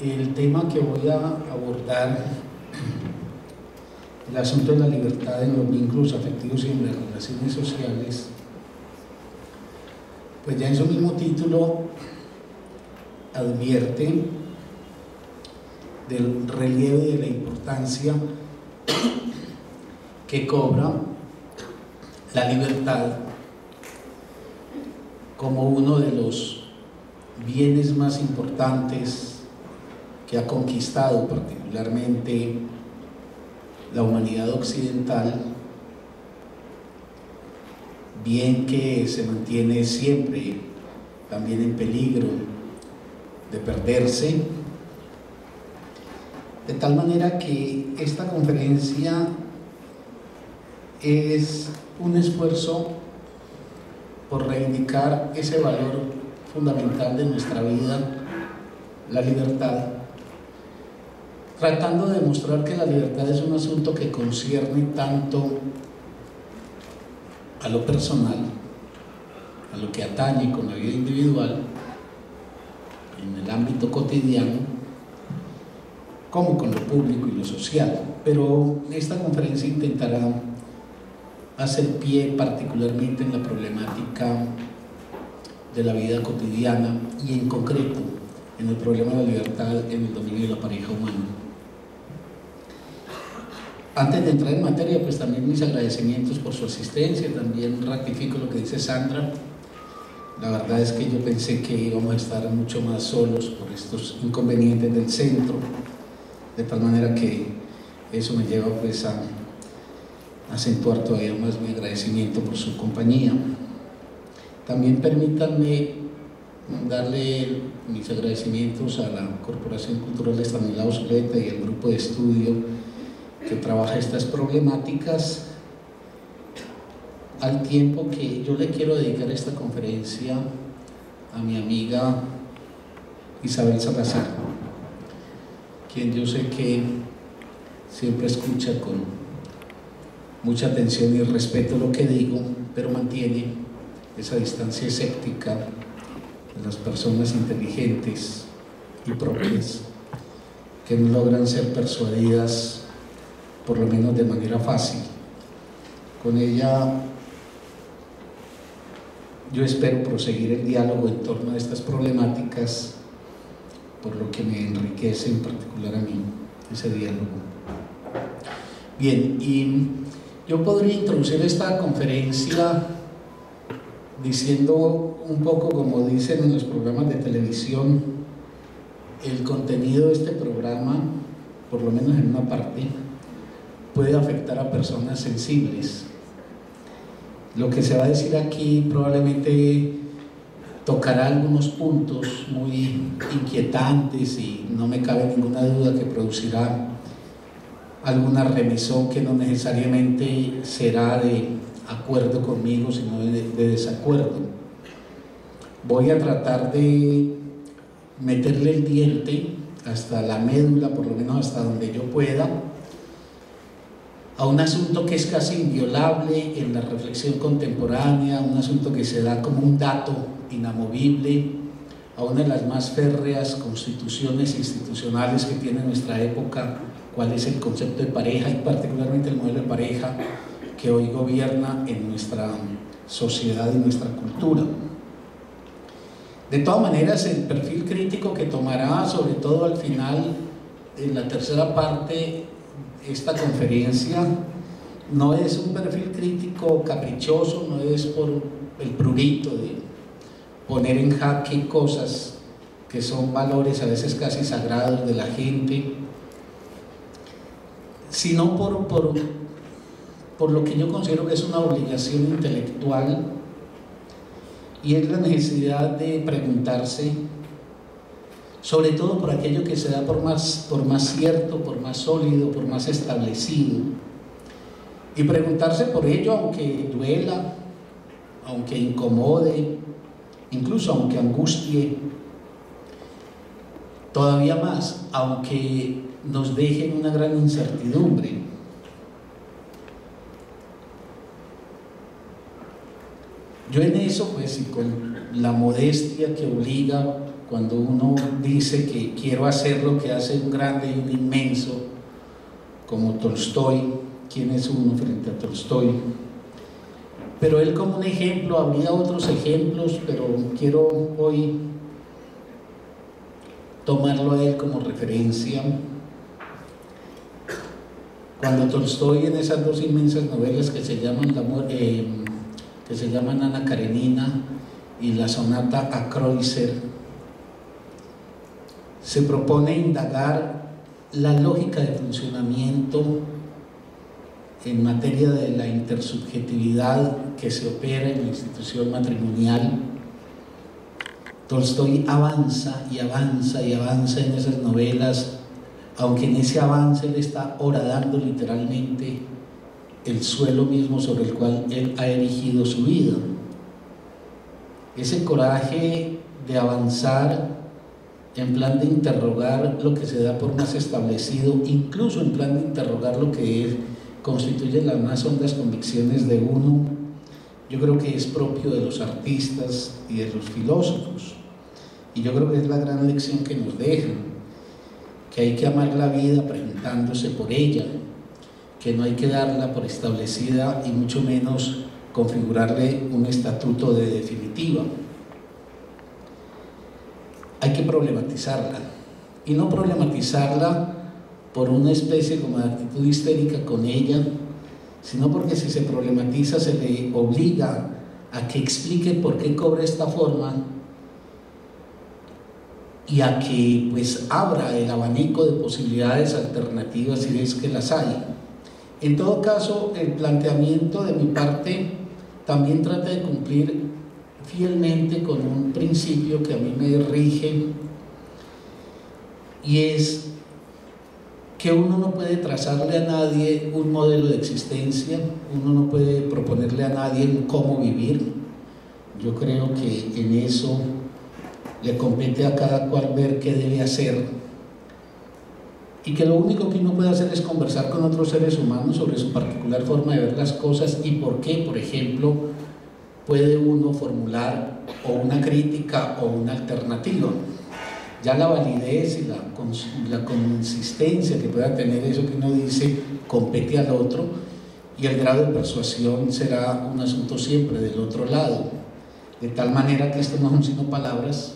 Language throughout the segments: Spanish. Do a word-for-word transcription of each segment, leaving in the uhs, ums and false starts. El tema que voy a abordar, el asunto de la libertad en los vínculos afectivos y en las relaciones sociales, pues ya en su mismo título advierte del relieve y de la importancia que cobra la libertad como uno de los bienes más importantes que ha conquistado particularmente la humanidad occidental, bien que se mantiene siempre también en peligro de perderse, de tal manera que esta conferencia es un esfuerzo por reivindicar ese valor fundamental de nuestra vida, la libertad, tratando de demostrar que la libertad es un asunto que concierne tanto a lo personal, a lo que atañe con la vida individual, en el ámbito cotidiano, como con lo público y lo social. Pero esta conferencia intentará hacer pie particularmente en la problemática de la vida cotidiana y en concreto en el problema de la libertad en el dominio de la pareja humana. Antes de entrar en materia, pues también mis agradecimientos por su asistencia. También ratifico lo que dice Sandra. La verdad es que yo pensé que íbamos a estar mucho más solos por estos inconvenientes del centro, de tal manera que eso me lleva pues a acentuar todavía más mi agradecimiento por su compañía. También permítanme darle mis agradecimientos a la Corporación Cultural Estanislao Zuleta y al grupo de estudio que trabaja estas problemáticas, al tiempo que yo le quiero dedicar esta conferencia a mi amiga Isabel Salazar, quien yo sé que siempre escucha con mucha atención y respeto lo que digo, pero mantiene esa distancia escéptica de las personas inteligentes y propias que no logran ser persuadidas, por lo menos de manera fácil. Con ella yo espero proseguir el diálogo en torno a estas problemáticas, por lo que me enriquece en particular a mí ese diálogo. Bien, y yo podría introducir esta conferencia diciendo un poco, como dicen en los programas de televisión, el contenido de este programa, por lo menos en una parte, puede afectar a personas sensibles. Lo que se va a decir aquí probablemente tocará algunos puntos muy inquietantes y no me cabe ninguna duda que producirá alguna remisión que no necesariamente será de acuerdo conmigo, sino de, de desacuerdo. Voy a tratar de meterle el diente hasta la médula, por lo menos hasta donde yo pueda, a un asunto que es casi inviolable en la reflexión contemporánea, un asunto que se da como un dato inamovible, a una de las más férreas constituciones institucionales que tiene nuestra época, cuál es el concepto de pareja y particularmente el modelo de pareja que hoy gobierna en nuestra sociedad y nuestra cultura. De todas maneras, el perfil crítico que tomará, sobre todo al final, en la tercera parte, esta conferencia, no es un perfil crítico caprichoso, no es por el prurito de poner en jaque cosas que son valores a veces casi sagrados de la gente, sino por, por, por lo que yo considero que es una obligación intelectual, y es la necesidad de preguntarse, sobre todo por aquello que se da por más, por más cierto, por más sólido, por más establecido, y preguntarse por ello aunque duela, aunque incomode, incluso aunque angustie, todavía más, aunque nos dejen una gran incertidumbre. Yo en eso, pues, y con la modestia que obliga cuando uno dice que quiero hacer lo que hace un grande y un inmenso como Tolstoy, ¿quién es uno frente a Tolstoy? Pero él como un ejemplo, habría otros ejemplos, pero quiero hoy tomarlo a él como referencia. Cuando Tolstoy en esas dos inmensas novelas que se llaman, la, eh, que se llaman Ana Karenina y la Sonata A Kreutzer, se propone indagar la lógica de funcionamiento en materia de la intersubjetividad que se opera en la institución matrimonial. Tolstoy avanza y avanza y avanza en esas novelas, aunque en ese avance él está horadando literalmente el suelo mismo sobre el cual él ha erigido su vida. Ese coraje de avanzar en plan de interrogar lo que se da por más establecido, incluso en plan de interrogar lo que es constituyen las más hondas convicciones de uno, yo creo que es propio de los artistas y de los filósofos, y yo creo que es la gran lección que nos dejan, que hay que amar la vida preguntándose por ella, que no hay que darla por establecida y mucho menos configurarle un estatuto de definitiva. Hay que problematizarla, y no problematizarla por una especie como de actitud histérica con ella, sino porque si se problematiza se le obliga a que explique por qué cobra esta forma y a que pues abra el abanico de posibilidades alternativas si es que las hay. En todo caso, el planteamiento de mi parte también trata de cumplir fielmente con un principio que a mí me rige, y es que uno no puede trazarle a nadie un modelo de existencia, uno no puede proponerle a nadie un cómo vivir. Yo creo que en eso le compete a cada cual ver qué debe hacer, y que lo único que uno puede hacer es conversar con otros seres humanos sobre su particular forma de ver las cosas y por qué, por ejemplo, puede uno formular o una crítica o una alternativa. Ya la validez y la, cons la consistencia que pueda tener eso que uno dice compete al otro, y el grado de persuasión será un asunto siempre del otro lado, de tal manera que esto no son sino palabras.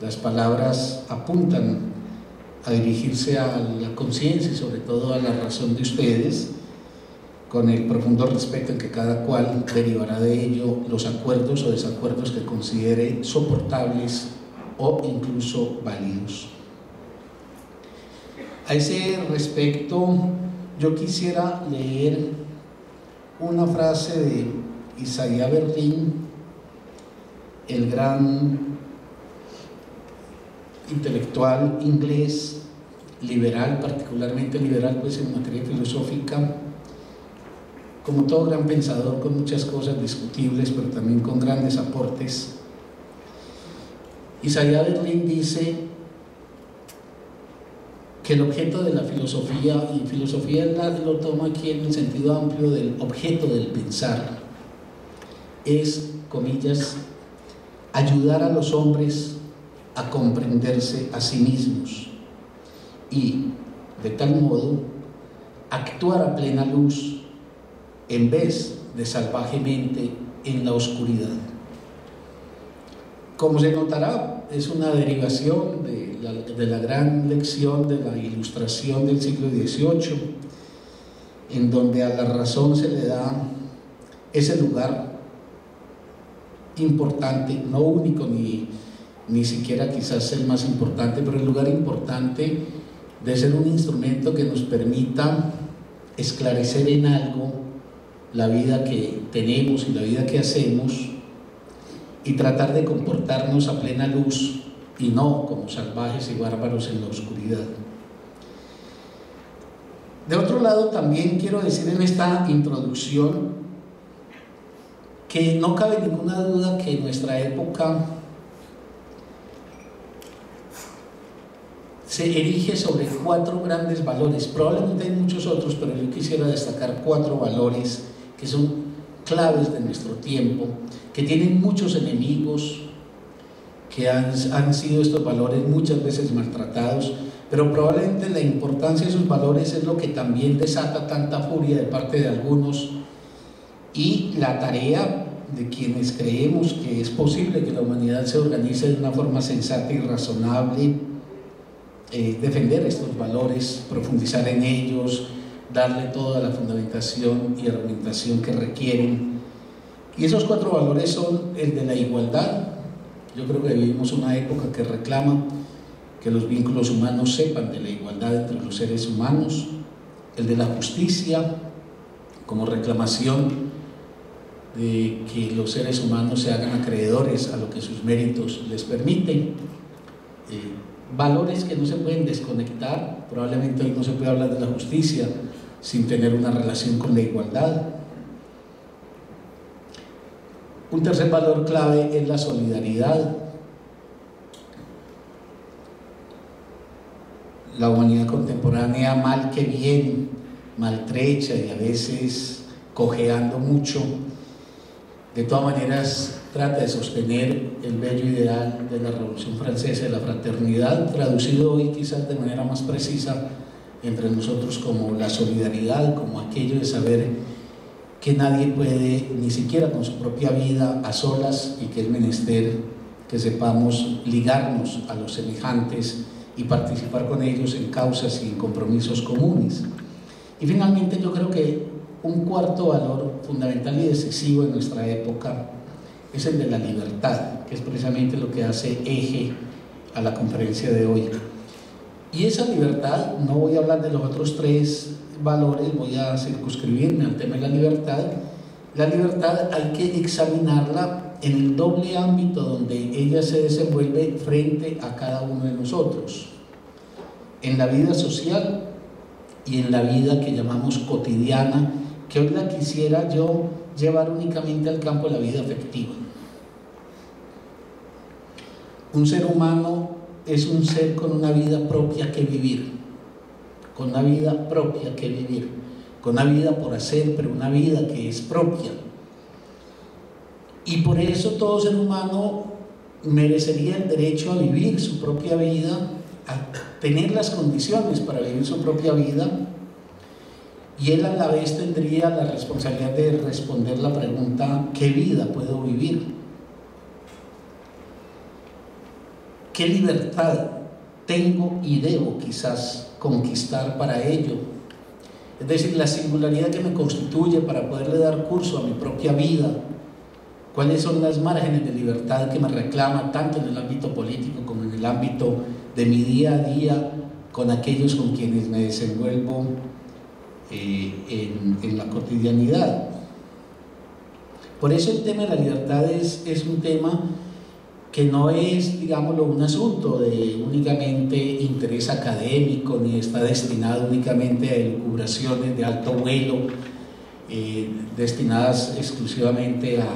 Las palabras apuntan a dirigirse a la conciencia y sobre todo a la razón de ustedes, con el profundo respeto en que cada cual derivará de ello los acuerdos o desacuerdos que considere soportables o incluso válidos. A ese respecto, yo quisiera leer una frase de Isaiah Berlin, el gran intelectual inglés, liberal, particularmente liberal pues en materia filosófica, como todo gran pensador con muchas cosas discutibles, pero también con grandes aportes. Isaiah Berlin dice que el objeto de la filosofía, y filosofía lo toma aquí en el sentido amplio del objeto del pensar, es, comillas, ayudar a los hombres a comprenderse a sí mismos y, de tal modo, actuar a plena luz en vez de salvajemente en la oscuridad. Como se notará, es una derivación de la, de la gran lección de la Ilustración del siglo dieciocho, en donde a la razón se le da ese lugar importante, no único ni, ni siquiera quizás el más importante, pero el lugar importante de ser un instrumento que nos permita esclarecer en algo la vida que tenemos y la vida que hacemos, y tratar de comportarnos a plena luz y no como salvajes y bárbaros en la oscuridad. De otro lado, también quiero decir en esta introducción que no cabe ninguna duda que en nuestra época se erige sobre cuatro grandes valores. Probablemente hay muchos otros, pero yo quisiera destacar cuatro valores que son claves de nuestro tiempo, que tienen muchos enemigos, que han, han sido estos valores muchas veces maltratados, pero probablemente la importancia de sus valores es lo que también desata tanta furia de parte de algunos, y la tarea de quienes creemos que es posible que la humanidad se organice de una forma sensata y razonable, eh, defender estos valores, profundizar en ellos, darle toda la fundamentación y argumentación que requieren. Y esos cuatro valores son el de la igualdad. Yo creo que vivimos una época que reclama que los vínculos humanos sepan de la igualdad entre los seres humanos, el de la justicia como reclamación de que los seres humanos se hagan acreedores a lo que sus méritos les permiten, eh, valores que no se pueden desconectar. Probablemente hoy no se puede hablar de la justicia sin tener una relación con la igualdad. Un tercer valor clave es la solidaridad. La humanidad contemporánea, mal que bien, maltrecha y a veces cojeando mucho, de todas maneras trata de sostener el bello ideal de la Revolución Francesa, de la fraternidad, traducido hoy quizás de manera más precisa entre nosotros como la solidaridad, como aquello de saber que nadie puede, ni siquiera con su propia vida, a solas, y que es menester que sepamos ligarnos a los semejantes y participar con ellos en causas y en compromisos comunes. Y finalmente, yo creo que un cuarto valor fundamental y decisivo en nuestra época es el de la libertad, que es precisamente lo que hace eje a la conferencia de hoy. Y esa libertad, no voy a hablar de los otros tres valores, voy a circunscribirme al tema de la libertad. La libertad hay que examinarla en el doble ámbito donde ella se desenvuelve frente a cada uno de nosotros, en la vida social y en la vida que llamamos cotidiana, que hoy la quisiera yo llevar únicamente al campo de la vida afectiva. Un ser humano es un ser con una vida propia que vivir, con una vida propia que vivir, con una vida por hacer, pero una vida que es propia. Y por eso todo ser humano merecería el derecho a vivir su propia vida, a tener las condiciones para vivir su propia vida, y él a la vez tendría la responsabilidad de responder la pregunta: ¿qué vida puedo vivir? ¿Qué libertad tengo y debo quizás conquistar para ello? Es decir, la singularidad que me constituye para poderle dar curso a mi propia vida. ¿Cuáles son las márgenes de libertad que me reclama tanto en el ámbito político como en el ámbito de mi día a día con aquellos con quienes me desenvuelvo Eh, en, en la cotidianidad? Por eso el tema de la libertad es, es un tema que no es, digámoslo, un asunto de únicamente interés académico, ni está destinado únicamente a elucubraciones de alto vuelo, eh, destinadas exclusivamente a,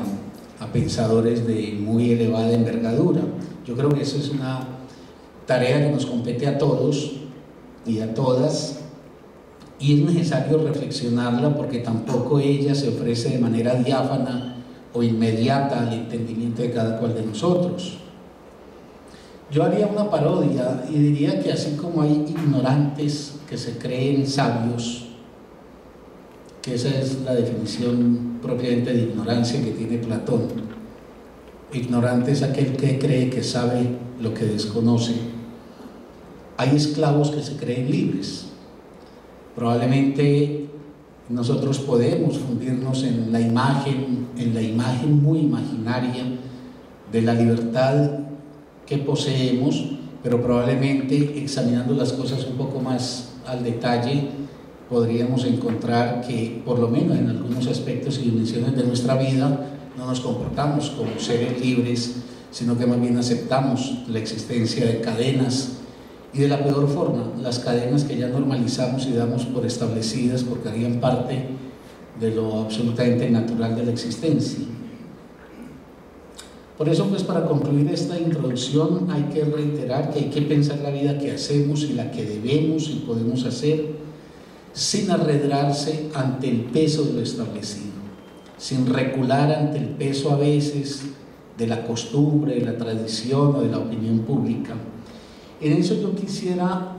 a pensadores de muy elevada envergadura. Yo creo que eso es una tarea que nos compete a todos y a todas, y es necesario reflexionarla, porque tampoco ella se ofrece de manera diáfana o inmediata al entendimiento de cada cual de nosotros. Yo haría una parodia y diría que así como hay ignorantes que se creen sabios, que esa es la definición propiamente de ignorancia que tiene Platón, ignorante es aquel que cree que sabe lo que desconoce, hay esclavos que se creen libres. Probablemente nosotros podemos fundirnos en la imagen, en la imagen muy imaginaria de la libertad que poseemos, pero probablemente examinando las cosas un poco más al detalle podríamos encontrar que, por lo menos en algunos aspectos y dimensiones de nuestra vida, no nos comportamos como seres libres, sino que más bien aceptamos la existencia de cadenas. Y de la peor forma, las cadenas que ya normalizamos y damos por establecidas porque harían parte de lo absolutamente natural de la existencia. Por eso, pues, para concluir esta introducción, hay que reiterar que hay que pensar la vida que hacemos y la que debemos y podemos hacer, sin arredrarse ante el peso de lo establecido, sin recular ante el peso a veces de la costumbre, de la tradición o de la opinión pública. En eso yo quisiera,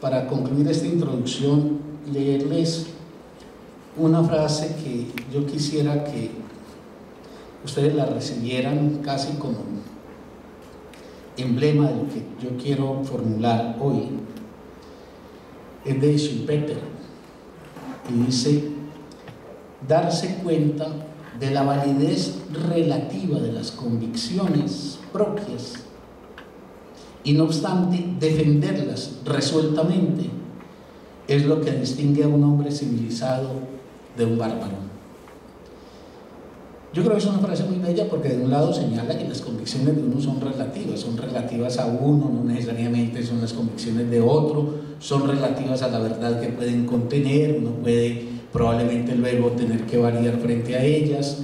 para concluir esta introducción, leerles una frase que yo quisiera que ustedes la recibieran casi como emblema de lo que yo quiero formular hoy. Es de Schumpeter y dice: darse cuenta de la validez relativa de las convicciones propias y no obstante defenderlas resueltamente es lo que distingue a un hombre civilizado de un bárbaro. Yo creo que es una frase muy bella porque de un lado señala que las convicciones de uno son relativas, son relativas a uno, no necesariamente son las convicciones de otro, son relativas a la verdad que pueden contener, uno puede probablemente luego tener que variar frente a ellas,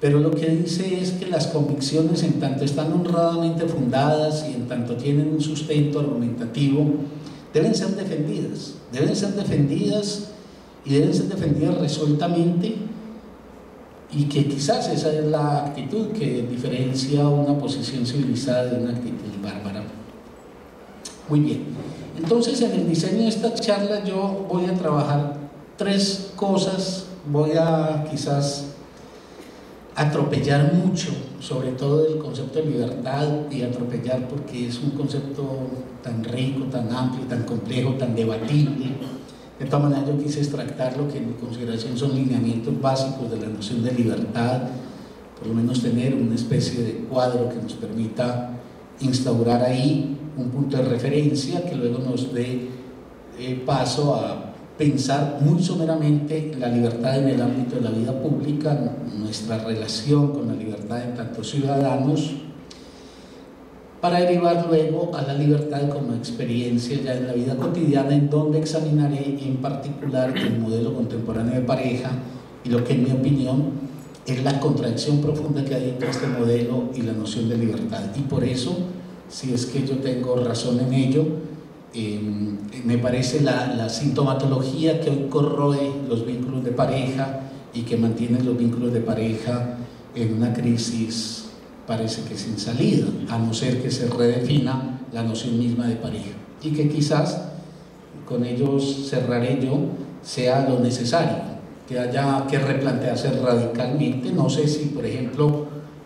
pero lo que dice es que las convicciones, en tanto están honradamente fundadas y en tanto tienen un sustento argumentativo, deben ser defendidas, deben ser defendidas y deben ser defendidas resueltamente. Y que quizás esa es la actitud que diferencia una posición civilizada de una actitud bárbara. Muy bien, entonces en el diseño de esta charla yo voy a trabajar tres cosas, voy a quizás atropellar mucho, sobre todo del concepto de libertad, y atropellar porque es un concepto tan rico, tan amplio, tan complejo, tan debatible. De todas maneras, yo quise extractar lo que en mi consideración son lineamientos básicos de la noción de libertad, por lo menos tener una especie de cuadro que nos permita instaurar ahí un punto de referencia que luego nos dé eh, paso a pensar muy someramente la libertad en el ámbito de la vida pública, nuestra relación con la libertad en tanto ciudadanos, para derivar luego a la libertad como experiencia ya en la vida cotidiana, en donde examinaré en particular el modelo contemporáneo de pareja y lo que en mi opinión es la contradicción profunda que hay entre este modelo y la noción de libertad. Y por eso, si es que yo tengo razón en ello, eh, me parece la, la sintomatología que hoy corroe los vínculos de pareja y que mantiene los vínculos de pareja en una crisis parece que sin salida, a no ser que se redefina la noción misma de pareja, y que quizás con ellos cerraré yo, sea lo necesario, que haya que replantearse radicalmente. No sé si por ejemplo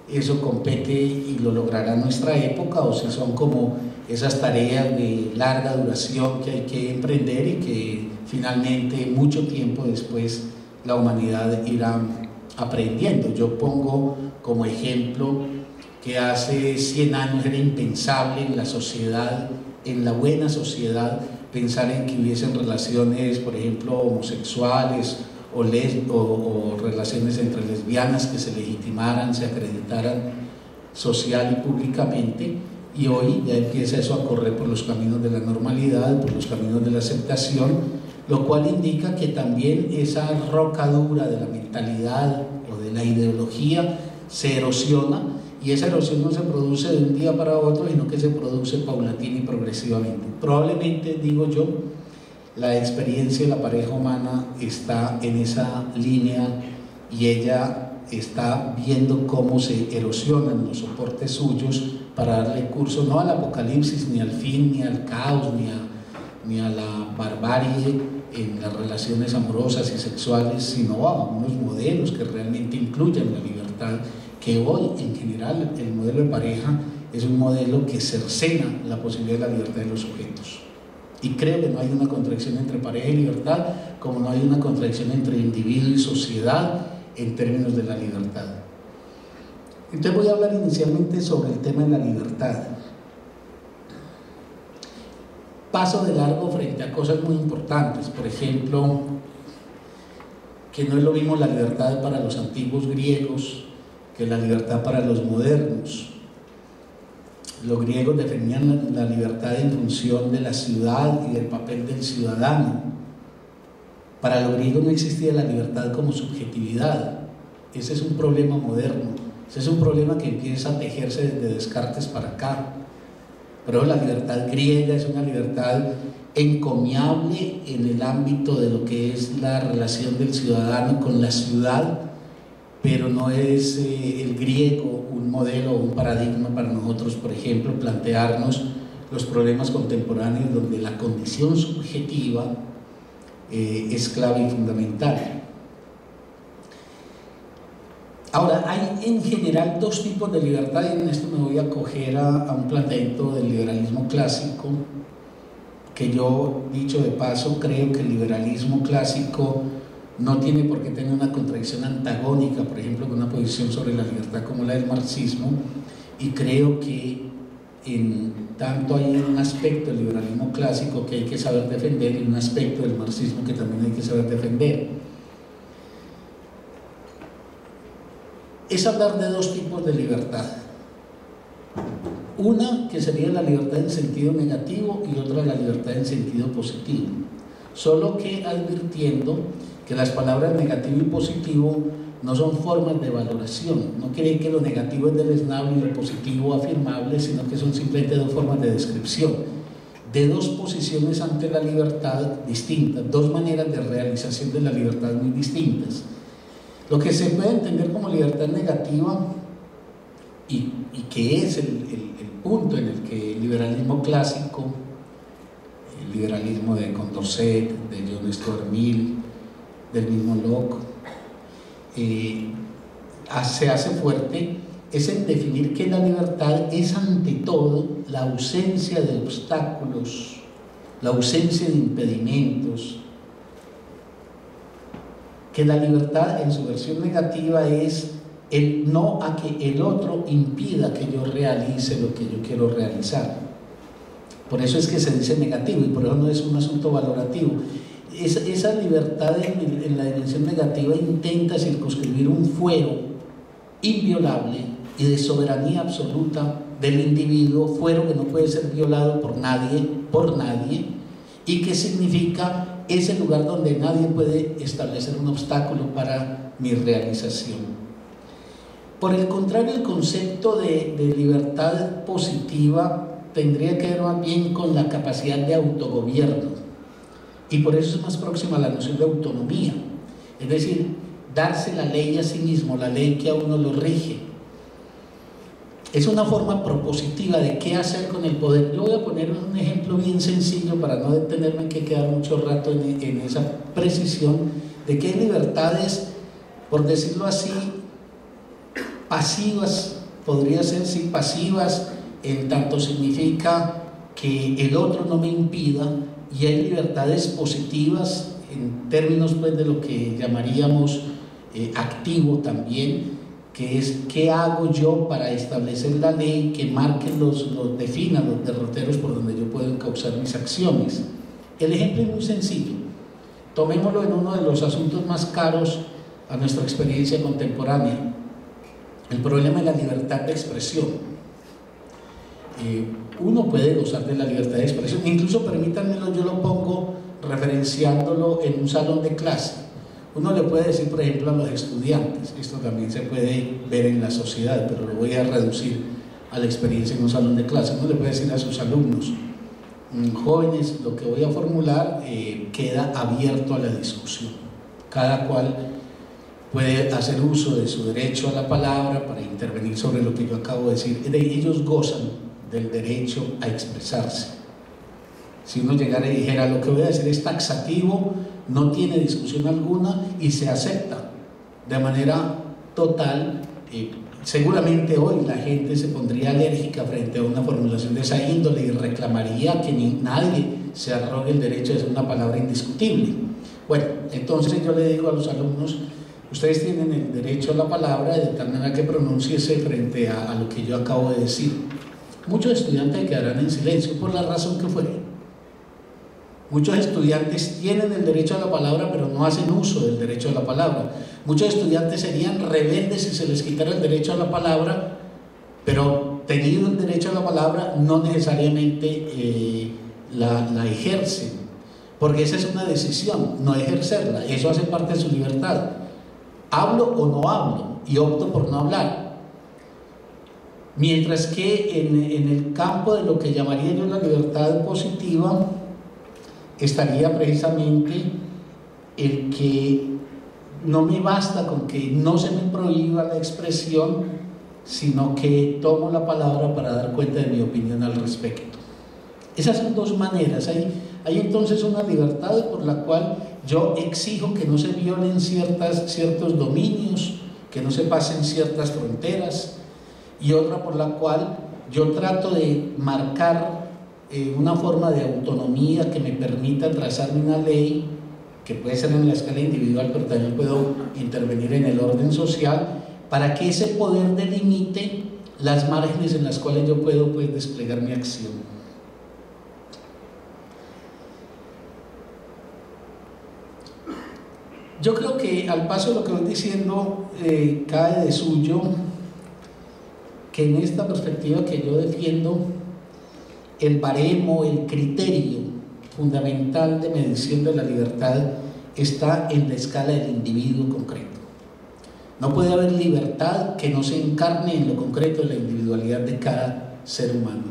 eso compete y lo logrará nuestra época, o si son como esas tareas de larga duración que hay que emprender y que finalmente mucho tiempo después la humanidad irá aprendiendo. Yo pongo como ejemplo que hace cien años era impensable en la sociedad, en la buena sociedad, pensar en que hubiesen relaciones, por ejemplo, homosexuales o, les, o, o relaciones entre lesbianas que se legitimaran, se acreditaran social y públicamente, y hoy ya empieza eso a correr por los caminos de la normalidad, por los caminos de la aceptación, lo cual indica que también esa rocadura de la mentalidad o de la ideología se erosiona. Y esa erosión no se produce de un día para otro, sino que se produce paulatina y progresivamente. Probablemente, digo yo, la experiencia de la pareja humana está en esa línea y ella está viendo cómo se erosionan los soportes suyos para darle curso no al apocalipsis, ni al fin, ni al caos, ni a, ni a la barbarie en las relaciones amorosas y sexuales, sino a unos modelos que realmente incluyan la libertad, que hoy en general el modelo de pareja es un modelo que cercena la posibilidad de la libertad de los sujetos. Y creo que no hay una contradicción entre pareja y libertad, como no hay una contradicción entre individuo y sociedad en términos de la libertad. Entonces voy a hablar inicialmente sobre el tema de la libertad. Paso de largo frente a cosas muy importantes, por ejemplo, que no es lo mismo la libertad para los antiguos griegos que la libertad para los modernos. Los griegos defendían la libertad en función de la ciudad y del papel del ciudadano. Para los griegos no existía la libertad como subjetividad. Ese es un problema moderno, ese es un problema que empieza a tejerse desde Descartes para acá. Pero la libertad griega es una libertad encomiable en el ámbito de lo que es la relación del ciudadano con la ciudad, pero no es eh, el griego un modelo o un paradigma para nosotros, por ejemplo, plantearnos los problemas contemporáneos donde la condición subjetiva eh, es clave y fundamental. Ahora, hay en general dos tipos de libertad, y en esto me voy a acoger a, a un planteamiento del liberalismo clásico, que yo, dicho de paso, creo que el liberalismo clásico no tiene por qué tener una contradicción antagónica, por ejemplo, con una posición sobre la libertad como la del marxismo, y creo que en tanto hay un aspecto del liberalismo clásico que hay que saber defender y un aspecto del marxismo que también hay que saber defender. Es hablar de dos tipos de libertad, una que sería la libertad en sentido negativo y otra la libertad en sentido positivo, solo que advirtiendo que las palabras negativo y positivo no son formas de valoración, no quiere que lo negativo es deleznable y lo positivo afirmable, sino que son simplemente dos formas de descripción, de dos posiciones ante la libertad distintas, dos maneras de realización de la libertad muy distintas. Lo que se puede entender como libertad negativa y, y que es el, el, el punto en el que el liberalismo clásico, el liberalismo de Condorcet, de John Stuart Mill, del mismo Locke, eh, se hace fuerte, es en definir que la libertad es ante todo la ausencia de obstáculos, la ausencia de impedimentos, que la libertad en su versión negativa es el no a que el otro impida que yo realice lo que yo quiero realizar. Por eso es que se dice negativo y por eso no es un asunto valorativo. Es, esa libertad en, en la dimensión negativa intenta circunscribir un fuero inviolable y de soberanía absoluta del individuo, fuero que no puede ser violado por nadie, por nadie, y que significa ese lugar donde nadie puede establecer un obstáculo para mi realización. Por el contrario, el concepto de, de libertad positiva tendría que ver más bien con la capacidad de autogobierno, y por eso es más próxima a la noción de autonomía, es decir, darse la ley a sí mismo, la ley que a uno lo rige. Es una forma propositiva de qué hacer con el poder. Yo voy a poner un ejemplo bien sencillo para no detenerme, que quedar mucho rato en, en esa precisión de que hay libertades, por decirlo así, pasivas, podría ser sí, pasivas, en tanto significa que el otro no me impida, y hay libertades positivas en términos pues, de lo que llamaríamos eh, activo también, que es qué hago yo para establecer la ley que marque, los, los defina los derroteros por donde yo puedo encauzar mis acciones. El ejemplo es muy sencillo, tomémoslo en uno de los asuntos más caros a nuestra experiencia contemporánea, el problema de la libertad de expresión. Eh, uno puede gozar de la libertad de expresión, incluso permítanmelo, yo lo pongo referenciándolo en un salón de clase. Uno le puede decir, por ejemplo, a los estudiantes, esto también se puede ver en la sociedad, pero lo voy a reducir a la experiencia en un salón de clase. Uno le puede decir a sus alumnos, jóvenes, lo que voy a formular eh, queda abierto a la discusión. Cada cual puede hacer uso de su derecho a la palabra para intervenir sobre lo que yo acabo de decir. Ellos gozan del derecho a expresarse. Si uno llegara y dijera, lo que voy a decir es taxativo, no tiene discusión alguna y se acepta de manera total, eh, seguramente hoy la gente se pondría alérgica frente a una formulación de esa índole y reclamaría que ni nadie se arrogue el derecho de ser una palabra indiscutible. Bueno, entonces yo le digo a los alumnos, ustedes tienen el derecho a la palabra de tal manera que pronúnciese frente a, a lo que yo acabo de decir. Muchos estudiantes quedarán en silencio por la razón que fuere. Muchos estudiantes tienen el derecho a la palabra, pero no hacen uso del derecho a la palabra. Muchos estudiantes serían rebeldes si se les quitara el derecho a la palabra, pero tenido el derecho a la palabra, no necesariamente eh, la, la ejercen, porque esa es una decisión, no ejercerla. Eso hace parte de su libertad. Hablo o no hablo, y opto por no hablar. Mientras que en, en el campo de lo que llamaría yo la libertad positiva, estaría precisamente el que no me basta con que no se me prohíba la expresión, sino que tomo la palabra para dar cuenta de mi opinión al respecto. Esas son dos maneras. Hay, hay entonces una libertad por la cual yo exijo que no se violen ciertas, ciertos dominios, que no se pasen ciertas fronteras, y otra por la cual yo trato de marcar eh, una forma de autonomía que me permita trazarme una ley, que puede ser en la escala individual, pero también puedo intervenir en el orden social, para que ese poder delimite las márgenes en las cuales yo puedo pues, desplegar mi acción. Yo creo que al paso de lo que voy diciendo eh, cae de suyo que en esta perspectiva que yo defiendo, el baremo, el criterio fundamental de medición de la libertad está en la escala del individuo concreto. No puede haber libertad que no se encarne en lo concreto de la individualidad de cada ser humano.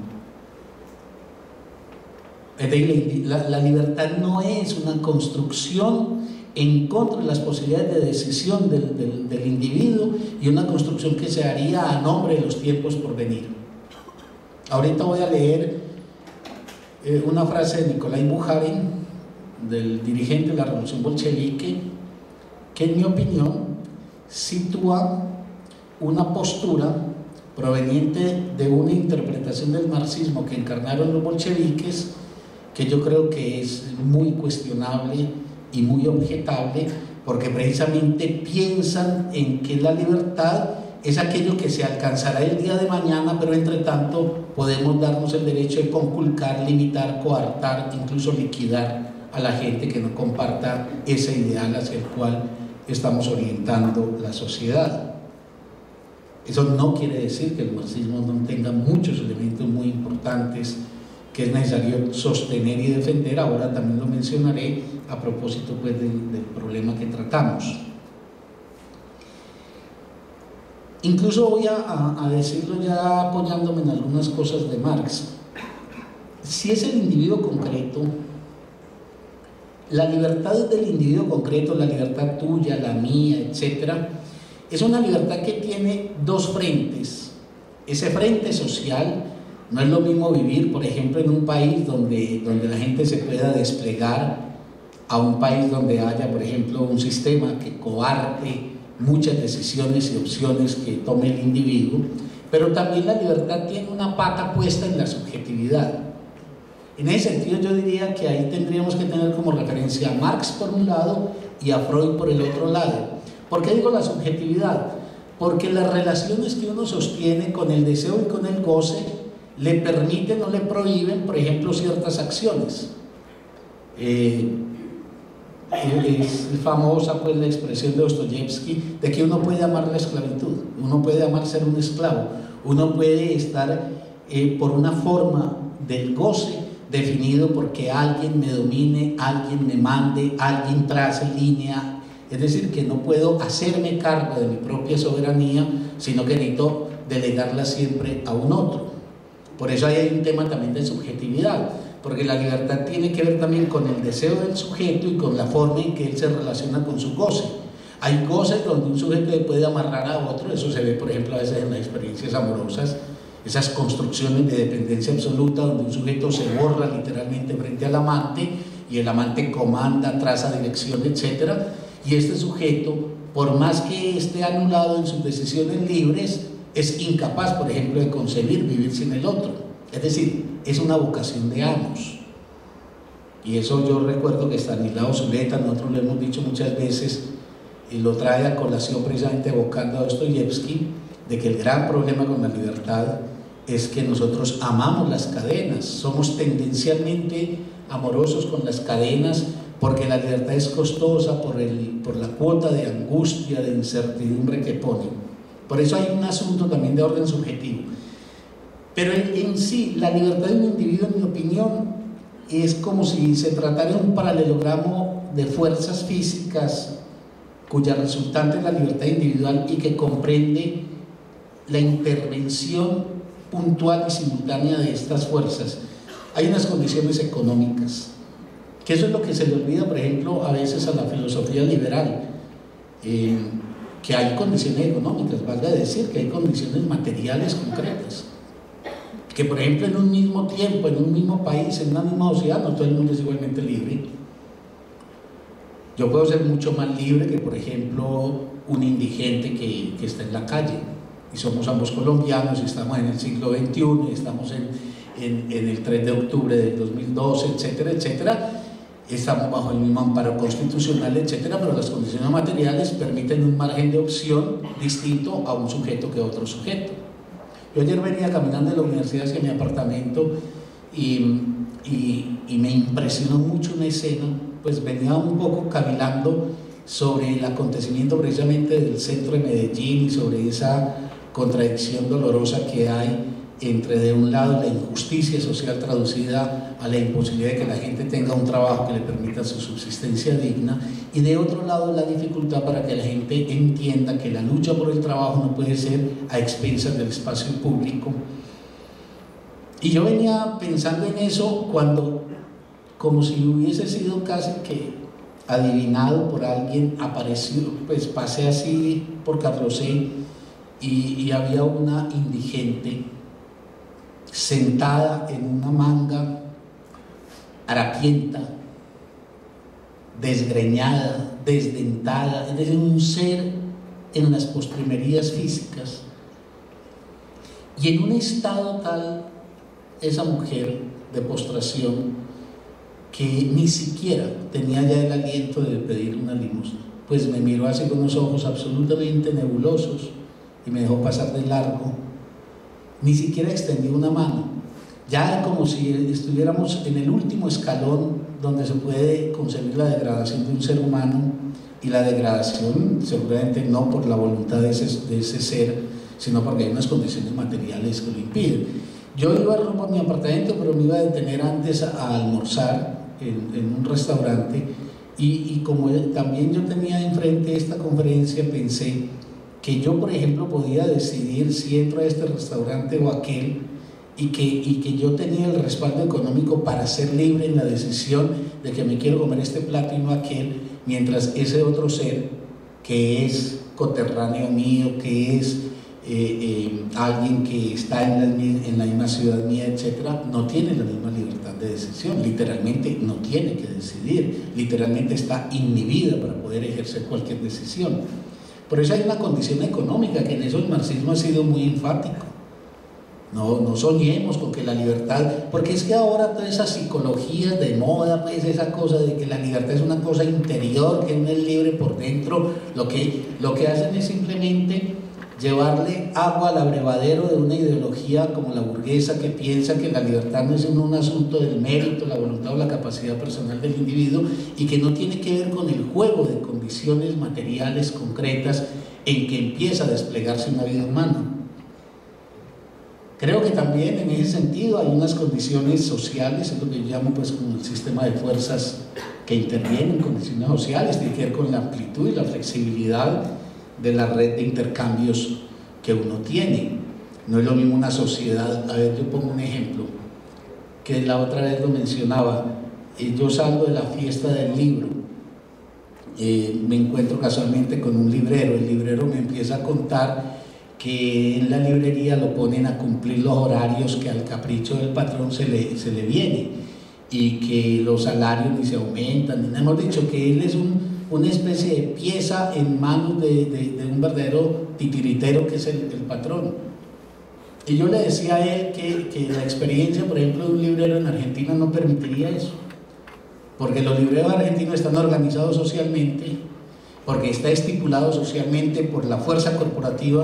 La, la libertad no es una construcción en contra de las posibilidades de decisión del, del, del individuo y una construcción que se haría a nombre de los tiempos por venir. Ahorita voy a leer eh, una frase de Nicolai Bujarin, del dirigente de la Revolución Bolchevique, que en mi opinión sitúa una postura proveniente de una interpretación del marxismo que encarnaron los bolcheviques, que yo creo que es muy cuestionable y muy objetable, porque precisamente piensan en que la libertad es aquello que se alcanzará el día de mañana, pero entre tanto podemos darnos el derecho de conculcar, limitar, coartar, incluso liquidar a la gente que no comparta ese ideal hacia el cual estamos orientando la sociedad. Eso no quiere decir que el marxismo no tenga muchos elementos muy importantes que es necesario sostener y defender. Ahora también lo mencionaré a propósito pues, del, del problema que tratamos. Incluso voy a, a decirlo ya apoyándome en algunas cosas de Marx. Si es el individuo concreto, la libertad del individuo concreto, la libertad tuya, la mía, etcétera, es una libertad que tiene dos frentes. Ese frente social, no es lo mismo vivir, por ejemplo, en un país donde, donde la gente se pueda desplegar, a un país donde haya, por ejemplo, un sistema que coarte muchas decisiones y opciones que tome el individuo, pero también la libertad tiene una pata puesta en la subjetividad. En ese sentido yo diría que ahí tendríamos que tener como referencia a Marx por un lado y a Freud por el otro lado. ¿Por qué digo la subjetividad? Porque las relaciones que uno sostiene con el deseo y con el goce le permiten o le prohíben, por ejemplo, ciertas acciones. Eh, es famosa pues la expresión de Dostoyevsky de que uno puede amar la esclavitud, uno puede amar ser un esclavo, uno puede estar eh, por una forma del goce definido porque alguien me domine, alguien me mande, alguien trace línea. Es decir, que no puedo hacerme cargo de mi propia soberanía, sino que necesito delegarla siempre a un otro. Por eso hay un tema también de subjetividad, porque la libertad tiene que ver también con el deseo del sujeto y con la forma en que él se relaciona con su goce. Hay goces donde un sujeto le puede amarrar a otro, eso se ve por ejemplo a veces en las experiencias amorosas, esas construcciones de dependencia absoluta donde un sujeto se borra literalmente frente al amante y el amante comanda, traza dirección, etcétera. Y este sujeto, por más que esté anulado en sus decisiones libres, es incapaz, por ejemplo, de concebir vivir sin el otro. Es decir, es una vocación de ambos. Y eso yo recuerdo que Estanislao Zuleta, nosotros lo hemos dicho muchas veces, y lo trae a colación precisamente evocando a Dostoyevsky, de que el gran problema con la libertad es que nosotros amamos las cadenas, somos tendencialmente amorosos con las cadenas porque la libertad es costosa por, el, por la cuota de angustia, de incertidumbre que pone. Por eso hay un asunto también de orden subjetivo. Pero en, en sí, la libertad de un individuo, en mi opinión, es como si se tratara de un paralelogramo de fuerzas físicas cuya resultante es la libertad individual y que comprende la intervención puntual y simultánea de estas fuerzas. Hay unas condiciones económicas, que eso es lo que se le olvida, por ejemplo, a veces a la filosofía liberal. eh, que hay condiciones económicas, valga decir que hay condiciones materiales concretas, que por ejemplo en un mismo tiempo, en un mismo país, en una misma sociedad, no todo el mundo es igualmente libre. Yo puedo ser mucho más libre que por ejemplo un indigente que, que está en la calle, y somos ambos colombianos, y estamos en el siglo veintiuno, y estamos en, en, en el tres de octubre del dos mil doce, etcétera, etcétera. Estamos bajo el mismo amparo constitucional, etcétera, pero las condiciones materiales permiten un margen de opción distinto a un sujeto que a otro sujeto. Yo ayer venía caminando de la universidad hacia mi apartamento y, y, y me impresionó mucho una escena, pues venía un poco cavilando sobre el acontecimiento precisamente del centro de Medellín y sobre esa contradicción dolorosa que hay entre de un lado la injusticia social traducida a la imposibilidad de que la gente tenga un trabajo que le permita su subsistencia digna, y de otro lado la dificultad para que la gente entienda que la lucha por el trabajo no puede ser a expensas del espacio público. Y yo venía pensando en eso cuando, como si hubiese sido casi que adivinado por alguien, apareció, pues pasé así por Carrosé y, y había una indigente sentada en una manga, harapienta, desgreñada, desdentada, es decir, un ser en las postrimerías físicas. Y en un estado tal, esa mujer de postración, que ni siquiera tenía ya el aliento de pedir una limosna, pues me miró así con unos ojos absolutamente nebulosos y me dejó pasar de largo. Ni siquiera extendió una mano, ya como si estuviéramos en el último escalón donde se puede concebir la degradación de un ser humano, y la degradación seguramente no por la voluntad de ese, de ese ser, sino porque hay unas condiciones materiales que lo impiden. Yo iba rumbo a mi apartamento, pero me iba a detener antes a, a almorzar en, en un restaurante, y, y como también yo tenía enfrente esta conferencia, pensé que yo, por ejemplo, podía decidir si entro a este restaurante o aquel, y que, y que yo tenía el respaldo económico para ser libre en la decisión de que me quiero comer este plato y no aquel, mientras ese otro ser, que es coterráneo mío, que es eh, eh, alguien que está en la, en la misma ciudad mía, etcétera, no tiene la misma libertad de decisión, literalmente no tiene que decidir, literalmente está inhibida para poder ejercer cualquier decisión. Por eso hay una condición económica, que en eso el marxismo ha sido muy enfático. No, no soñemos con que la libertad, porque es que ahora toda esa psicología de moda, pues esa cosa de que la libertad es una cosa interior, que uno es libre por dentro, lo que, lo que hacen es simplemente llevarle agua al abrevadero de una ideología como la burguesa, que piensa que la libertad no es un asunto del mérito, la voluntad o la capacidad personal del individuo, y que no tiene que ver con el juego de condiciones materiales concretas en que empieza a desplegarse una vida humana. Creo que también en ese sentido hay unas condiciones sociales, es lo que yo llamo pues como el sistema de fuerzas que intervienen, condiciones sociales, tiene que ver con la amplitud y la flexibilidad de la red de intercambios que uno tiene. No es lo mismo una sociedad, a ver, yo pongo un ejemplo que la otra vez lo mencionaba. Yo salgo de la fiesta del libro, eh, me encuentro casualmente con un librero, el librero me empieza a contar que en la librería lo ponen a cumplir los horarios que al capricho del patrón se le, se le viene, y que los salarios ni se aumentan, ni nada. Hemos dicho que él es un una especie de pieza en manos de, de, de un verdadero titiritero que es el, el patrón. Y yo le decía a él que, que la experiencia, por ejemplo, de un librero en Argentina no permitiría eso, porque los libreros argentinos están organizados socialmente, porque está estipulado socialmente por la fuerza corporativa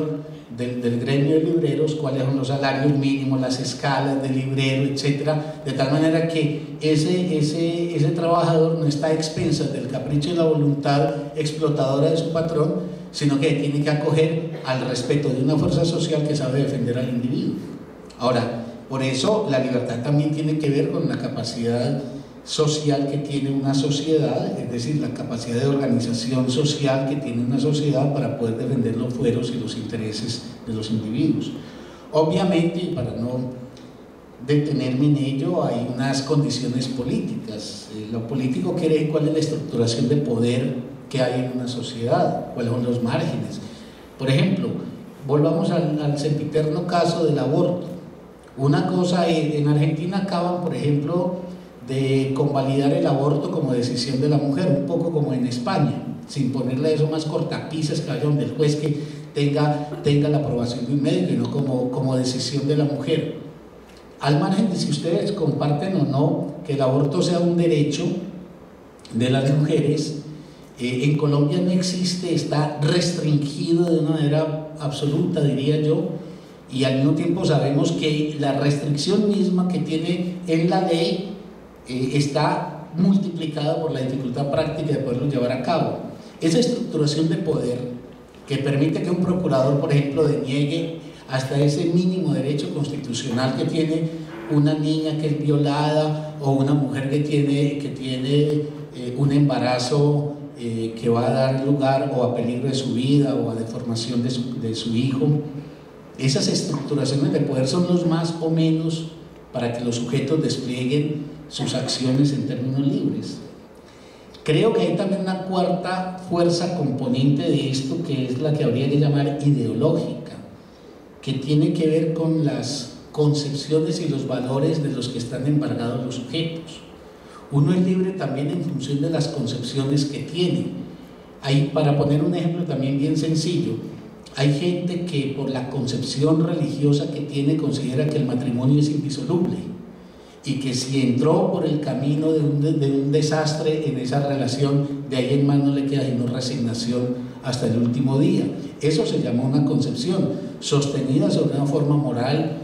del, del gremio de libreros, cuáles son los salarios mínimos, las escalas de librero, etcétera, de tal manera que ese, ese, ese trabajador no está a expensas del capricho y la voluntad explotadora de su patrón, sino que tiene que acoger al respeto de una fuerza social que sabe defender al individuo. Ahora, por eso la libertad también tiene que ver con la capacidad social que tiene una sociedad, es decir, la capacidad de organización social que tiene una sociedad para poder defender los fueros y los intereses de los individuos. Obviamente, y para no detenerme en ello, hay unas condiciones políticas. Lo político quiere decir cuál es la estructuración de poder que hay en una sociedad, cuáles son los márgenes. Por ejemplo, volvamos al, al sempiterno caso del aborto. Una cosa, en Argentina acaban, por ejemplo, de convalidar el aborto como decisión de la mujer, un poco como en España, sin ponerle eso más cortapisas, caballón, del juez que tenga, tenga la aprobación de un médico y no como, como decisión de la mujer. Al margen de si ustedes comparten o no que el aborto sea un derecho de las mujeres, eh, en Colombia no existe, está restringido de una manera absoluta, diría yo, y al mismo tiempo sabemos que la restricción misma que tiene en la ley eh, está multiplicada por la dificultad práctica de poderlo llevar a cabo. Esa estructuración de poder que permite que un procurador, por ejemplo, deniegue hasta ese mínimo derecho constitucional que tiene una niña que es violada o una mujer que tiene, que tiene eh, un embarazo eh, que va a dar lugar o a peligro de su vida o a deformación de su, de su hijo. Esas estructuraciones de poder son los más o menos para que los sujetos desplieguen sus acciones en términos libres. Creo que hay también una cuarta fuerza componente de esto, que es la que habría que llamar ideológica, que tiene que ver con las concepciones y los valores de los que están embargados los sujetos. Uno es libre también en función de las concepciones que tiene. Ahí, para poner un ejemplo también bien sencillo, hay gente que por la concepción religiosa que tiene considera que el matrimonio es indisoluble y que si entró por el camino de un, de, de un desastre en esa relación, de ahí en más no le queda sino resignación hasta el último día. Eso se llama una concepción sostenida sobre una forma moral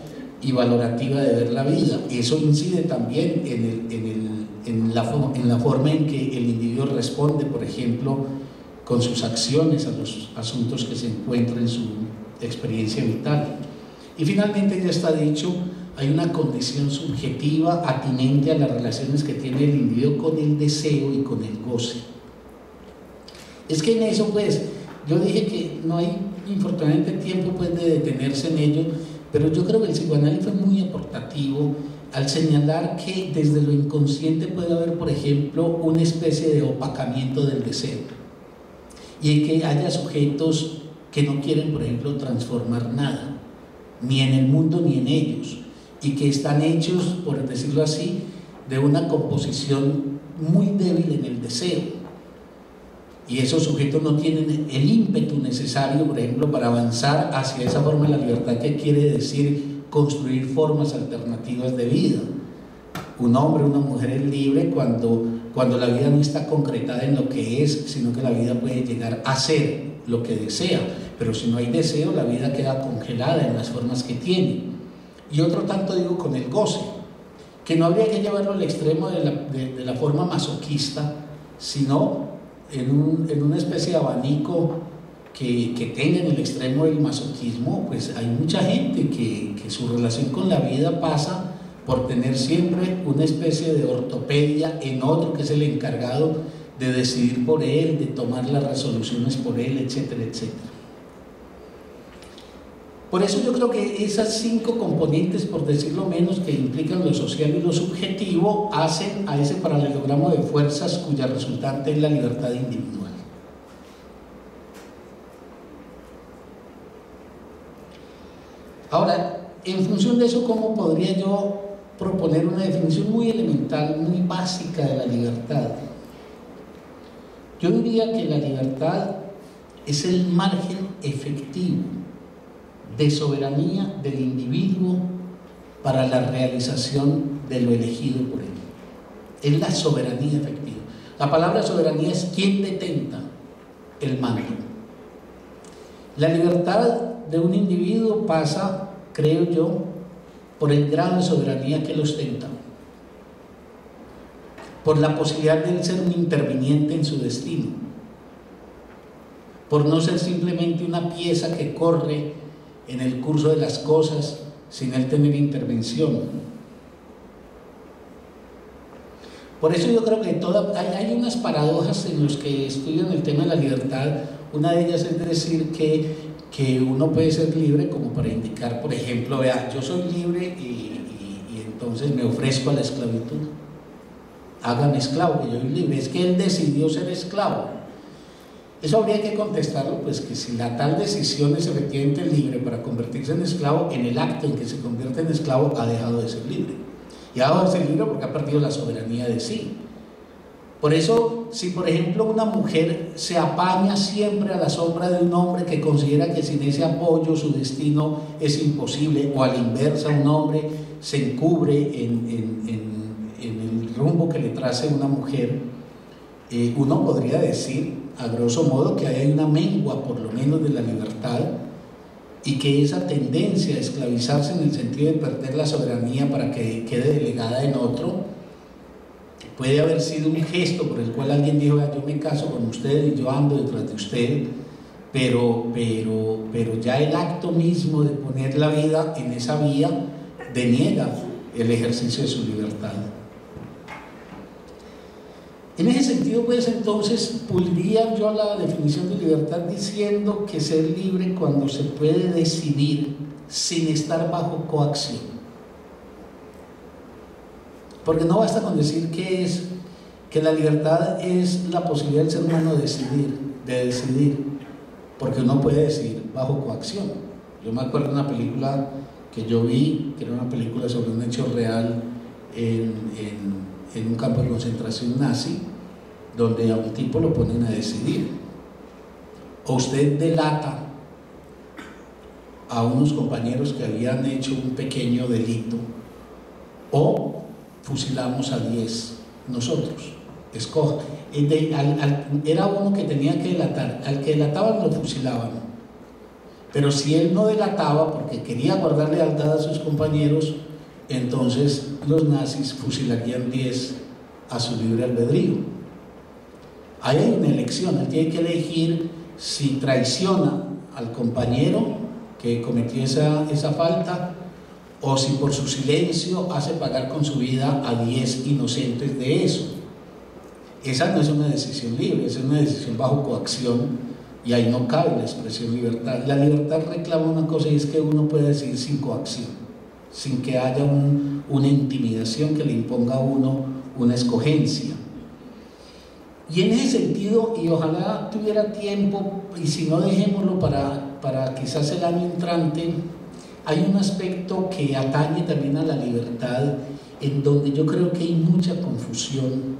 y valorativa de ver la vida. Eso incide también en, el, en, el, en, la, en la forma en que el individuo responde, por ejemplo, con sus acciones a los asuntos que se encuentran en su experiencia vital. Y finalmente, ya está dicho, hay una condición subjetiva atinente a las relaciones que tiene el individuo con el deseo y con el goce. Es que en eso, pues, yo dije que no hay, infortunadamente, tiempo pues, de detenerse en ello, pero yo creo que el psicoanálisis fue muy aportativo al señalar que desde lo inconsciente puede haber, por ejemplo, una especie de opacamiento del deseo, y es que haya sujetos que no quieren, por ejemplo, transformar nada, ni en el mundo ni en ellos, y que están hechos, por decirlo así, de una composición muy débil en el deseo. Y esos sujetos no tienen el ímpetu necesario, por ejemplo, para avanzar hacia esa forma de la libertad que quiere decir construir formas alternativas de vida. Un hombre, una mujer es libre cuando... cuando la vida no está concretada en lo que es, sino que la vida puede llegar a ser lo que desea, pero si no hay deseo, la vida queda congelada en las formas que tiene. Y otro tanto digo con el goce, que no habría que llevarlo al extremo de la, de, de la forma masoquista, sino en, un, en una especie de abanico que, que tenga en el extremo del masoquismo. Pues hay mucha gente que, que su relación con la vida pasa por tener siempre una especie de ortopedia en otro que es el encargado de decidir por él, de tomar las resoluciones por él, etcétera, etcétera. Por eso yo creo que esas cinco componentes, por decirlo menos, que implican lo social y lo subjetivo, hacen a ese paralelogramo de fuerzas cuya resultante es la libertad individual. Ahora, en función de eso, ¿cómo podría yo proponer una definición muy elemental, muy básica de la libertad? Yo diría que la libertad es el margen efectivo de soberanía del individuo para la realización de lo elegido por él. Es la soberanía efectiva. La palabra soberanía es quien detenta el mando. La libertad de un individuo pasa, creo yo, por el grado de soberanía que lo ostenta, por la posibilidad de ser un interviniente en su destino, por no ser simplemente una pieza que corre en el curso de las cosas sin él tener intervención. Por eso yo creo que toda, hay, hay unas paradojas en los que estudian el tema de la libertad. Una de ellas es decir que que uno puede ser libre como para indicar, por ejemplo, vea, yo soy libre y, y, y entonces me ofrezco a la esclavitud, hágame esclavo, que yo soy libre. Es que él decidió ser esclavo. Eso habría que contestarlo, pues que si la tal decisión es efectivamente libre para convertirse en esclavo, en el acto en que se convierte en esclavo ha dejado de ser libre. Y ha dejado de ser libre porque ha perdido la soberanía de sí. Por eso, si por ejemplo una mujer se apaña siempre a la sombra de un hombre que considera que sin ese apoyo su destino es imposible, o a la inversa un hombre se encubre en, en, en, en el rumbo que le trace una mujer, eh, uno podría decir, a grosso modo, que hay una mengua por lo menos de la libertad y que esa tendencia a esclavizarse en el sentido de perder la soberanía para que quede delegada en otro puede haber sido un gesto por el cual alguien dijo: yo me caso con usted y yo ando detrás de usted, pero, pero, pero ya el acto mismo de poner la vida en esa vía deniega el ejercicio de su libertad. En ese sentido, pues entonces puliría yo la definición de libertad diciendo que ser libre cuando se puede decidir sin estar bajo coacción. Porque no basta con decir que, es, que la libertad es la posibilidad del ser humano de decidir, de decidir, porque uno puede decidir bajo coacción. Yo me acuerdo de una película que yo vi, que era una película sobre un hecho real en, en en un campo de concentración nazi, donde a un tipo lo ponen a decidir: o usted delata a unos compañeros que habían hecho un pequeño delito, o fusilamos a diez nosotros, escoja. Era uno que tenía que delatar, al que delataban lo fusilaban, pero si él no delataba porque quería guardar lealtad a sus compañeros, entonces los nazis fusilarían diez a su libre albedrío. Ahí hay una elección, él tiene que elegir si traiciona al compañero que cometió esa, esa falta, o si por su silencio hace pagar con su vida a diez inocentes de eso. Esa no es una decisión libre, esa es una decisión bajo coacción, y ahí no cabe la expresión libertad. La libertad reclama una cosa, y es que uno puede decidir sin coacción, sin que haya un, una intimidación que le imponga a uno una escogencia. Y en ese sentido, y ojalá tuviera tiempo, y si no, dejémoslo para, para quizás el año entrante, hay un aspecto que atañe también a la libertad, en donde yo creo que hay mucha confusión,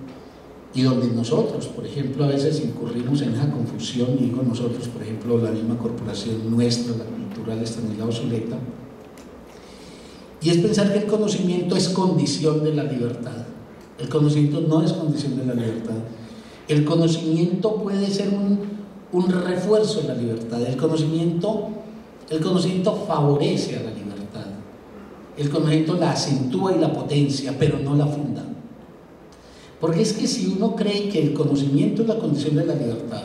y donde nosotros, por ejemplo, a veces incurrimos en esa confusión. Digo nosotros, por ejemplo, la misma corporación nuestra, la Cultural Estanislao Zuleta. Y es pensar que el conocimiento es condición de la libertad. El conocimiento no es condición de la libertad. El conocimiento puede ser un, un refuerzo de la libertad. El conocimiento, el conocimiento favorece a la libertad. El conocimiento la acentúa y la potencia, pero no la funda. Porque es que si uno cree que el conocimiento es la condición de la libertad,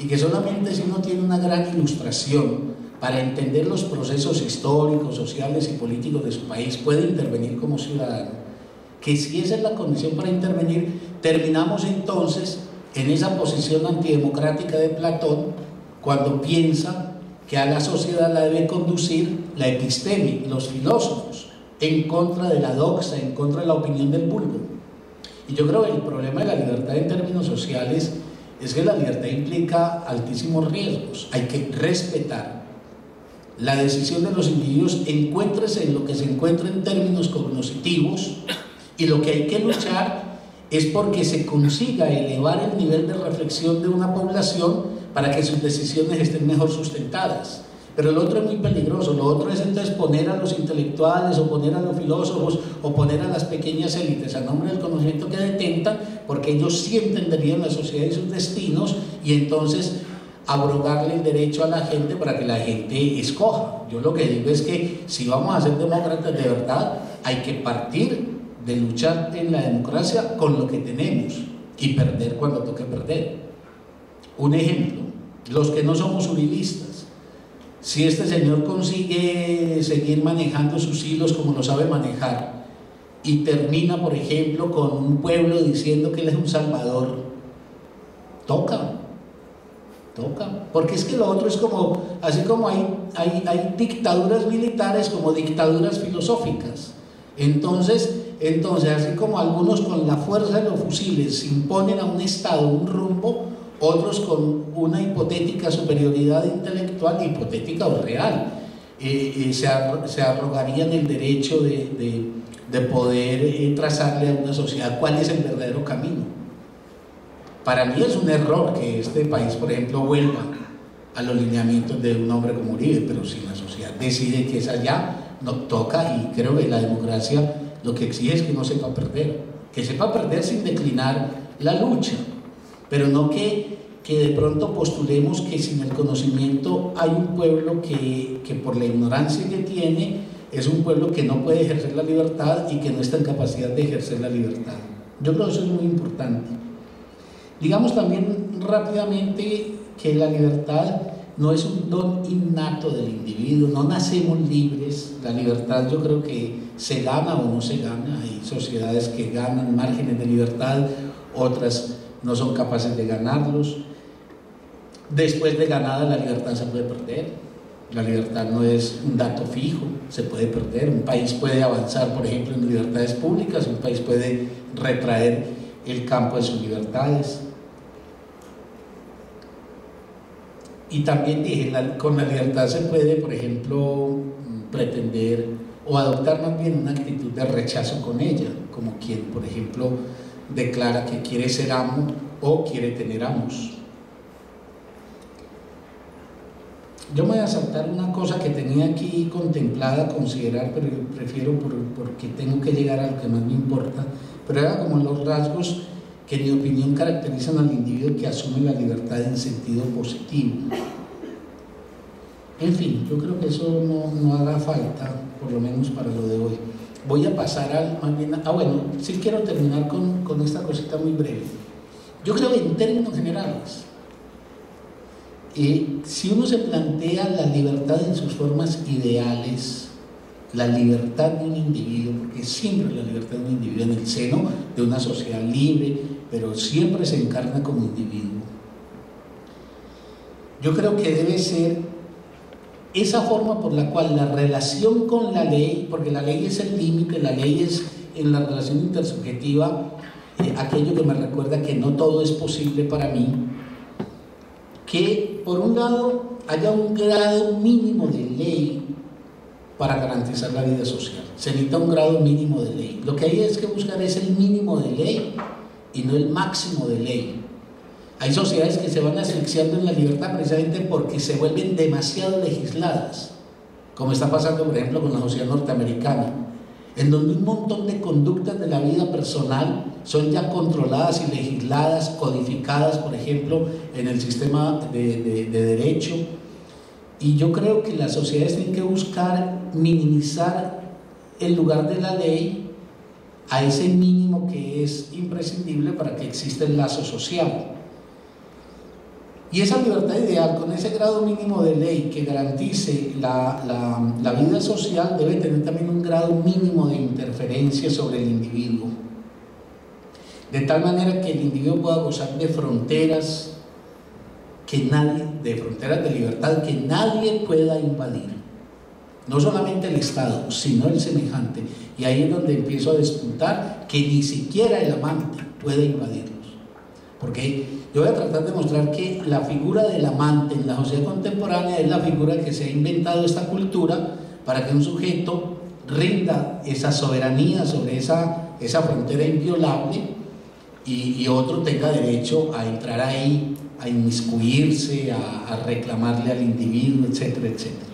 y que solamente si uno tiene una gran ilustración para entender los procesos históricos, sociales y políticos de su país, puede intervenir como ciudadano, que si esa es la condición para intervenir, terminamos entonces en esa posición antidemocrática de Platón, cuando piensa que a la sociedad la debe conducir la episteme, los filósofos, en contra de la doxa, en contra de la opinión del vulgo. Y yo creo que el problema de la libertad en términos sociales es que la libertad implica altísimos riesgos. Hay que respetar la decisión de los individuos, encuéntrese en lo que se encuentra en términos cognitivos, y lo que hay que luchar es porque se consiga elevar el nivel de reflexión de una población para que sus decisiones estén mejor sustentadas. Pero el otro es muy peligroso, lo otro es entonces poner a los intelectuales, o poner a los filósofos, o poner a las pequeñas élites a nombre del conocimiento que detentan, porque ellos sí entenderían la sociedad y sus destinos, y entonces abrogarle el derecho a la gente para que la gente escoja. Yo lo que digo es que si vamos a ser demócratas de verdad, hay que partir de luchar en la democracia con lo que tenemos y perder cuando toque perder. Un ejemplo: los que no somos uribistas, si este señor consigue seguir manejando sus hilos como lo sabe manejar, y termina por ejemplo con un pueblo diciendo que él es un salvador, toca Toca. Porque es que lo otro es como, así como hay, hay, hay dictaduras militares, como dictaduras filosóficas. Entonces, entonces, así como algunos con la fuerza de los fusiles imponen a un Estado un rumbo, otros con una hipotética superioridad intelectual, hipotética o real, eh, eh, se, arro se arrogarían el derecho de, de, de poder eh, trazarle a una sociedad cuál es el verdadero camino. Para mí es un error que este país, por ejemplo, vuelva a los lineamientos de un hombre como Uribe, pero si la sociedad decide que es allá, nos toca, y creo que la democracia lo que exige es que no sepa perder, que sepa perder sin declinar la lucha, pero no que, que de pronto postulemos que sin el conocimiento hay un pueblo que, que por la ignorancia que tiene es un pueblo que no puede ejercer la libertad y que no está en capacidad de ejercer la libertad. Yo creo que eso es muy importante. Digamos también rápidamente que la libertad no es un don innato del individuo, no nacemos libres. La libertad yo creo que se gana o no se gana. Hay sociedades que ganan márgenes de libertad, otras no son capaces de ganarlos. Después de ganada, la libertad se puede perder. La libertad no es un dato fijo, se puede perder. Un país puede avanzar, por ejemplo, en libertades públicas, un país puede retraer el campo de sus libertades. Y también dije, la, con la libertad se puede, por ejemplo, pretender o adoptar más bien una actitud de rechazo con ella, como quien, por ejemplo, declara que quiere ser amo o quiere tener amos. Yo me voy a saltar una cosa que tenía aquí contemplada, considerar, pero prefiero por, porque tengo que llegar a lo que más me importa, pero era como los rasgos que en mi opinión caracterizan al individuo que asume la libertad en sentido positivo. En fin, yo creo que eso no, no hará falta, por lo menos para lo de hoy. Voy a pasar al... Más bien, ah, bueno, sí quiero terminar con, con esta cosita muy breve. Yo creo que en términos generales, eh, si uno se plantea la libertad en sus formas ideales, la libertad de un individuo, porque siempre la libertad de un individuo en el seno de una sociedad libre, pero siempre se encarna como individuo. Yo creo que debe ser esa forma por la cual la relación con la ley, porque la ley es el límite, la ley es en la relación intersubjetiva eh, aquello que me recuerda que no todo es posible para mí, que por un lado haya un grado mínimo de ley para garantizar la vida social. Se necesita un grado mínimo de ley. Lo que hay es que buscar es el mínimo de ley y no el máximo de ley. Hay sociedades que se van asfixiando en la libertad precisamente porque se vuelven demasiado legisladas, como está pasando por ejemplo con la sociedad norteamericana, en donde un montón de conductas de la vida personal son ya controladas y legisladas, codificadas por ejemplo en el sistema de, de, de derecho. Y yo creo que las sociedades tienen que buscar minimizar el lugar de la ley a ese mínimo que es imprescindible para que exista el lazo social. Y esa libertad ideal, con ese grado mínimo de ley que garantice la, la, la vida social, debe tener también un grado mínimo de interferencia sobre el individuo. De tal manera que el individuo pueda gozar de fronteras, que nadie, de fronteras de libertad, que nadie pueda invadir, no solamente el Estado, sino el semejante. Y ahí es donde empiezo a despuntar que ni siquiera el amante puede invadirlos, porque yo voy a tratar de mostrar que la figura del amante en la sociedad contemporánea es la figura que se ha inventado esta cultura para que un sujeto rinda esa soberanía sobre esa, esa frontera inviolable y, y otro tenga derecho a entrar ahí, a inmiscuirse, a, a reclamarle al individuo, etcétera, etcétera.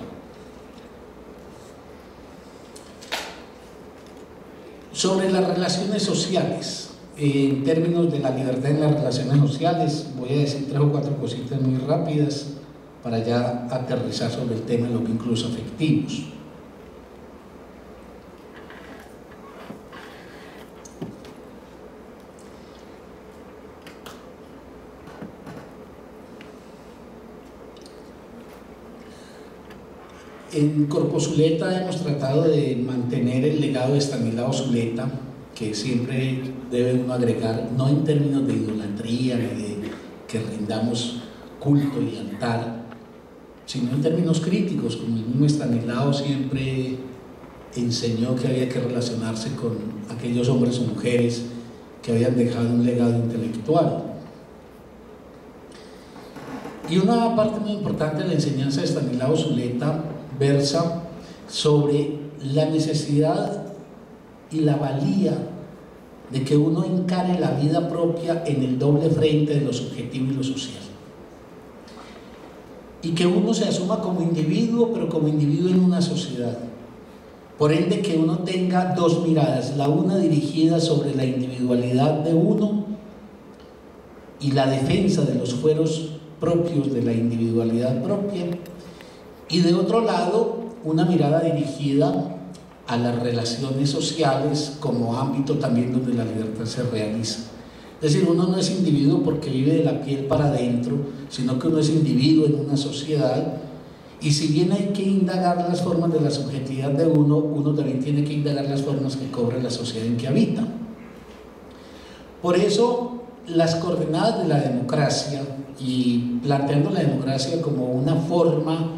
Sobre las relaciones sociales, eh, en términos de la libertad en las relaciones sociales, voy a decir tres o cuatro cositas muy rápidas para ya aterrizar sobre el tema de los vínculos afectivos. En Corpo Zuleta hemos tratado de mantener el legado de Estanislao Zuleta, que siempre debe uno agregar, no en términos de idolatría, ni de que rindamos culto y altar, sino en términos críticos, como el mismo Estanislao siempre enseñó que había que relacionarse con aquellos hombres o mujeres que habían dejado un legado intelectual. Y una parte muy importante de la enseñanza de Estanislao Zuleta versa sobre la necesidad y la valía de que uno encare la vida propia en el doble frente de lo subjetivo y lo social, y que uno se asuma como individuo, pero como individuo en una sociedad. Por ende, que uno tenga dos miradas, la una dirigida sobre la individualidad de uno y la defensa de los fueros propios de la individualidad propia, y de otro lado una mirada dirigida a las relaciones sociales como ámbito también donde la libertad se realiza. Es decir, uno no es individuo porque vive de la piel para adentro, sino que uno es individuo en una sociedad. Y si bien hay que indagar las formas de la subjetividad de uno, uno también tiene que indagar las formas que cobra la sociedad en que habita. Por eso, las coordenadas de la democracia, y planteando la democracia como una forma,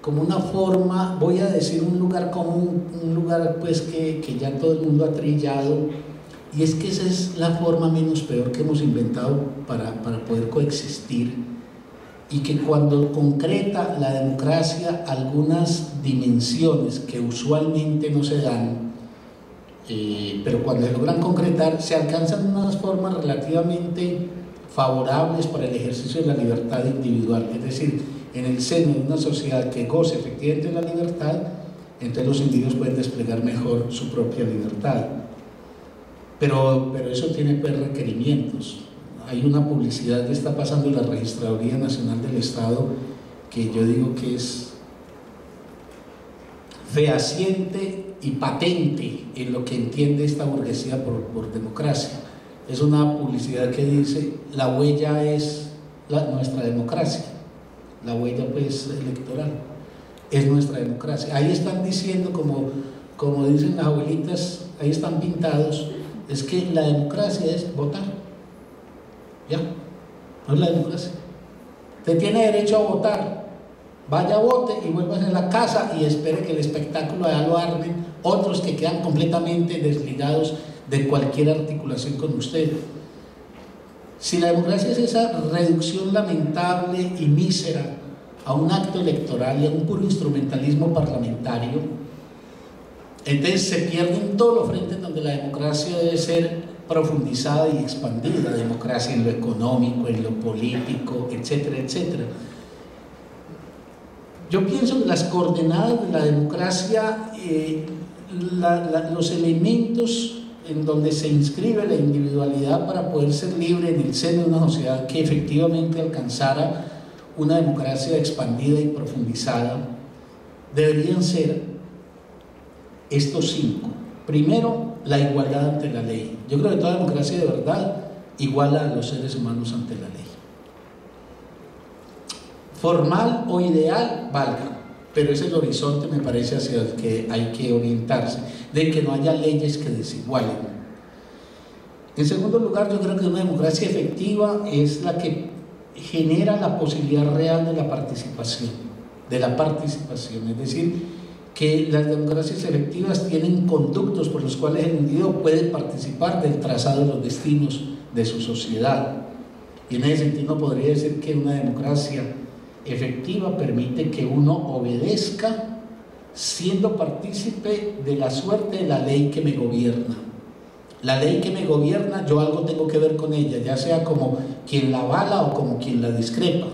como una forma, voy a decir un lugar común, un lugar pues que, que ya todo el mundo ha trillado, y es que esa es la forma menos peor que hemos inventado para, para poder coexistir, y que cuando concreta la democracia algunas dimensiones que usualmente no se dan, eh, pero cuando se logran concretar se alcanzan unas formas relativamente favorables para el ejercicio de la libertad individual. Es decir, en el seno de una sociedad que goce efectivamente de la libertad, entonces los individuos pueden desplegar mejor su propia libertad, pero, pero eso tiene pues requerimientos. Hay una publicidad que está pasando en la Registraduría Nacional del Estado que yo digo que es fehaciente y patente en lo que entiende esta burguesía por, por democracia. Es una publicidad que dice: la huella es la, nuestra democracia, la huella pues electoral es nuestra democracia. Ahí están diciendo, como, como dicen las abuelitas, ahí están pintados, es que la democracia es votar. Ya, no es la democracia. Usted tiene derecho a votar, vaya, vote y vuelva a la casa y espere que el espectáculo allá lo armen otros que quedan completamente desligados de cualquier articulación con usted. Si la democracia es esa reducción lamentable y mísera a un acto electoral y a un puro instrumentalismo parlamentario, entonces se pierden todos los frentes donde la democracia debe ser profundizada y expandida, democracia en lo económico, en lo político, etcétera, etcétera. Yo pienso que las coordenadas de la democracia, eh, la, la, los elementos en donde se inscribe la individualidad para poder ser libre en el seno de una sociedad que efectivamente alcanzara una democracia expandida y profundizada, deberían ser estos cinco. Primero, la igualdad ante la ley. Yo creo que toda democracia de verdad iguala a los seres humanos ante la ley. Formal o ideal, valga, pero ese es el horizonte, me parece, hacia el que hay que orientarse, de que no haya leyes que desigualen. En segundo lugar, yo creo que una democracia efectiva es la que genera la posibilidad real de la participación, de la participación, es decir, que las democracias efectivas tienen conductos por los cuales el individuo puede participar del trazado de los destinos de su sociedad. Y en ese sentido podría decir que una democracia efectiva permite que uno obedezca siendo partícipe de la suerte de la ley que me gobierna. La ley que me gobierna, yo algo tengo que ver con ella, ya sea como quien la avala o como quien la discrepa,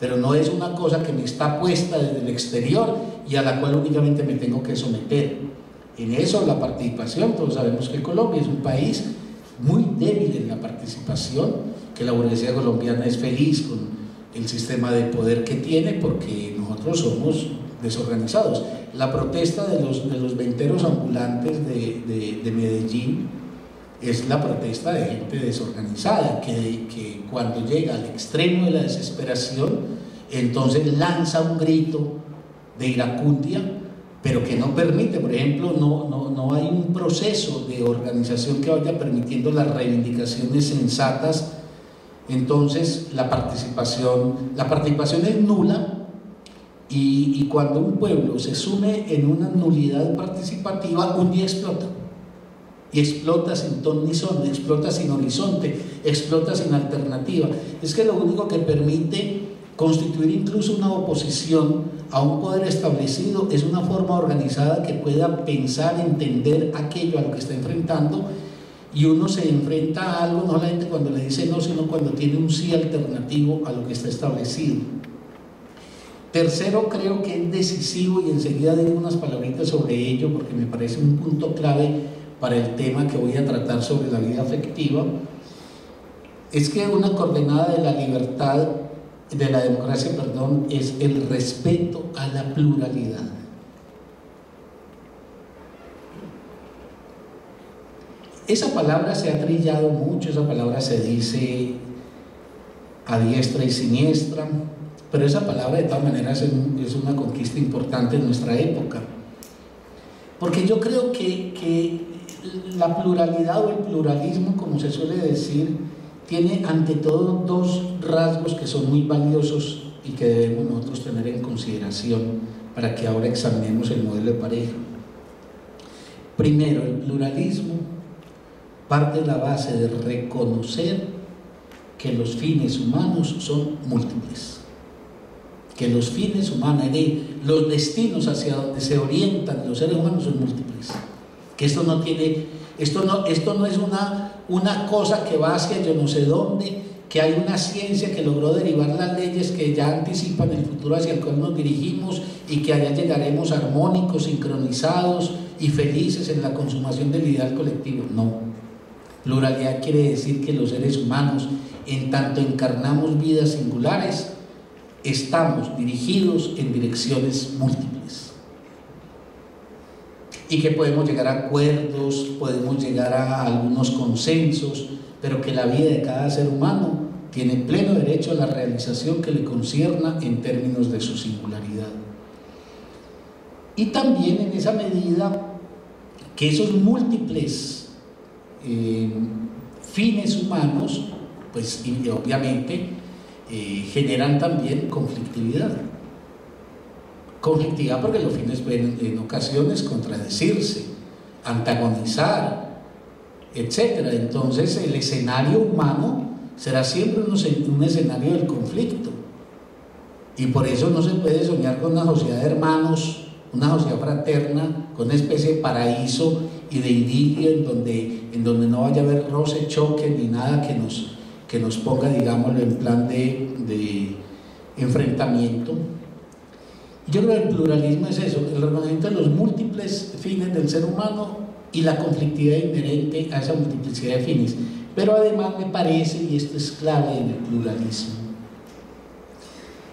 pero no es una cosa que me está puesta desde el exterior y a la cual únicamente me tengo que someter. En eso la participación, todos sabemos que Colombia es un país muy débil en la participación, que la burguesía colombiana es feliz con el sistema de poder que tiene porque nosotros somos desorganizados. La protesta de los, de los venteros ambulantes de, de, de Medellín es la protesta de gente desorganizada que, que cuando llega al extremo de la desesperación entonces lanza un grito de iracundia, pero que no permite, por ejemplo, no, no, no hay un proceso de organización que vaya permitiendo las reivindicaciones sensatas. Entonces la participación, la participación es nula, y, y cuando un pueblo se sume en una nulidad participativa, un día explota. Y explota sin ton ni son, explota sin horizonte, explota sin alternativa. Es que lo único que permite Constituir incluso una oposición a un poder establecido es una forma organizada que pueda pensar, entender aquello a lo que está enfrentando, y uno se enfrenta a algo no solamente cuando le dice no, sino cuando tiene un sí alternativo a lo que está establecido. Tercero, creo que es decisivo, y enseguida digo unas palabritas sobre ello porque me parece un punto clave para el tema que voy a tratar sobre la vida afectiva, es que una coordenada de la libertad, de la democracia, perdón, es el respeto a la pluralidad. Esa palabra se ha trillado mucho, esa palabra se dice a diestra y siniestra, pero esa palabra de todas maneras es una conquista importante en nuestra época, porque yo creo que, que la pluralidad o el pluralismo, como se suele decir, tiene ante todo dos rasgos que son muy valiosos y que debemos nosotros tener en consideración para que ahora examinemos el modelo de pareja. Primero, el pluralismo parte de la base de reconocer que los fines humanos son múltiples, que los fines humanos, los destinos hacia donde se orientan los seres humanos son múltiples, que esto no tiene, esto no, esto no es una una cosa que va hacia yo no sé dónde, que hay una ciencia que logró derivar las leyes que ya anticipan el futuro hacia el cual nos dirigimos y que allá llegaremos armónicos, sincronizados y felices en la consumación del ideal colectivo. No. Pluralidad quiere decir que los seres humanos, en tanto encarnamos vidas singulares, estamos dirigidos en direcciones múltiples. Y que podemos llegar a acuerdos, podemos llegar a algunos consensos, pero que la vida de cada ser humano tiene pleno derecho a la realización que le concierna en términos de su singularidad. Y también en esa medida que esos múltiples eh, fines humanos, pues y obviamente eh, generan también conflictividad. Conflictividad porque los fines pueden en ocasiones contradecirse, antagonizar, etcétera. Entonces el escenario humano será siempre un escenario del conflicto, y por eso no se puede soñar con una sociedad de hermanos, una sociedad fraterna, con una especie de paraíso y de idilio en donde, en donde no vaya a haber roce, choque ni nada que nos, que nos ponga, digámoslo, en plan de, de enfrentamiento. Yo creo que el pluralismo es eso, el reconocimiento de los múltiples fines del ser humano y la conflictividad inherente a esa multiplicidad de fines. Pero además me parece, y esto es clave en el pluralismo,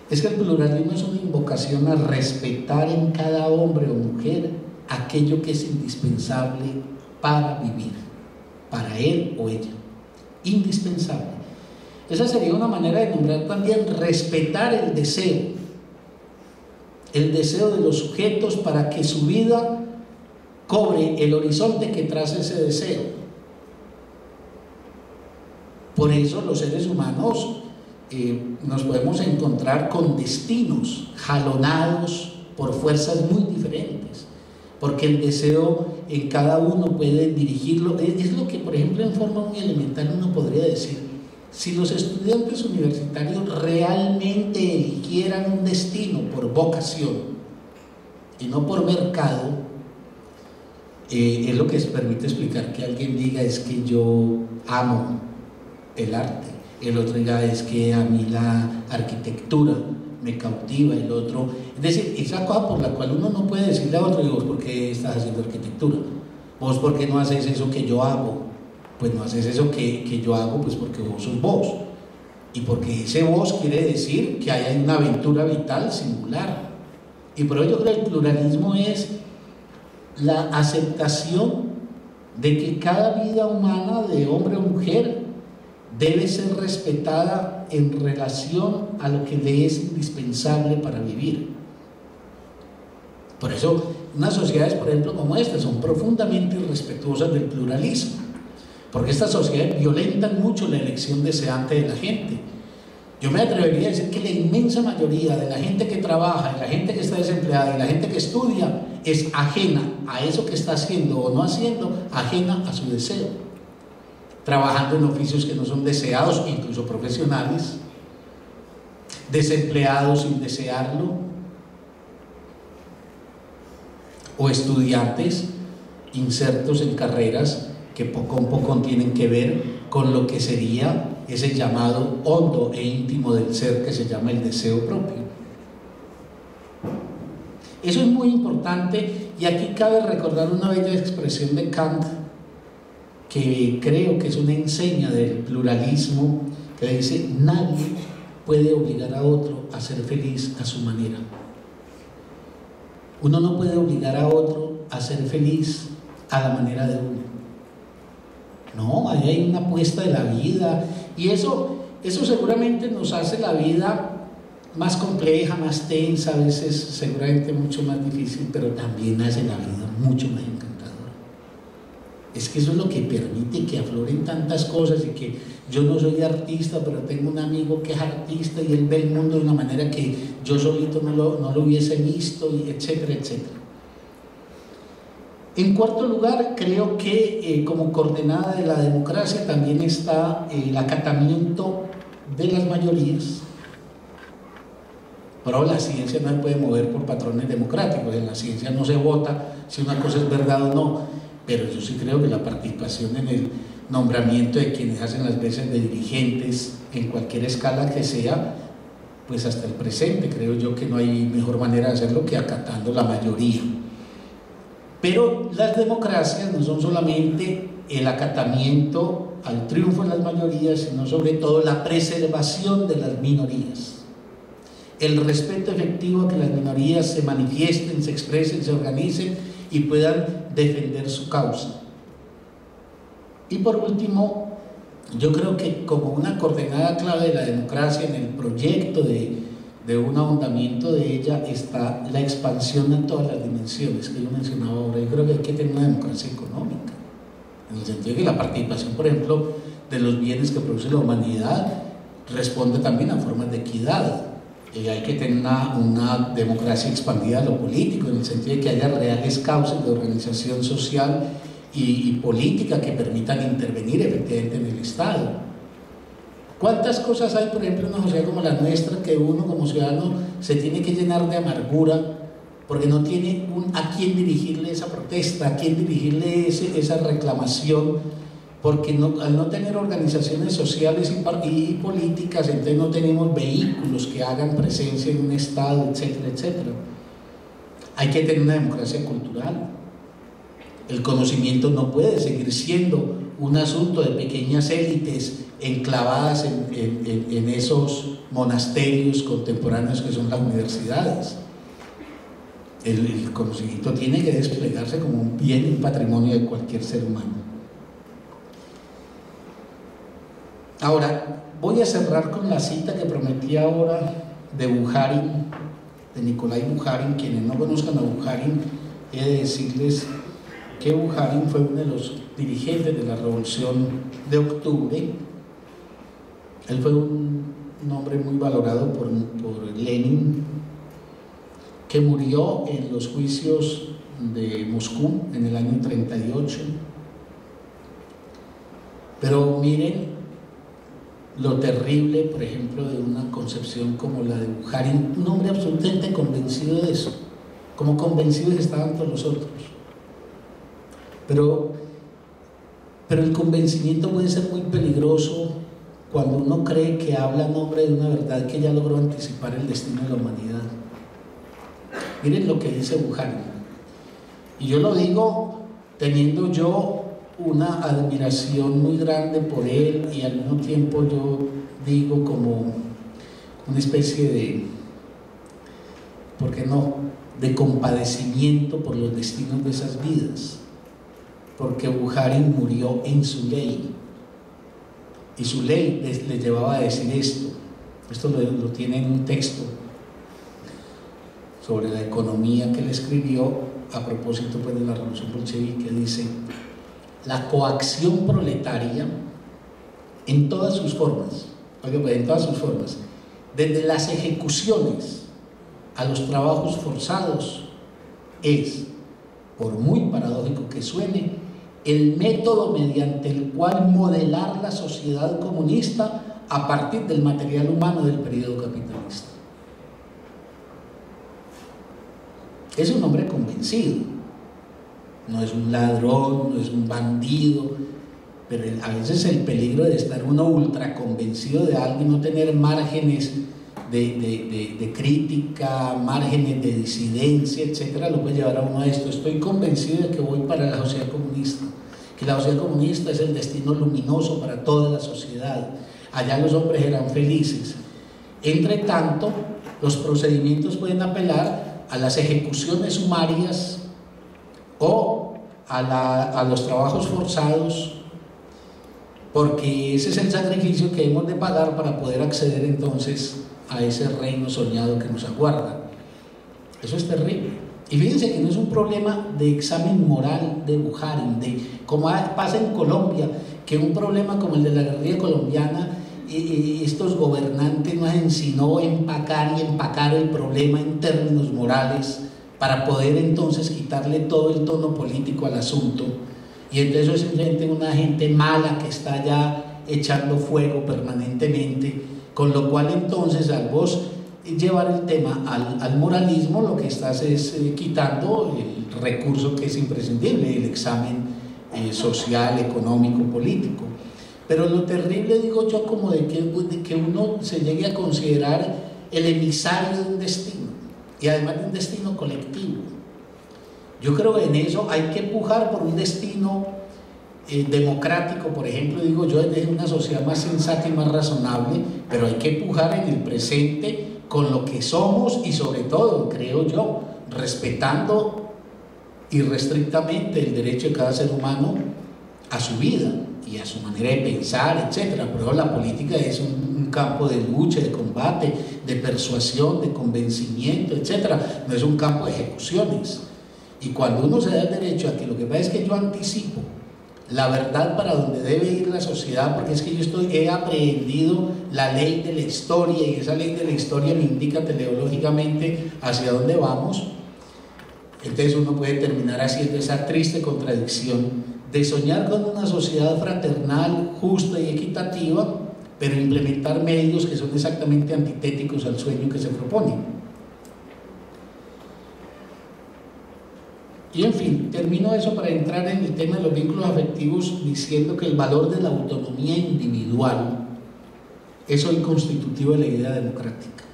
es que el pluralismo es una invocación a respetar en cada hombre o mujer aquello que es indispensable para vivir, para él o ella. Indispensable. Esa sería una manera de nombrar también respetar el deseo. El deseo de los sujetos para que su vida cobre el horizonte que traza ese deseo. Por eso los seres humanos eh, nos podemos encontrar con destinos jalonados por fuerzas muy diferentes, porque el deseo en cada uno puede dirigirlo. Es lo que, por ejemplo, en forma muy elemental uno podría decir: si los estudiantes universitarios realmente eligieran un destino por vocación y no por mercado, eh, es lo que permite explicar que alguien diga es que yo amo el arte, el otro diga es que a mí la arquitectura me cautiva, el otro... Es decir, esa cosa por la cual uno no puede decirle a otro: vos, ¿por qué estás haciendo arquitectura? Vos, ¿por qué no haces eso que yo hago? Pues no haces eso que, que yo hago, pues porque vos sos vos, y porque ese vos quiere decir que hay una aventura vital singular. Y por ello creo que el pluralismo es la aceptación de que cada vida humana, de hombre o mujer, debe ser respetada en relación a lo que le es indispensable para vivir. Por eso unas sociedades, por ejemplo, como esta, son profundamente irrespetuosas del pluralismo, porque estas sociedades violentan mucho la elección deseante de la gente. Yo me atrevería a decir que la inmensa mayoría de la gente que trabaja, de la gente que está desempleada, de la gente que estudia, es ajena a eso que está haciendo o no haciendo, ajena a su deseo, trabajando en oficios que no son deseados, incluso profesionales, desempleado sin desearlo, o estudiantes insertos en carreras que poco a poco tienen que ver con lo que sería ese llamado hondo e íntimo del ser que se llama el deseo propio. Eso es muy importante, y aquí cabe recordar una bella expresión de Kant, que creo que es una enseña del pluralismo, que dice: nadie puede obligar a otro a ser feliz a su manera. Uno no puede obligar a otro a ser feliz a la manera de uno. No, ahí hay una apuesta de la vida, y eso, eso seguramente nos hace la vida más compleja, más tensa, a veces seguramente mucho más difícil, pero también hace la vida mucho más encantadora. Es que eso es lo que permite que afloren tantas cosas, y que yo no soy artista, pero tengo un amigo que es artista y él ve el mundo de una manera que yo solito no lo, no lo hubiese visto, y etcétera, etcétera. En cuarto lugar, creo que eh, como coordenada de la democracia también está el acatamiento de las mayorías. Pero la ciencia no se puede mover por patrones democráticos, en la ciencia no se vota si una cosa es verdad o no, pero yo sí creo que la participación en el nombramiento de quienes hacen las veces de dirigentes en cualquier escala que sea, pues hasta el presente creo yo que no hay mejor manera de hacerlo que acatando la mayoría. Pero las democracias no son solamente el acatamiento al triunfo de las mayorías, sino sobre todo la preservación de las minorías, el respeto efectivo a que las minorías se manifiesten, se expresen, se organicen y puedan defender su causa. Y por último, yo creo que como una coordenada clave de la democracia en el proyecto de, de un ahondamiento de ella está la expansión en todas las dimensiones que yo mencionaba ahora. Yo creo que hay que tener una democracia económica, en el sentido de que la participación, por ejemplo, de los bienes que produce la humanidad responde también a formas de equidad. Y hay que tener una, una democracia expandida a lo político, en el sentido de que haya reales causas de organización social y, y política que permitan intervenir efectivamente en el Estado. ¿Cuántas cosas hay, por ejemplo, en una sociedad como la nuestra, que uno como ciudadano se tiene que llenar de amargura porque no tiene un, a quién dirigirle esa protesta, a quién dirigirle ese, esa reclamación? Porque no, al no tener organizaciones sociales y, y políticas, entonces no tenemos vehículos que hagan presencia en un Estado, etcétera, etcétera. Hay que tener una democracia cultural. El conocimiento no puede seguir siendo un asunto de pequeñas élites enclavadas en, en, en, en esos monasterios contemporáneos que son las universidades. El, el conocimiento tiene que desplegarse como un bien, un patrimonio de cualquier ser humano. Ahora, voy a cerrar con la cita que prometí ahora de Bujarin, de Nicolai Bujarin. Quienes no conozcan a Bujarin, he de decirles que Bujarin fue uno de los dirigentes de la Revolución de Octubre. Él fue un, un hombre muy valorado por, por Lenin, que murió en los juicios de Moscú en el año treinta y ocho. Pero miren lo terrible, por ejemplo, de una concepción como la de Bujarin, un hombre absolutamente convencido de eso, como convencidos estaban todos los otros. Pero, pero el convencimiento puede ser muy peligroso cuando uno cree que habla en nombre de una verdad que ya logró anticipar el destino de la humanidad. Miren lo que dice Bujarin, y yo lo digo teniendo yo una admiración muy grande por él, y al mismo tiempo yo digo como una especie de, ¿por qué no?, de compadecimiento por los destinos de esas vidas, porque Bujarin murió en su ley, y su ley le llevaba a decir esto. Esto lo, lo tiene en un texto sobre la economía que le escribió a propósito pues de la revolución bolchevique, que dice: la coacción proletaria en todas sus formas, en todas sus formas, desde las ejecuciones a los trabajos forzados, es, por muy paradójico que suene, el método mediante el cual modelar la sociedad comunista a partir del material humano del periodo capitalista. Es un hombre convencido, no es un ladrón, no es un bandido, pero a veces el peligro de estar uno ultra convencido de algo y no tener márgenes de, de, de, de crítica, márgenes de disidencia, etcétera, lo puede llevar a uno a esto: estoy convencido de que voy para la sociedad comunista, que la sociedad comunista es el destino luminoso para toda la sociedad, allá los hombres eran felices. Entre tanto, los procedimientos pueden apelar a las ejecuciones sumarias o a, la, a los trabajos forzados, porque ese es el sacrificio que hemos de pagar para poder acceder entonces a ese reino soñado que nos aguarda. Eso es terrible. Y fíjense que no es un problema de examen moral de Bujarin, de, como pasa en Colombia, que un problema como el de la guerrilla colombiana, eh, estos gobernantes no hacen sino empacar y empacar el problema en términos morales para poder entonces quitarle todo el tono político al asunto. Y entonces eso es simplemente una gente mala que está ya echando fuego permanentemente, con lo cual entonces al vos llevar el tema al, al moralismo, lo que estás es eh, quitando el recurso que es imprescindible, el examen eh, social, económico, político. Pero lo terrible, digo yo, como de que, de que uno se llegue a considerar el emisario de un destino, y además de un destino colectivo. Yo creo que en eso hay que empujar por un destino eh, democrático, por ejemplo, digo yo, desde una sociedad más sensata y más razonable, pero hay que empujar en el presente con lo que somos y sobre todo, creo yo, respetando irrestrictamente el derecho de cada ser humano a su vida y a su manera de pensar, etcétera. Por eso la política es un, un campo de lucha, de combate, de persuasión, de convencimiento, etcétera. No es un campo de ejecuciones. Y cuando uno se da el derecho a que lo que pasa es que yo anticipo la verdad para donde debe ir la sociedad, porque es que yo estoy, he aprehendido la ley de la historia y esa ley de la historia me indica teleológicamente hacia dónde vamos, entonces uno puede terminar haciendo esa triste contradicción de soñar con una sociedad fraternal, justa y equitativa, pero implementar medios que son exactamente antitéticos al sueño que se propone. Y en fin, termino eso para entrar en el tema de los vínculos afectivos diciendo que el valor de la autonomía individual es hoy constitutivo de la idea democrática.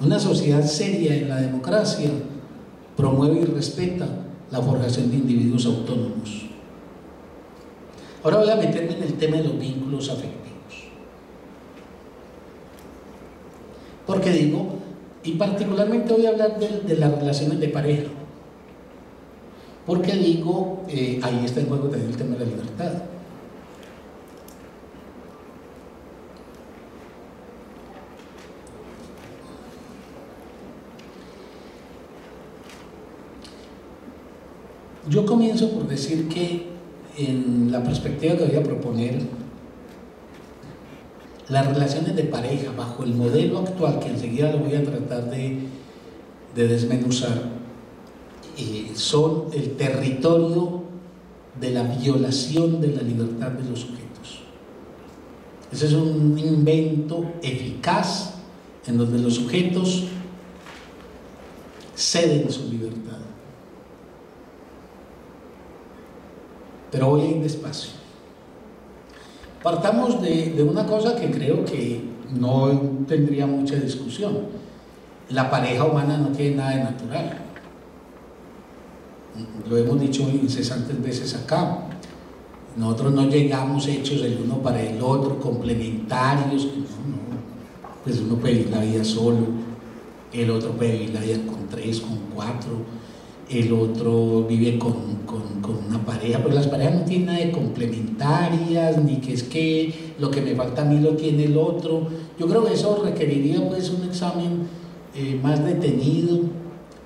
Una sociedad seria en la democracia promueve y respeta la formación de individuos autónomos. Ahora voy a meterme en el tema de los vínculos afectivos. Porque digo... Y particularmente voy a hablar de, de las relaciones de pareja, porque digo, eh, ahí está en juego también el tema de la libertad. Yo comienzo por decir que en la perspectiva que voy a proponer, las relaciones de pareja bajo el modelo actual, que enseguida lo voy a tratar de, de desmenuzar, eh, son el territorio de la violación de la libertad de los sujetos. Ese es un invento eficaz en donde los sujetos ceden su libertad. Pero voy a ir despacio. Partamos de, de una cosa que creo que no tendría mucha discusión. La pareja humana no tiene nada de natural. Lo hemos dicho incesantes veces acá. Nosotros no llegamos hechos el uno para el otro, complementarios. No, no. Pues uno puede vivir la vida solo, el otro puede vivir la vida con tres, con cuatro, el otro vive con, con, con una pareja, pero las parejas no tienen nada de complementarias, ni que es que lo que me falta a mí lo tiene el otro. Yo creo que eso requeriría pues un examen eh, más detenido,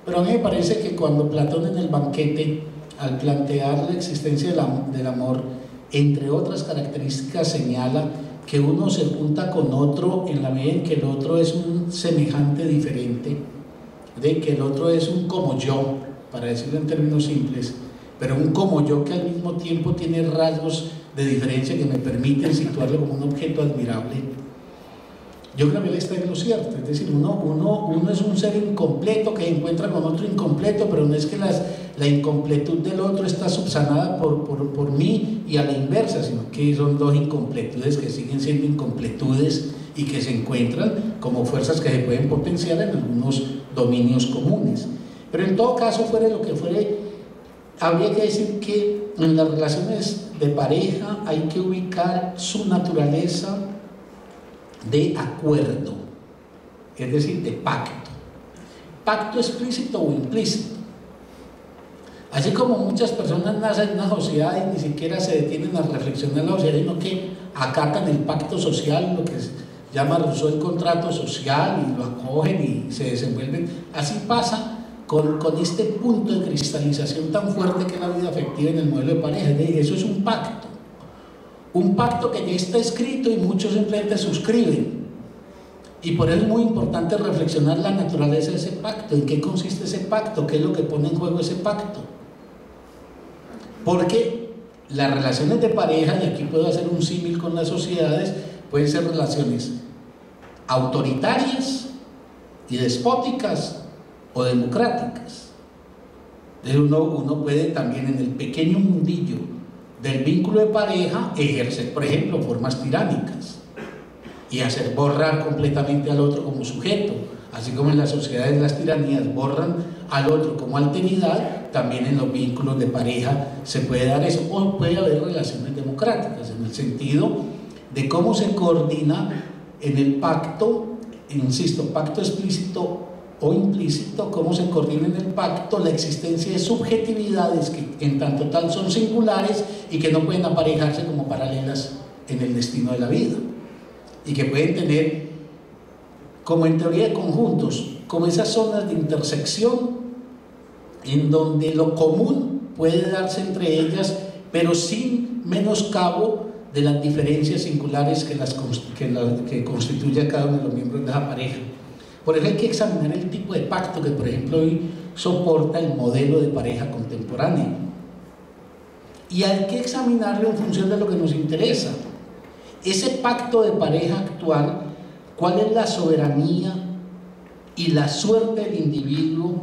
pero a mí me parece que cuando Platón en el banquete, al plantear la existencia de la, del amor, entre otras características señala que uno se junta con otro en la medida en que el otro es un semejante diferente, de que el otro es un como yo, para decirlo en términos simples, pero un como yo que al mismo tiempo tiene rasgos de diferencia que me permiten situarlo como un objeto admirable. Yo creo que él está en lo cierto, es decir, uno, uno, uno es un ser incompleto que se encuentra con otro incompleto, pero no es que las, la incompletud del otro está subsanada por, por, por mí y a la inversa, sino que son dos incompletudes que siguen siendo incompletudes y que se encuentran como fuerzas que se pueden potenciar en algunos dominios comunes. Pero en todo caso, fuera lo que fuere, habría que decir que en las relaciones de pareja hay que ubicar su naturaleza de acuerdo, es decir, de pacto, pacto explícito o implícito. Así como muchas personas nacen en una sociedad y ni siquiera se detienen a reflexionar la sociedad, sino que acatan el pacto social, lo que llama Rousseau el contrato social, y lo acogen y se desenvuelven. Así pasa con, con este punto de cristalización tan fuerte que es la vida afectiva en el modelo de pareja. Eso es un pacto. Un pacto que ya está escrito y muchos simplemente suscriben, y por eso es muy importante reflexionar la naturaleza de ese pacto, en qué consiste ese pacto, qué es lo que pone en juego ese pacto, porque las relaciones de pareja, y aquí puedo hacer un símil con las sociedades, pueden ser relaciones autoritarias y despóticas o democráticas. Uno, uno puede también en el pequeño mundillo del vínculo de pareja ejercer, por ejemplo, formas tiránicas y hacer borrar completamente al otro como sujeto. Así como en las sociedades las tiranías borran al otro como alteridad, también en los vínculos de pareja se puede dar eso. O puede haber relaciones democráticas, en el sentido de cómo se coordina en el pacto, insisto, pacto explícito o implícito, cómo se coordina en el pacto la existencia de subjetividades que en tanto tal son singulares y que no pueden aparejarse como paralelas en el destino de la vida, y que pueden tener, como en teoría de conjuntos, como esas zonas de intersección en donde lo común puede darse entre ellas, pero sin menoscabo de las diferencias singulares que, las, que, la, que constituye a cada uno de los miembros de esa pareja. Por eso hay que examinar el tipo de pacto que, por ejemplo, hoy soporta el modelo de pareja contemporáneo. Y hay que examinarlo en función de lo que nos interesa. Ese pacto de pareja actual, ¿cuál es la soberanía y la suerte del individuo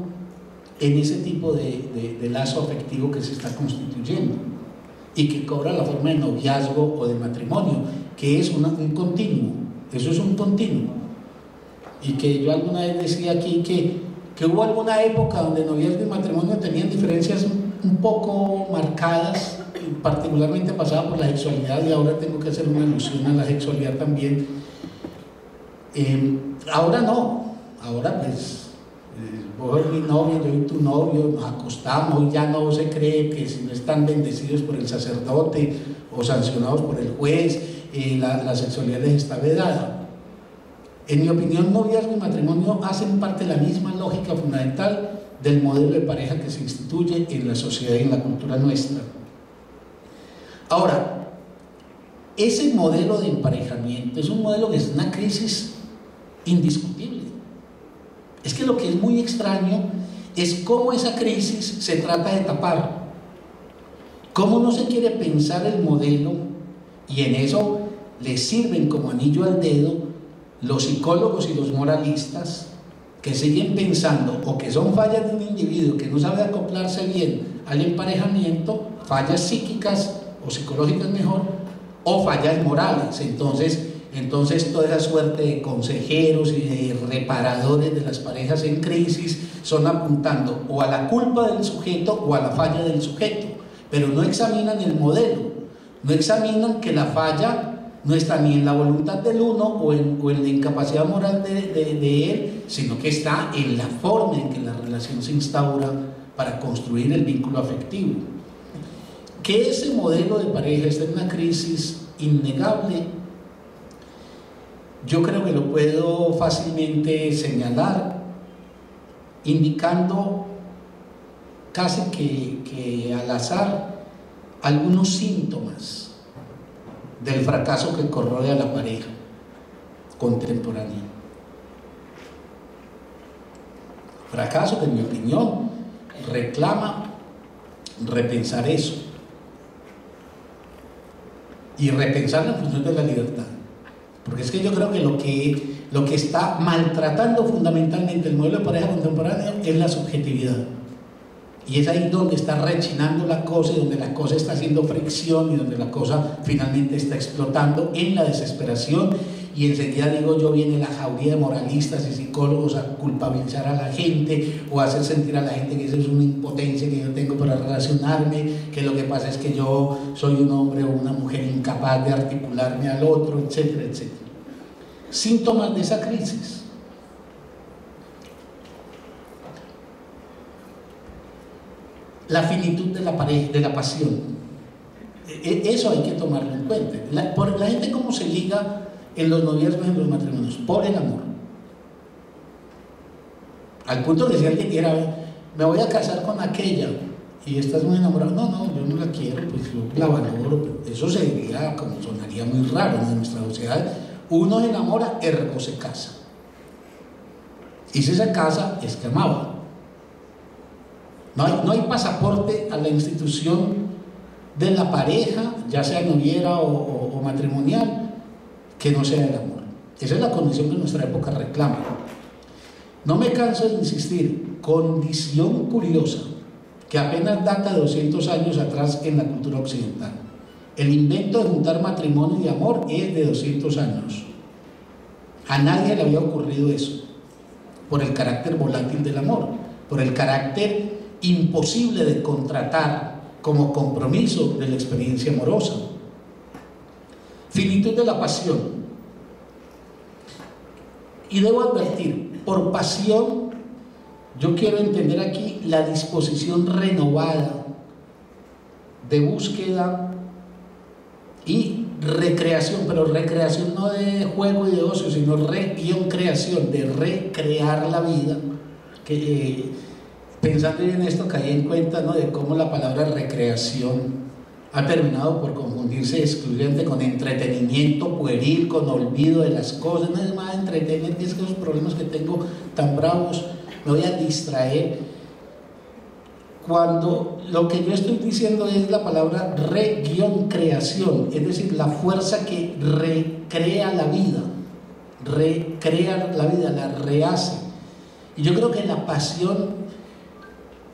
en ese tipo de, de, de lazo afectivo que se está constituyendo? Y que cobra la forma de noviazgo o de matrimonio, que es una, un continuo. Eso es un continuo. Y que yo alguna vez decía aquí que, que hubo alguna época donde noviazgo y matrimonio tenían diferencias un poco marcadas, particularmente pasada por la sexualidad, y ahora tengo que hacer una alusión a la sexualidad también. Eh, ahora no, ahora pues eh, vos eres mi novio, yo soy tu novio, nos acostamos, ya no se cree que si no están bendecidos por el sacerdote o sancionados por el juez, eh, la, la sexualidad les está vedada. En mi opinión, noviazgo y matrimonio hacen parte de la misma lógica fundamental del modelo de pareja que se instituye en la sociedad y en la cultura nuestra. Ahora, ese modelo de emparejamiento es un modelo que es una crisis indiscutible. Es que lo que es muy extraño es cómo esa crisis se trata de tapar, cómo no se quiere pensar el modelo, y en eso le sirven como anillo al dedo los psicólogos y los moralistas, que siguen pensando o que son fallas de un individuo que no sabe acoplarse bien al emparejamiento, fallas psíquicas o psicológicas mejor, o fallas morales. Entonces, entonces toda esa suerte de consejeros y de reparadores de las parejas en crisis son apuntando o a la culpa del sujeto o a la falla del sujeto, pero no examinan el modelo, no examinan que la falla no está ni en la voluntad del uno o en, o en la incapacidad moral de, de, de él, sino que está en la forma en que la relación se instaura para construir el vínculo afectivo. Que ese modelo de pareja está en una crisis innegable, yo creo que lo puedo fácilmente señalar, indicando casi que, que al azar algunos síntomas del fracaso que corrode a la pareja contemporánea. Fracaso que, en mi opinión, reclama repensar eso y repensar en función de la libertad, porque es que yo creo que lo que, lo que está maltratando fundamentalmente el modelo de pareja contemporáneo es la subjetividad, y es ahí donde está rechinando la cosa y donde la cosa está haciendo fricción y donde la cosa finalmente está explotando en la desesperación. Y enseguida, digo yo, viene la jauría de moralistas y psicólogos a culpabilizar a la gente o a hacer sentir a la gente que eso es una impotencia que yo tengo para relacionarme, que lo que pasa es que yo soy un hombre o una mujer incapaz de articularme al otro, etcétera, etcétera. Síntomas de esa crisis. La finitud de la pareja, de la pasión. Eso hay que tomarlo en cuenta. La, por, la gente cómo se liga en los noviazgos, en los matrimonios, por el amor, al punto de decir que quiera, me voy a casar con aquella y estás muy enamorado, no, no, yo no la quiero, pues yo la valoro. Eso se diría, como sonaría muy raro, ¿no? En nuestra sociedad uno se enamora, ergo se casa, y si se casa es que amaba. No hay, no hay pasaporte a la institución de la pareja, ya sea noviera o, o, o matrimonial, que no sea el amor. Esa es la condición que nuestra época reclama. No me canso de insistir, condición curiosa que apenas data de doscientos años atrás en la cultura occidental. El invento de juntar matrimonio y amor es de doscientos años. A nadie le había ocurrido eso, por el carácter volátil del amor, por el carácter imposible de contratar como compromiso de la experiencia amorosa. Finitud de la pasión. Y debo advertir, por pasión yo quiero entender aquí la disposición renovada de búsqueda y recreación, pero recreación no de juego y de ocio, sino re-creación, de recrear la vida, que eh, pensando en esto caí en cuenta, ¿no?, de cómo la palabra recreación ha terminado por confundirse excluyente con entretenimiento pueril, con olvido de las cosas. No es más entretener, es que esos problemas que tengo tan bravos, me voy a distraer, cuando lo que yo estoy diciendo es la palabra re-creación, es decir, la fuerza que recrea la vida, recrea la vida, la rehace. Y yo creo que la pasión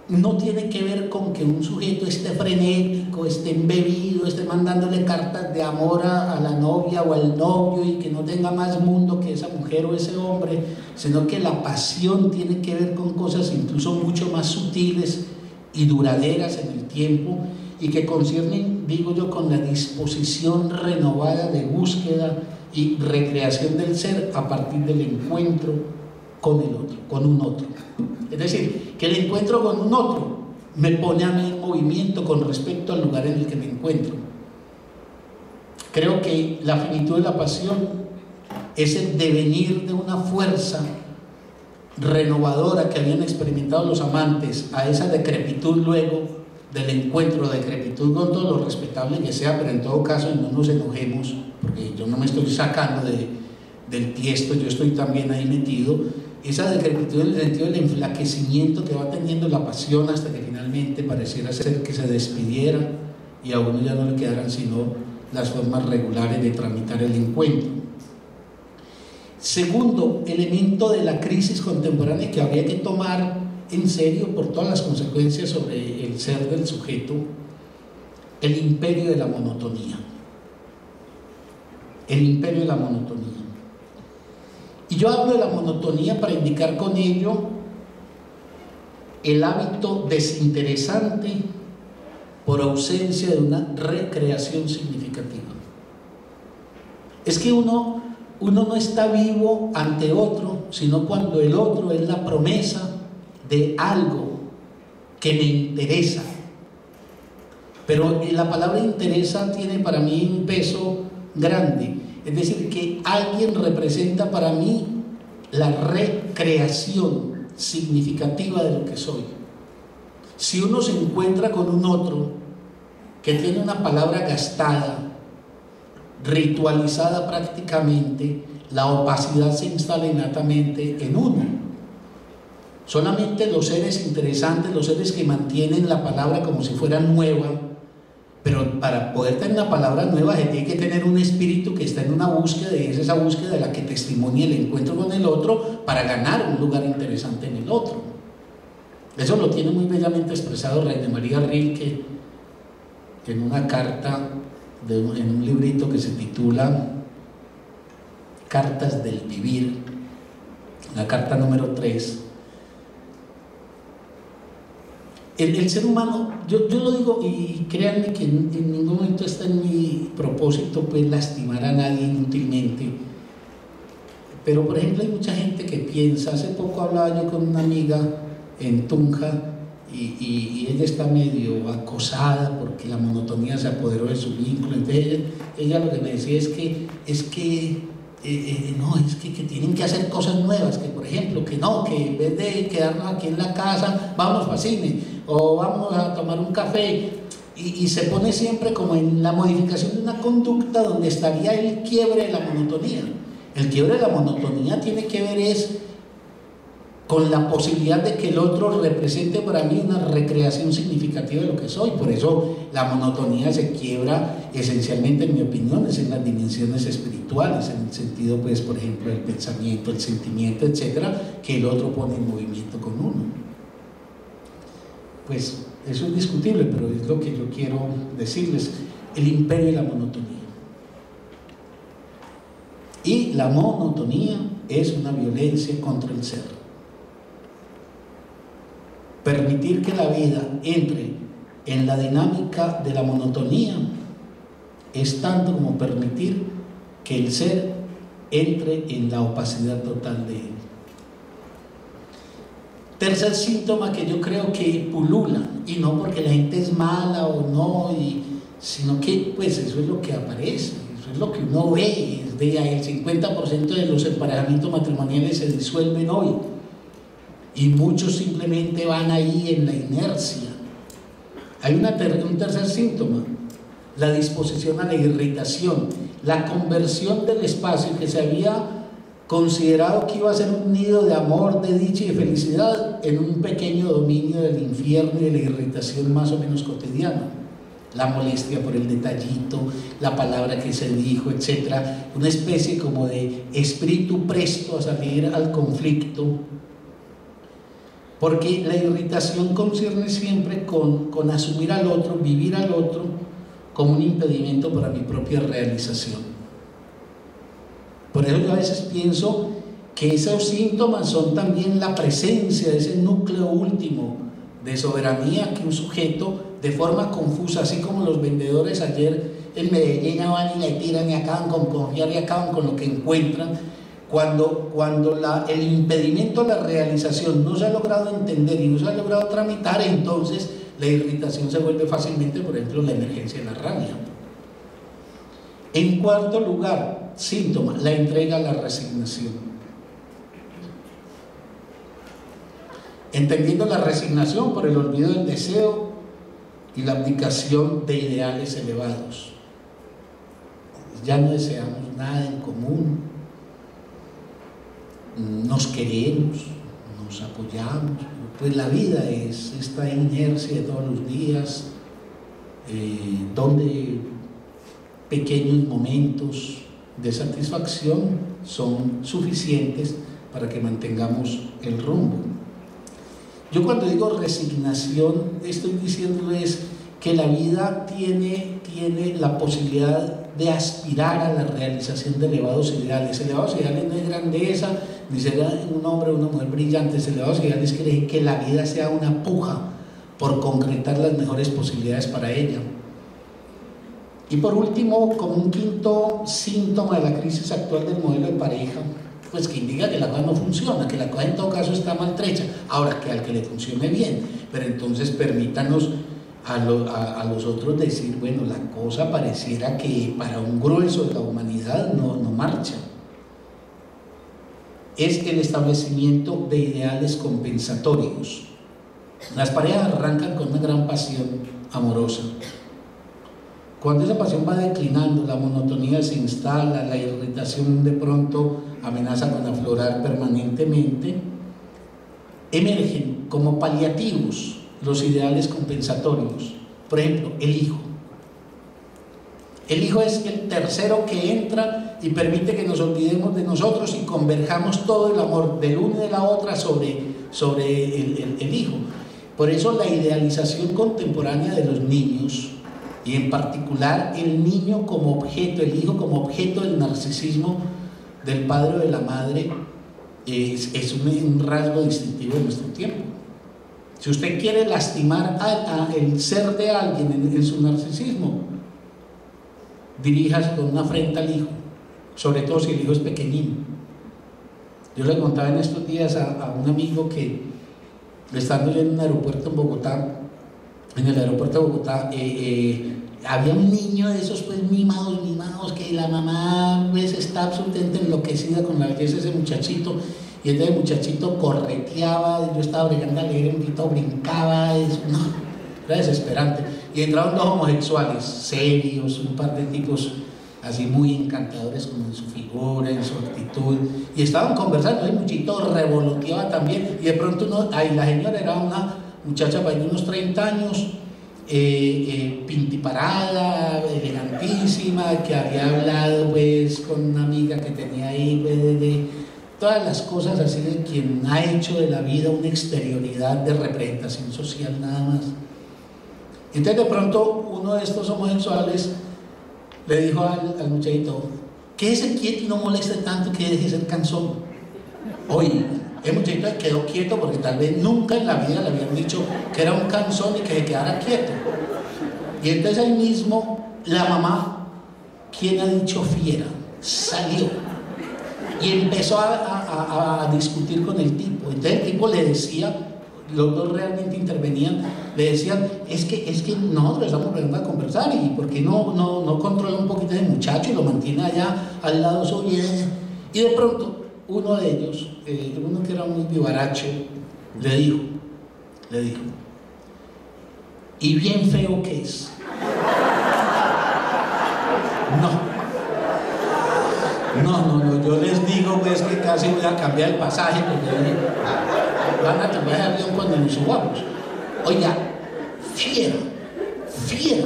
no tiene que ver con que un sujeto esté frenético, esté embebido, esté mandándole cartas de amor a, a la novia o al novio y que no tenga más mundo que esa mujer o ese hombre, sino que la pasión tiene que ver con cosas incluso mucho más sutiles y duraderas en el tiempo, y que conciernen, digo yo, con la disposición renovada de búsqueda y recreación del ser a partir del encuentro con el otro, con un otro. Es decir, que el encuentro con un otro me pone a mí en movimiento con respecto al lugar en el que me encuentro. Creo que la finitud de la pasión es el devenir de una fuerza renovadora que habían experimentado los amantes a esa decrepitud luego del encuentro, decrepitud con todo lo respetable que sea, pero en todo caso no nos enojemos, porque yo no me estoy sacando de, del tiesto, yo estoy también ahí metido. Esa decrepitud en el sentido del enflaquecimiento que va teniendo la pasión hasta que finalmente pareciera ser que se despidiera y a uno ya no le quedaran sino las formas regulares de tramitar el encuentro. Segundo elemento de la crisis contemporánea que habría que tomar en serio por todas las consecuencias sobre el ser del sujeto: el imperio de la monotonía. El imperio de la monotonía. Y yo hablo de la monotonía para indicar con ello el hábito desinteresante por ausencia de una recreación significativa. Es que uno, uno no está vivo ante otro, sino cuando el otro es la promesa de algo que me interesa. Pero la palabra interesa tiene para mí un peso grande. Es decir, que alguien representa para mí la recreación significativa de lo que soy. Si uno se encuentra con un otro que tiene una palabra gastada, ritualizada prácticamente, la opacidad se instala innatamente en uno. Solamente los seres interesantes, los seres que mantienen la palabra como si fuera nueva, pero para poder tener una palabra nueva se tiene que tener un espíritu que está en una búsqueda, y es esa búsqueda de la que testimonia el encuentro con el otro para ganar un lugar interesante en el otro. Eso lo tiene muy bellamente expresado Reina María Rilke en una carta, de, en un librito que se titula Cartas del Vivir, la carta número tres. El, el ser humano, yo, yo lo digo, y créanme que en, en ningún momento está en mi propósito pues lastimar a nadie inútilmente, pero por ejemplo hay mucha gente que piensa. Hace poco hablaba yo con una amiga en Tunja y, y, y ella está medio acosada porque la monotonía se apoderó de su vínculo. Entonces ella, ella lo que me decía es que es que Eh, eh, no, es que, que tienen que hacer cosas nuevas, que por ejemplo, que no, que en vez de quedarnos aquí en la casa, vamos a cine, o vamos a tomar un café, y, y se pone siempre como en la modificación de una conducta donde estaría el quiebre de la monotonía. El quiebre de la monotonía tiene que ver es con la posibilidad de que el otro represente para mí una recreación significativa de lo que soy. Por eso la monotonía se quiebra esencialmente, en mi opinión, es en las dimensiones espirituales, en el sentido, pues, por ejemplo, del pensamiento, el sentimiento, etcétera, que el otro pone en movimiento con uno. Pues eso es discutible, pero es lo que yo quiero decirles: el imperio de la monotonía. Y la monotonía es una violencia contra el ser. Permitir que la vida entre en la dinámica de la monotonía es tanto como permitir que el ser entre en la opacidad total de él. Tercer síntoma que yo creo que pulula, y no porque la gente es mala o no, y, sino que pues eso es lo que aparece, eso es lo que uno ve. El cincuenta por ciento de los emparejamientos matrimoniales se disuelven hoy. Y muchos simplemente van ahí en la inercia. Hay una ter un tercer síntoma: la disposición a la irritación, la conversión del espacio que se había considerado que iba a ser un nido de amor, de dicha y de felicidad, en un pequeño dominio del infierno y de la irritación más o menos cotidiana. La molestia por el detallito, la palabra que se dijo, etcétera. Una especie como de espíritu presto a salir al conflicto. Porque la irritación concierne siempre con, con asumir al otro, vivir al otro como un impedimento para mi propia realización. Por eso yo a veces pienso que esos síntomas son también la presencia de ese núcleo último de soberanía que un sujeto, de forma confusa, así como los vendedores ayer en Medellín van y le tiran y acaban con confiar y acaban con lo que encuentran. Cuando, cuando la, el impedimento a la realización no se ha logrado entender y no se ha logrado tramitar, entonces la irritación se vuelve fácilmente, por ejemplo, la emergencia de la rabia. En cuarto lugar, síntoma, la entrega a la resignación. Entendiendo la resignación por el olvido del deseo y la abdicación de ideales elevados. Ya no deseamos nada en común. Nos queremos, nos apoyamos, pues la vida es esta inercia de todos los días, eh, donde pequeños momentos de satisfacción son suficientes para que mantengamos el rumbo. Yo cuando digo resignación estoy diciéndoles que la vida tiene, tiene la posibilidad de aspirar a la realización de elevados ideales. Elevados ideales no es grandeza, ni ser un hombre o una mujer brillantes. Elevados ideales quiere que la vida sea una puja por concretar las mejores posibilidades para ella. Y por último, como un quinto síntoma de la crisis actual del modelo de pareja, pues que indica que la cosa no funciona, que la cosa en todo caso está maltrecha. Ahora, que al que le funcione bien, pero entonces permítanos A, lo, a, a los otros decir, bueno, la cosa pareciera que para un grueso de la humanidad no, no marcha. Es el establecimiento de ideales compensatorios. Las parejas arrancan con una gran pasión amorosa. Cuando esa pasión va declinando, la monotonía se instala, la irritación de pronto amenaza con aflorar permanentemente. emergen como paliativos los ideales compensatorios. Por ejemplo, el hijo. El hijo es el tercero que entra y permite que nos olvidemos de nosotros y converjamos todo el amor del uno y de la otra sobre, sobre el, el, el hijo. Por eso la idealización contemporánea de los niños, y en particular el niño como objeto, el hijo como objeto del narcisismo del padre o de la madre, es, es un, un rasgo distintivo de nuestro tiempo. Si usted quiere lastimar a, a el ser de alguien en, en su narcisismo, dirijas con una afrenta al hijo, sobre todo si el hijo es pequeñín. Yo le contaba en estos días a, a un amigo que, estando yo en un aeropuerto en Bogotá, en el aeropuerto de Bogotá, eh, eh, había un niño de esos pues mimados, mimados, que la mamá pues está absolutamente enloquecida con la belleza de ese muchachito, y ese muchachito correteaba, yo estaba bregando a leer, un grito brincaba, eso, no, era desesperante. Y entraron dos homosexuales, serios, un par de tipos así muy encantadores como en su figura, en su actitud, y estaban conversando, el muchachito revoloteaba también, y de pronto uno, ahí la señora era una muchacha para unos treinta años, eh, eh, pintiparada, elegantísima, que había hablado pues con una amiga que tenía ahí, pues, de, de, todas las cosas así de quien ha hecho de la vida una exterioridad de representación social nada más. Entonces de pronto uno de estos homosexuales le dijo al, al muchachito: quédese quieto y no moleste tanto, que deje ser cansón. Oye, el muchachito quedó quieto porque tal vez nunca en la vida le habían dicho que era un canzón y que se quedara quieto. Y entonces ahí mismo la mamá, quien ha dicho fiera, salió y empezó a, a, a discutir con el tipo. Entonces el tipo le decía, los dos realmente intervenían, le decían: es que, es que nosotros estamos aprendiendo a conversar, y ¿por qué no, no, no controla un poquito ese muchacho y lo mantiene allá al lado suyo? Y de pronto uno de ellos, eh, uno que era muy vivaracho, le dijo, le dijo, y bien feo que es. No, no, no, no, yo les digo pues que casi voy a cambiar el pasaje, porque van a cambiar el avión cuando nos subamos. Oiga, fiera, fiera.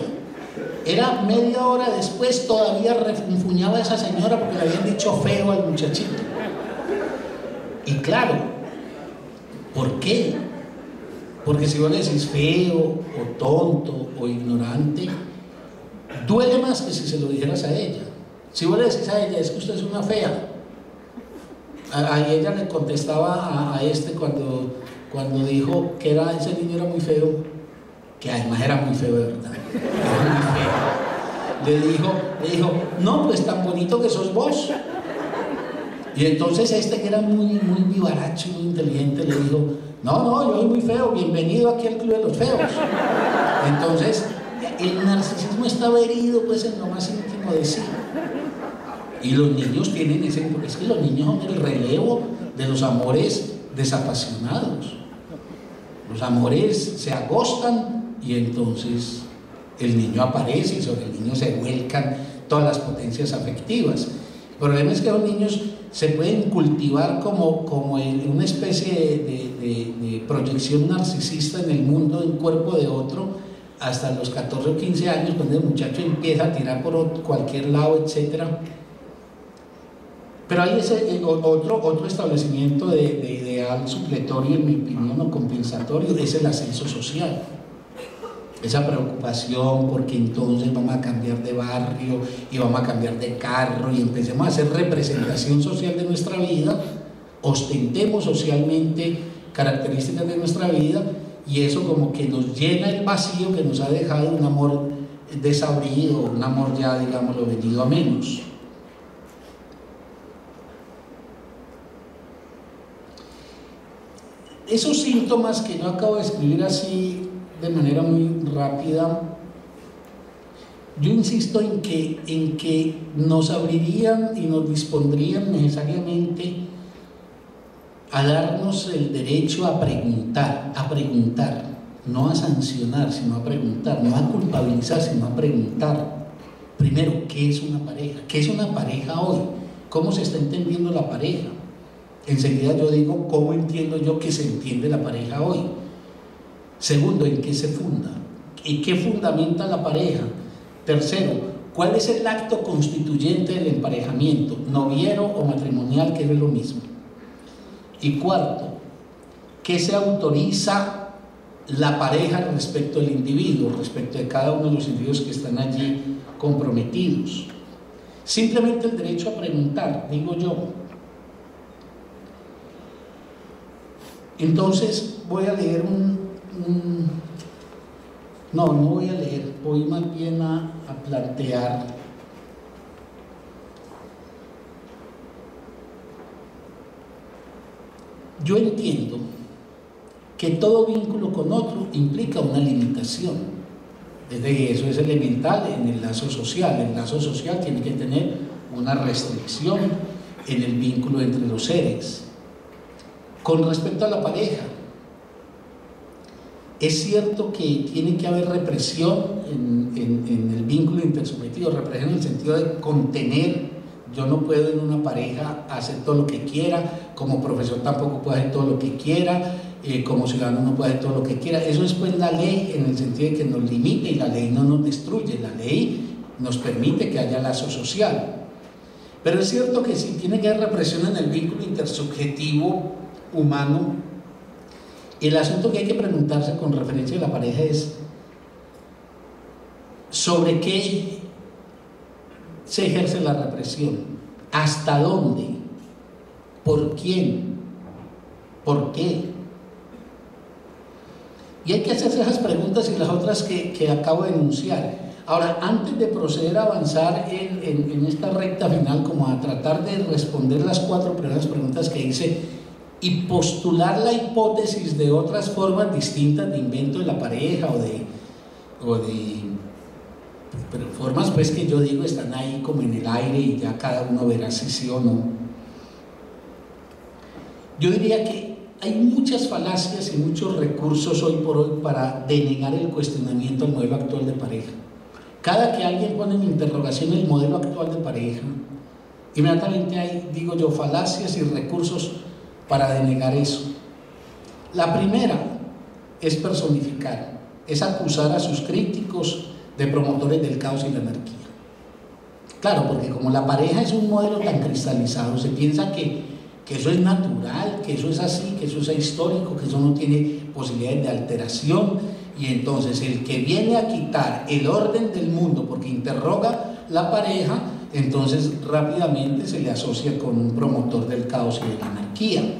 Era media hora después, todavía refunfuñaba a esa señora porque le habían dicho feo al muchachito. Y claro, ¿por qué? Porque si vos le decís feo, o tonto, o ignorante, duele más que si se lo dijeras a ella. Si vos le decís a ella: es que usted es una fea. A, a ella le contestaba a, a este cuando, cuando dijo que era, ese niño era muy feo, que además era muy feo de verdad, era muy feo. Le dijo, le dijo: no, pues tan bonito que sos vos. Y entonces este, que era muy, muy vivaracho, muy inteligente, le dijo: no, no, yo soy muy feo, bienvenido aquí al Club de los Feos. Entonces el narcisismo estaba herido pues en lo más íntimo de sí. Y los niños tienen ese, es que los niños son el relevo de los amores desapasionados. Los amores se agostan y entonces el niño aparece, y sobre el niño se vuelcan todas las potencias afectivas. El problema es que los niños se pueden cultivar como, como en una especie de, de, de proyección narcisista en el mundo, en cuerpo de otro, hasta los catorce o quince años, cuando el muchacho empieza a tirar por cualquier lado, etcétera. Pero hay ese, otro, otro establecimiento de, de ideal supletorio, en mi opinión, o compensatorio, es el ascenso social. Esa preocupación porque entonces vamos a cambiar de barrio y vamos a cambiar de carro y empecemos a hacer representación social de nuestra vida, ostentemos socialmente características de nuestra vida, y eso como que nos llena el vacío que nos ha dejado un amor desabrido, un amor ya, digámoslo, venido a menos. Esos síntomas que yo acabo de escribir así de manera muy rápida, yo insisto en que, en que nos abrirían y nos dispondrían necesariamente a darnos el derecho a preguntar, a preguntar, no a sancionar, sino a preguntar, no a culpabilizar, sino a preguntar. Primero, ¿qué es una pareja? ¿Qué es una pareja hoy? ¿Cómo se está entendiendo la pareja? Enseguida yo digo, ¿cómo entiendo yo que se entiende la pareja hoy? Segundo, ¿en qué se funda? ¿Y qué fundamenta la pareja? Tercero, ¿cuál es el acto constituyente del emparejamiento, noviero o matrimonial, que es lo mismo? Y cuarto, ¿qué se autoriza la pareja respecto del individuo, respecto de cada uno de los individuos que están allí comprometidos? Simplemente el derecho a preguntar, digo yo. Entonces voy a leer un... un no, no voy a leer, voy más bien a, a plantear yo entiendo que todo vínculo con otro implica una limitación. Desde que eso es elemental en el lazo social. El lazo social tiene que tener una restricción en el vínculo entre los seres. Con respecto a la pareja, es cierto que tiene que haber represión en, en, en el vínculo intersubjetivo, represión en el sentido de contener. Yo no puedo en una pareja hacer todo lo que quiera, como profesor tampoco puedo hacer todo lo que quiera, eh, como ciudadano no puedo hacer todo lo que quiera. Eso es pues la ley, en el sentido de que nos limita, y la ley no nos destruye, la ley nos permite que haya lazo social. Pero es cierto que si tiene que haber represión en el vínculo intersubjetivo humano, el asunto que hay que preguntarse con referencia a la pareja es sobre qué se ejerce la represión, hasta dónde, por quién, por qué. Y hay que hacerse esas preguntas y las otras que, que acabo de enunciar. Ahora, antes de proceder a avanzar en, en, en esta recta final, como a tratar de responder las cuatro primeras preguntas que hice y postular la hipótesis de otras formas distintas de invento de la pareja o de... O de pero formas pues que yo digo están ahí como en el aire y ya cada uno verá si sí o no. Yo diría que hay muchas falacias y muchos recursos hoy por hoy para denegar el cuestionamiento al modelo actual de pareja. Cada que alguien pone en interrogación el modelo actual de pareja, inmediatamente hay, digo yo, falacias y recursos para denegar eso. La primera es personificar, es acusar a sus críticos de promotores del caos y la anarquía. Claro, porque como la pareja es un modelo tan cristalizado, se piensa que, que eso es natural, que eso es así, que eso es histórico, que eso no tiene posibilidades de alteración, y entonces el que viene a quitar el orden del mundo porque interroga la pareja, entonces rápidamente se le asocia con un promotor del caos y de la anarquía.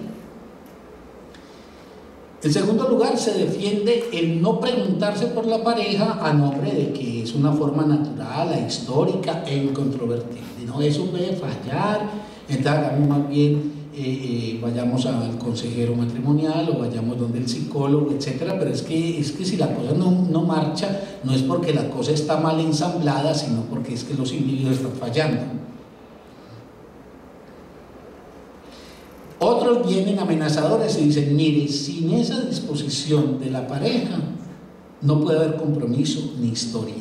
En segundo lugar, se defiende el no preguntarse por la pareja a nombre de que es una forma natural, ahistórica e incontrovertible. No, eso puede fallar, entonces hagamos más bien, eh, eh, vayamos al consejero matrimonial o vayamos donde el psicólogo, etcétera. Pero es que, es que si la cosa no, no marcha, no es porque la cosa está mal ensamblada, sino porque es que los individuos están fallando. Otros vienen amenazadores y dicen, mire, sin esa disposición de la pareja no puede haber compromiso ni historia.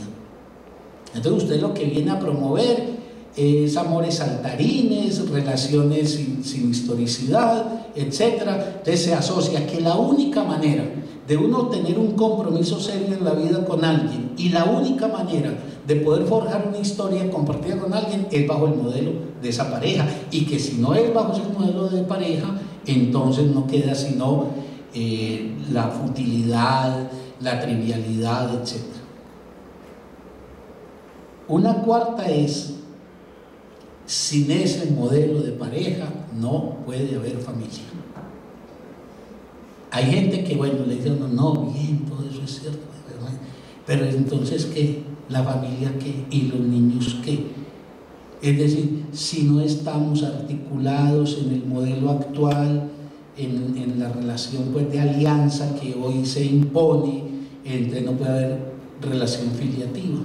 Entonces usted lo que viene a promover es amores saltarines, relaciones sin, sin historicidad, etcétera. Entonces se asocia que la única manera de uno tener un compromiso serio en la vida con alguien y la única manera de poder forjar una historia compartida con alguien es bajo el modelo de esa pareja, y que si no es bajo ese modelo de pareja, entonces no queda sino eh, la futilidad, la trivialidad, etcétera. Una cuarta es, sin ese modelo de pareja no puede haber familia. Hay gente que, bueno, le dicen, no, no, bien, todo eso es cierto, ¿verdad? Pero entonces, ¿qué? ¿La familia qué? ¿Y los niños qué? Es decir, si no estamos articulados en el modelo actual, en, en la relación pues, de alianza que hoy se impone, entonces no puede haber relación filiativa.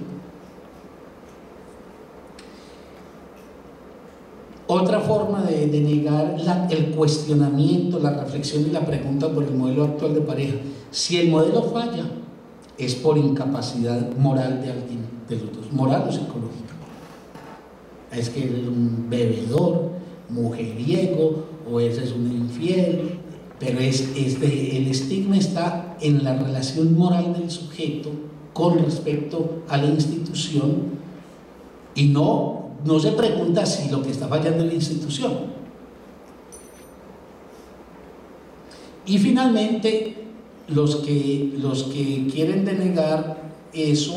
Otra forma de, de negar la, el cuestionamiento, la reflexión y la pregunta por el modelo actual de pareja. Si el modelo falla, es por incapacidad moral de alguien, de los dos, moral o psicológica. Es que él es un bebedor, mujeriego o ese es un infiel, pero es, es de, el estigma está en la relación moral del sujeto con respecto a la institución y no, no se pregunta si lo que está fallando es la institución. Y finalmente, los que, los que quieren denegar eso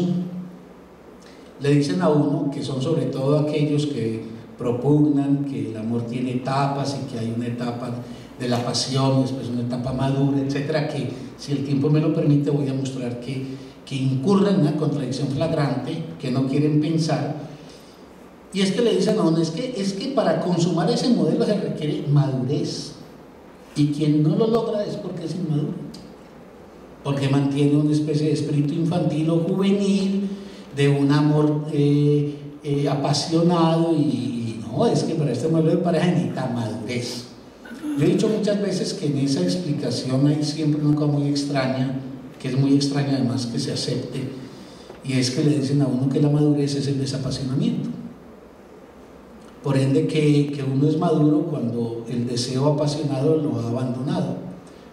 le dicen a uno que son sobre todo aquellos que propugnan que el amor tiene etapas y que hay una etapa de la pasión, después una etapa madura, etcétera, que si el tiempo me lo permite voy a mostrar que, que incurren en una contradicción flagrante, que no quieren pensar. Y es que le dicen a uno, es que, es que para consumar ese modelo se requiere madurez. Y quien no lo logra es porque es inmaduro, porque mantiene una especie de espíritu infantil o juvenil, de un amor eh, eh, apasionado y, y no, es que para este modelo de pareja necesita madurez. Yo he dicho muchas veces que en esa explicación hay siempre una cosa muy extraña, que es muy extraña además que se acepte, y es que le dicen a uno que la madurez es el desapasionamiento. Por ende que, que uno es maduro cuando el deseo apasionado lo ha abandonado,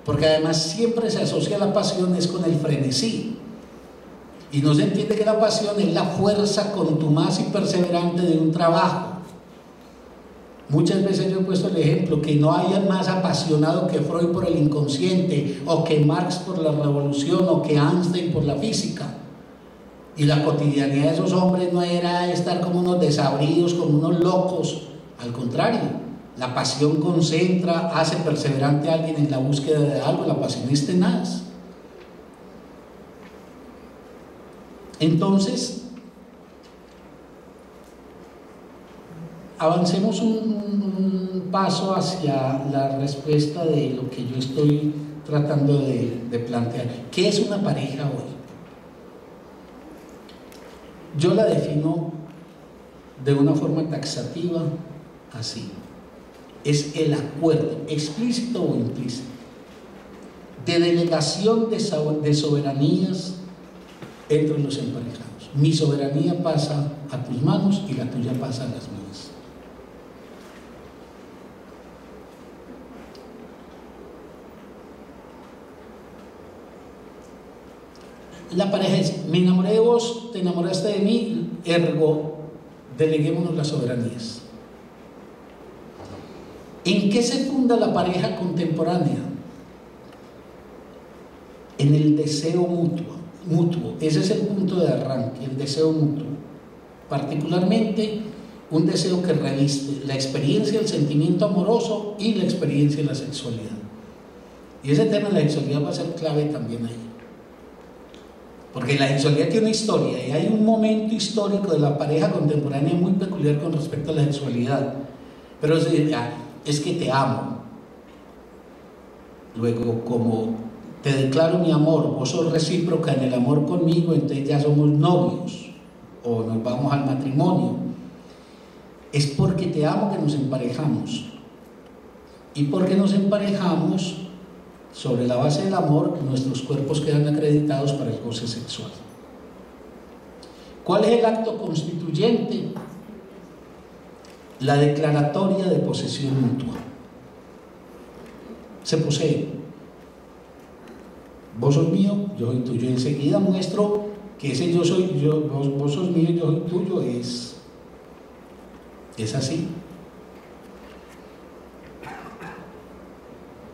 porque además siempre se asocia la pasión es con el frenesí y no se entiende que la pasión es la fuerza contumaz y perseverante de un trabajo. Muchas veces yo he puesto el ejemplo que no haya más apasionado que Freud por el inconsciente, o que Marx por la revolución, o que Einstein por la física. Y la cotidianidad de esos hombres no era estar como unos desabridos, como unos locos. Al contrario, la pasión concentra, hace perseverante a alguien en la búsqueda de algo. La pasión es tenaz. Entonces, avancemos un, un paso hacia la respuesta de lo que yo estoy tratando de, de plantear. ¿Qué es una pareja hoy? Yo la defino de una forma taxativa así: es el acuerdo, explícito o implícito, de delegación de soberanías entre los emparejados. Mi soberanía pasa a tus manos y la tuya pasa a las mías. La pareja es: me enamoré de vos, te enamoraste de mí, ergo, deleguémonos las soberanías. ¿En qué se funda la pareja contemporánea? En el deseo mutuo, mutuo. Ese es el punto de arranque, el deseo mutuo. Particularmente, un deseo que reviste la experiencia, el sentimiento amoroso y la experiencia de la sexualidad. Y ese tema de la sexualidad va a ser clave también ahí. Porque la sexualidad tiene una historia y hay un momento histórico de la pareja contemporánea muy peculiar con respecto a la sexualidad. Pero se dice, ah, es que te amo. Luego, como te declaro mi amor, vos sos recíproca en el amor conmigo, entonces ya somos novios o nos vamos al matrimonio. Es porque te amo que nos emparejamos. Y porque nos emparejamos, sobre la base del amor, nuestros cuerpos quedan acreditados para el goce sexual. ¿Cuál es el acto constituyente? La declaratoria de posesión mutua. Se posee. Vos sos mío, yo soy tuyo. Enseguida muestro que ese yo soy yo, vos, vos sos mío, yo soy tuyo, es, es así.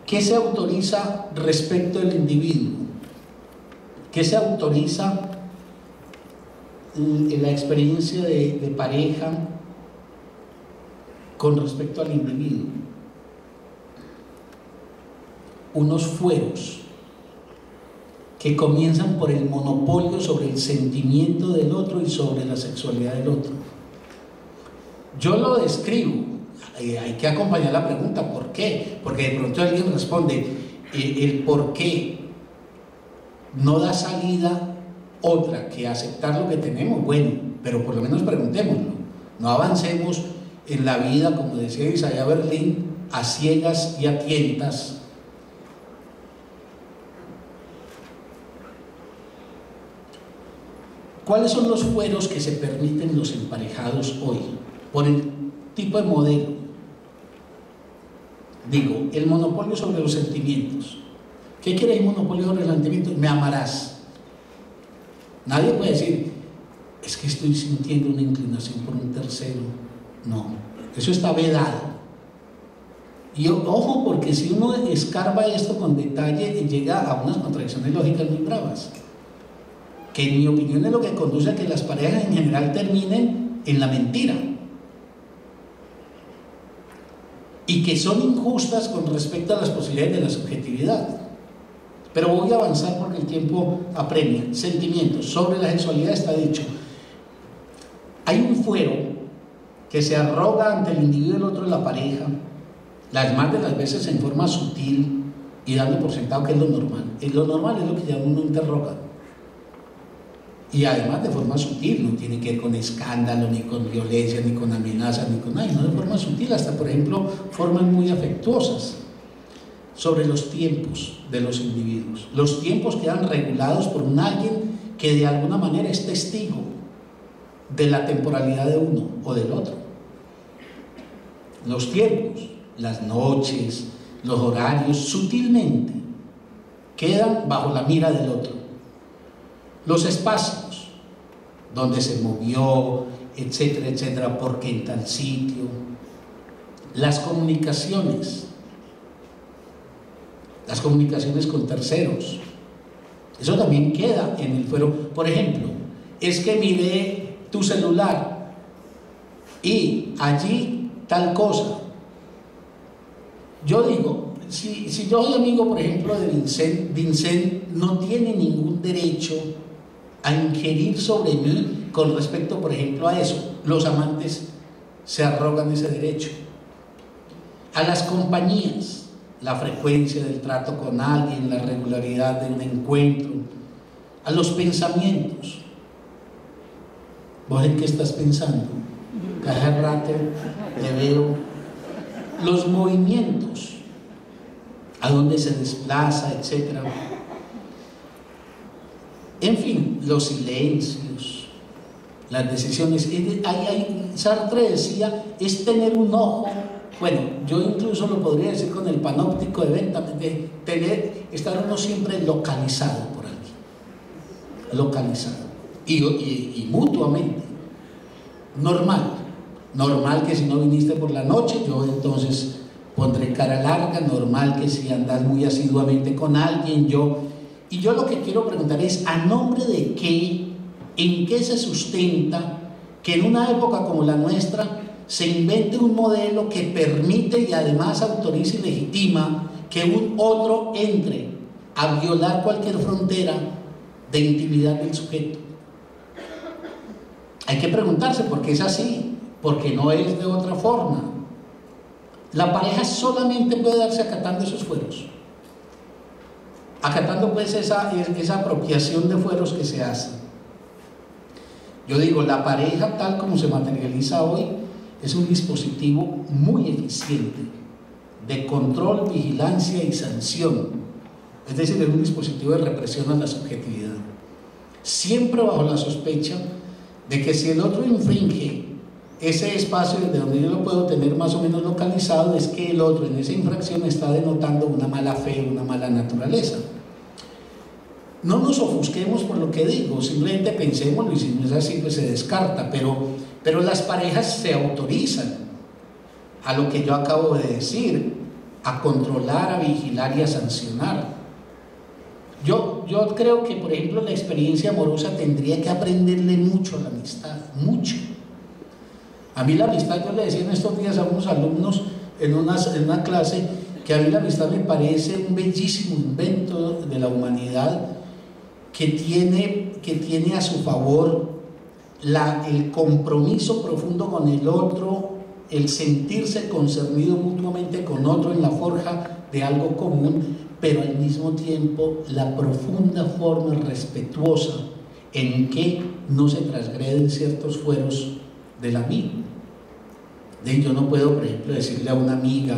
¿Qué se autoriza respecto del individuo? ¿Qué se autoriza en la experiencia de, de pareja con respecto al individuo? Unos fueros que comienzan por el monopolio sobre el sentimiento del otro y sobre la sexualidad del otro. Yo lo describo. Hay que acompañar la pregunta ¿por qué? Porque de pronto alguien responde el, el por qué no da salida otra que aceptar lo que tenemos. Bueno, pero por lo menos preguntémoslo, no avancemos en la vida, como decía Isaiah Berlin, a ciegas y a tientas. ¿Cuáles son los fueros que se permiten los emparejados hoy por el tipo de modelo? digo, el monopolio sobre los sentimientos. ¿Qué quiere el monopolio sobre los sentimientos? Me amarás. Nadie puede decir, es que estoy sintiendo una inclinación por un tercero. No, eso está vedado. Y ojo, porque si uno escarba esto con detalle, llega a unas contradicciones lógicas muy bravas, que en mi opinión es lo que conduce a que las parejas en general terminen en la mentira, y que son injustas con respecto a las posibilidades de la subjetividad. Pero voy a avanzar porque el tiempo apremia. Sentimientos. Sobre la sexualidad está dicho. Hay un fuero que se arroga ante el individuo y el otro en la pareja, las más de las veces en forma sutil y dando por sentado que es lo normal. Es lo normal es lo que ya uno interroga. Y además de forma sutil, no tiene que ver con escándalo, ni con violencia, ni con amenaza, ni con nada, no de forma sutil, hasta por ejemplo formas muy afectuosas. Sobre los tiempos de los individuos. Los tiempos quedan regulados por un alguien que de alguna manera es testigo de la temporalidad de uno o del otro. Los tiempos, las noches, los horarios, sutilmente quedan bajo la mira del otro. Los espacios, donde se movió, etcétera, etcétera, porque en tal sitio. Las comunicaciones, las comunicaciones con terceros, eso también queda en el fuero. Por ejemplo, es que miré tu celular y allí tal cosa. Yo digo, si, si yo soy amigo, por ejemplo, de Vincent, Vincent no tiene ningún derecho a ingerir sobre mí con respecto, por ejemplo, a eso. Los amantes se arrogan ese derecho. A las compañías, la frecuencia del trato con alguien, la regularidad de un encuentro, a los pensamientos. ¿Vos en qué estás pensando? Cada rato te veo. Los movimientos, a dónde se desplaza, etcétera. En fin, los silencios, las decisiones. Hay, hay, Sartre decía, es tener un ojo. Bueno, yo incluso lo podría decir con el panóptico de venta, de tener, estar uno siempre localizado por aquí, localizado, y, y, y mutuamente, normal, normal que si no viniste por la noche, yo entonces pondré cara larga, normal que si andas muy asiduamente con alguien, yo, y yo lo que quiero preguntar es, ¿a nombre de qué, en qué se sustenta que en una época como la nuestra se invente un modelo que permite y además autoriza y legitima que un otro entre a violar cualquier frontera de intimidad del sujeto? Hay que preguntarse por qué es así, porque no es de otra forma. La pareja solamente puede darse acatando esos fueros, acatando pues esa, esa apropiación de fueros que se hace. Yo digo, la pareja tal como se materializa hoy es un dispositivo muy eficiente de control, vigilancia y sanción, es decir, es un dispositivo de represión a la subjetividad, siempre bajo la sospecha de que si el otro infringe ese espacio desde donde yo lo puedo tener más o menos localizado, es que el otro en esa infracción está denotando una mala fe, una mala naturaleza. No nos ofusquemos por lo que digo, simplemente pensémoslo, y si no es así pues se descarta, pero pero las parejas se autorizan a lo que yo acabo de decir, a controlar, a vigilar y a sancionar. Yo, yo creo que, por ejemplo, la experiencia amorosa tendría que aprenderle mucho a la amistad, mucho. A mí la amistad, yo le decía en estos días a unos alumnos en una, en una clase, que a mí la amistad me parece un bellísimo invento de la humanidad que tiene, que tiene a su favor La, el compromiso profundo con el otro, el sentirse concernido mutuamente con otro en la forja de algo común, pero al mismo tiempo la profunda forma respetuosa en que no se transgreden ciertos fueros del amigo. De, yo no puedo, por ejemplo, decirle a una amiga,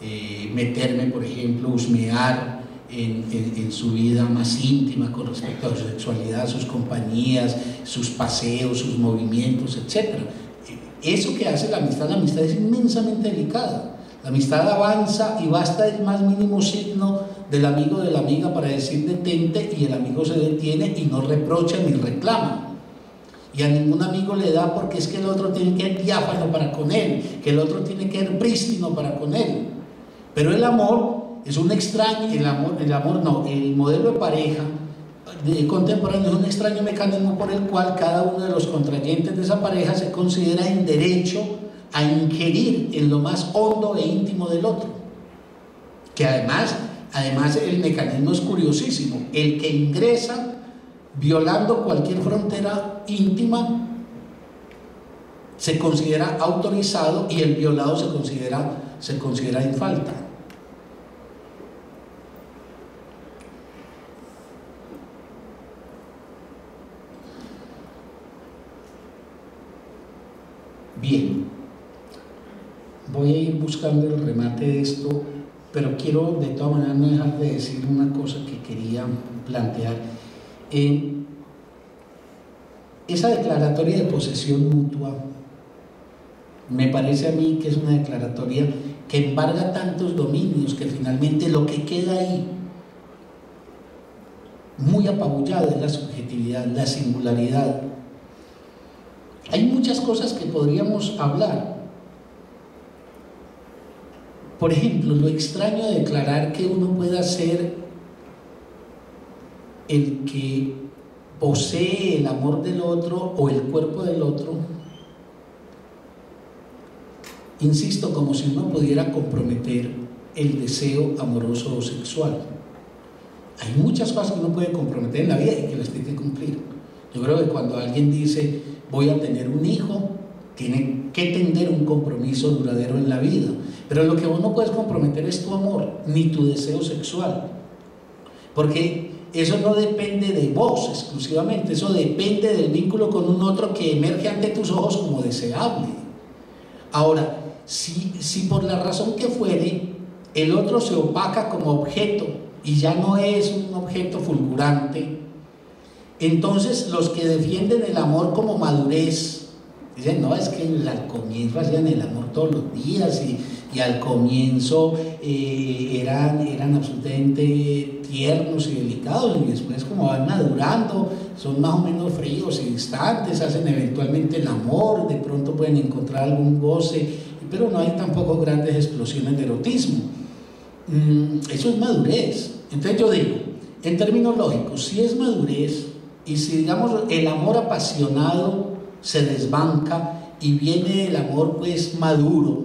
eh, meterme, por ejemplo, husmear En, en, en su vida más íntima con respecto a su sexualidad, sus compañías, sus paseos, sus movimientos, etcétera. Eso que hace la amistad, la amistad es inmensamente delicada. La amistad avanza y basta el más mínimo signo del amigo de la amiga para decir detente, y el amigo se detiene y no reprocha ni reclama. Y a ningún amigo le da porque es que el otro tiene que ser diáfano para con él, que el otro tiene que ser prístino para con él. Pero el amor es un extraño, el amor, el amor no, el modelo de pareja contemporáneo es un extraño mecanismo por el cual cada uno de los contrayentes de esa pareja se considera en derecho a ingerir en lo más hondo e íntimo del otro. Que además, además el mecanismo es curiosísimo: el que ingresa violando cualquier frontera íntima se considera autorizado, y el violado se considera, se considera en falta. Bien, voy a ir buscando el remate de esto, pero quiero de todas maneras no dejar de decir una cosa que quería plantear. Eh, esa declaratoria de posesión mutua me parece a mí que es una declaratoria que embarga tantos dominios que finalmente lo que queda ahí muy apabullado es la subjetividad, la singularidad. Hay muchas cosas que podríamos hablar. Por ejemplo, lo extraño de declarar que uno pueda ser el que posee el amor del otro o el cuerpo del otro. Insisto, como si uno pudiera comprometer el deseo amoroso o sexual. Hay muchas cosas que uno puede comprometer en la vida y que las tiene que cumplir. Yo creo que cuando alguien dice voy a tener un hijo, tiene que tener un compromiso duradero en la vida. Pero lo que vos no puedes comprometer es tu amor, ni tu deseo sexual. Porque eso no depende de vos exclusivamente, eso depende del vínculo con un otro que emerge ante tus ojos como deseable. Ahora, si, si por la razón que fuere, el otro se opaca como objeto y ya no es un objeto fulgurante, entonces los que defienden el amor como madurez dicen, no, es que al comienzo hacían el amor todos los días y, y al comienzo eh, eran, eran absolutamente tiernos y delicados, y después como van madurando son más o menos fríos y distantes, hacen eventualmente el amor, de pronto pueden encontrar algún goce, pero no hay tampoco grandes explosiones de erotismo. Mm, eso es madurez. Entonces yo digo, en términos lógicos, si es madurez, y si, digamos, el amor apasionado se desbanca y viene el amor pues maduro,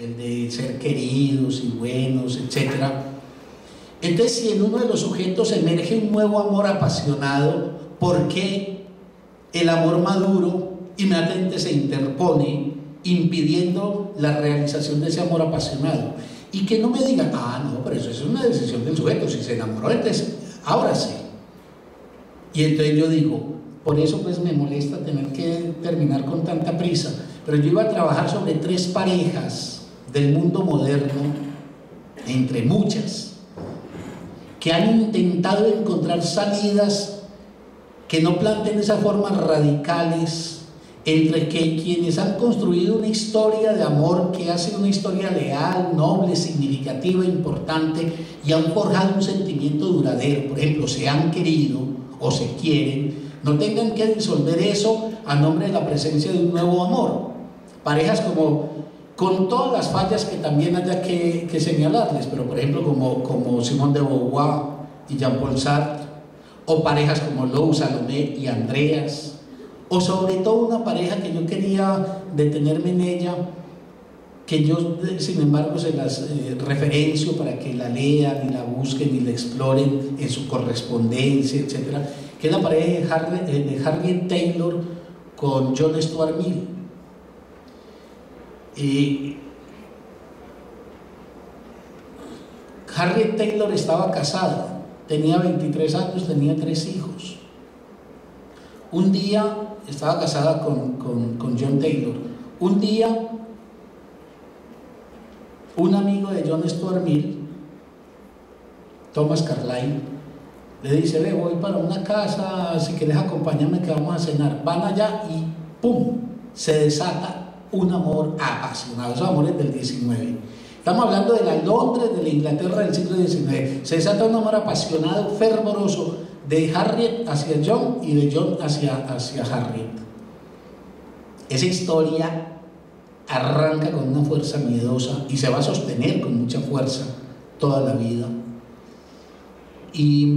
el de ser queridos y buenos, etcétera. Entonces, si en uno de los sujetos emerge un nuevo amor apasionado, ¿por qué el amor maduro inmediatamente se interpone impidiendo la realización de ese amor apasionado? Y que no me digan, ah, no, pero eso es una decisión del sujeto, si se enamoró, entonces ahora sí. Y entonces yo digo, por eso pues me molesta tener que terminar con tanta prisa, pero yo iba a trabajar sobre tres parejas del mundo moderno, entre muchas, que han intentado encontrar salidas que no planteen esas formas radicales, entre que quienes han construido una historia de amor que hace una historia leal, noble, significativa, importante, y han forjado un sentimiento duradero, por ejemplo, se han querido o se quieren, no tengan que disolver eso a nombre de la presencia de un nuevo amor. Parejas como, con todas las fallas que también haya que, que señalarles, pero por ejemplo como, como Simone de Beauvoir y Jean-Paul Sartre, o parejas como Lou, Salomé y Andreas, o sobre todo una pareja que yo quería detenerme en ella, que yo sin embargo se las eh, referencio para que la lean y la busquen y la exploren en su correspondencia, etcétera, que es la pareja de, Harry, de Harriet Taylor con John Stuart Mill. Eh, Harriet Taylor estaba casada, tenía veintitrés años, tenía tres hijos. Un día, estaba casada con, con, con John Taylor, un día un amigo de John Stuart Mill, Thomas Carlyle, le dice, ve, voy para una casa, si quieres acompáñame que vamos a cenar. Van allá y ¡pum! Se desata un amor apasionado, esos amores del diecinueve. Estamos hablando de la Londres, de la Inglaterra del siglo diecinueve. Se desata un amor apasionado, fervoroso, de Harriet hacia John y de John hacia, hacia Harriet. Esa historia arranca con una fuerza miedosa y se va a sostener con mucha fuerza toda la vida. Y,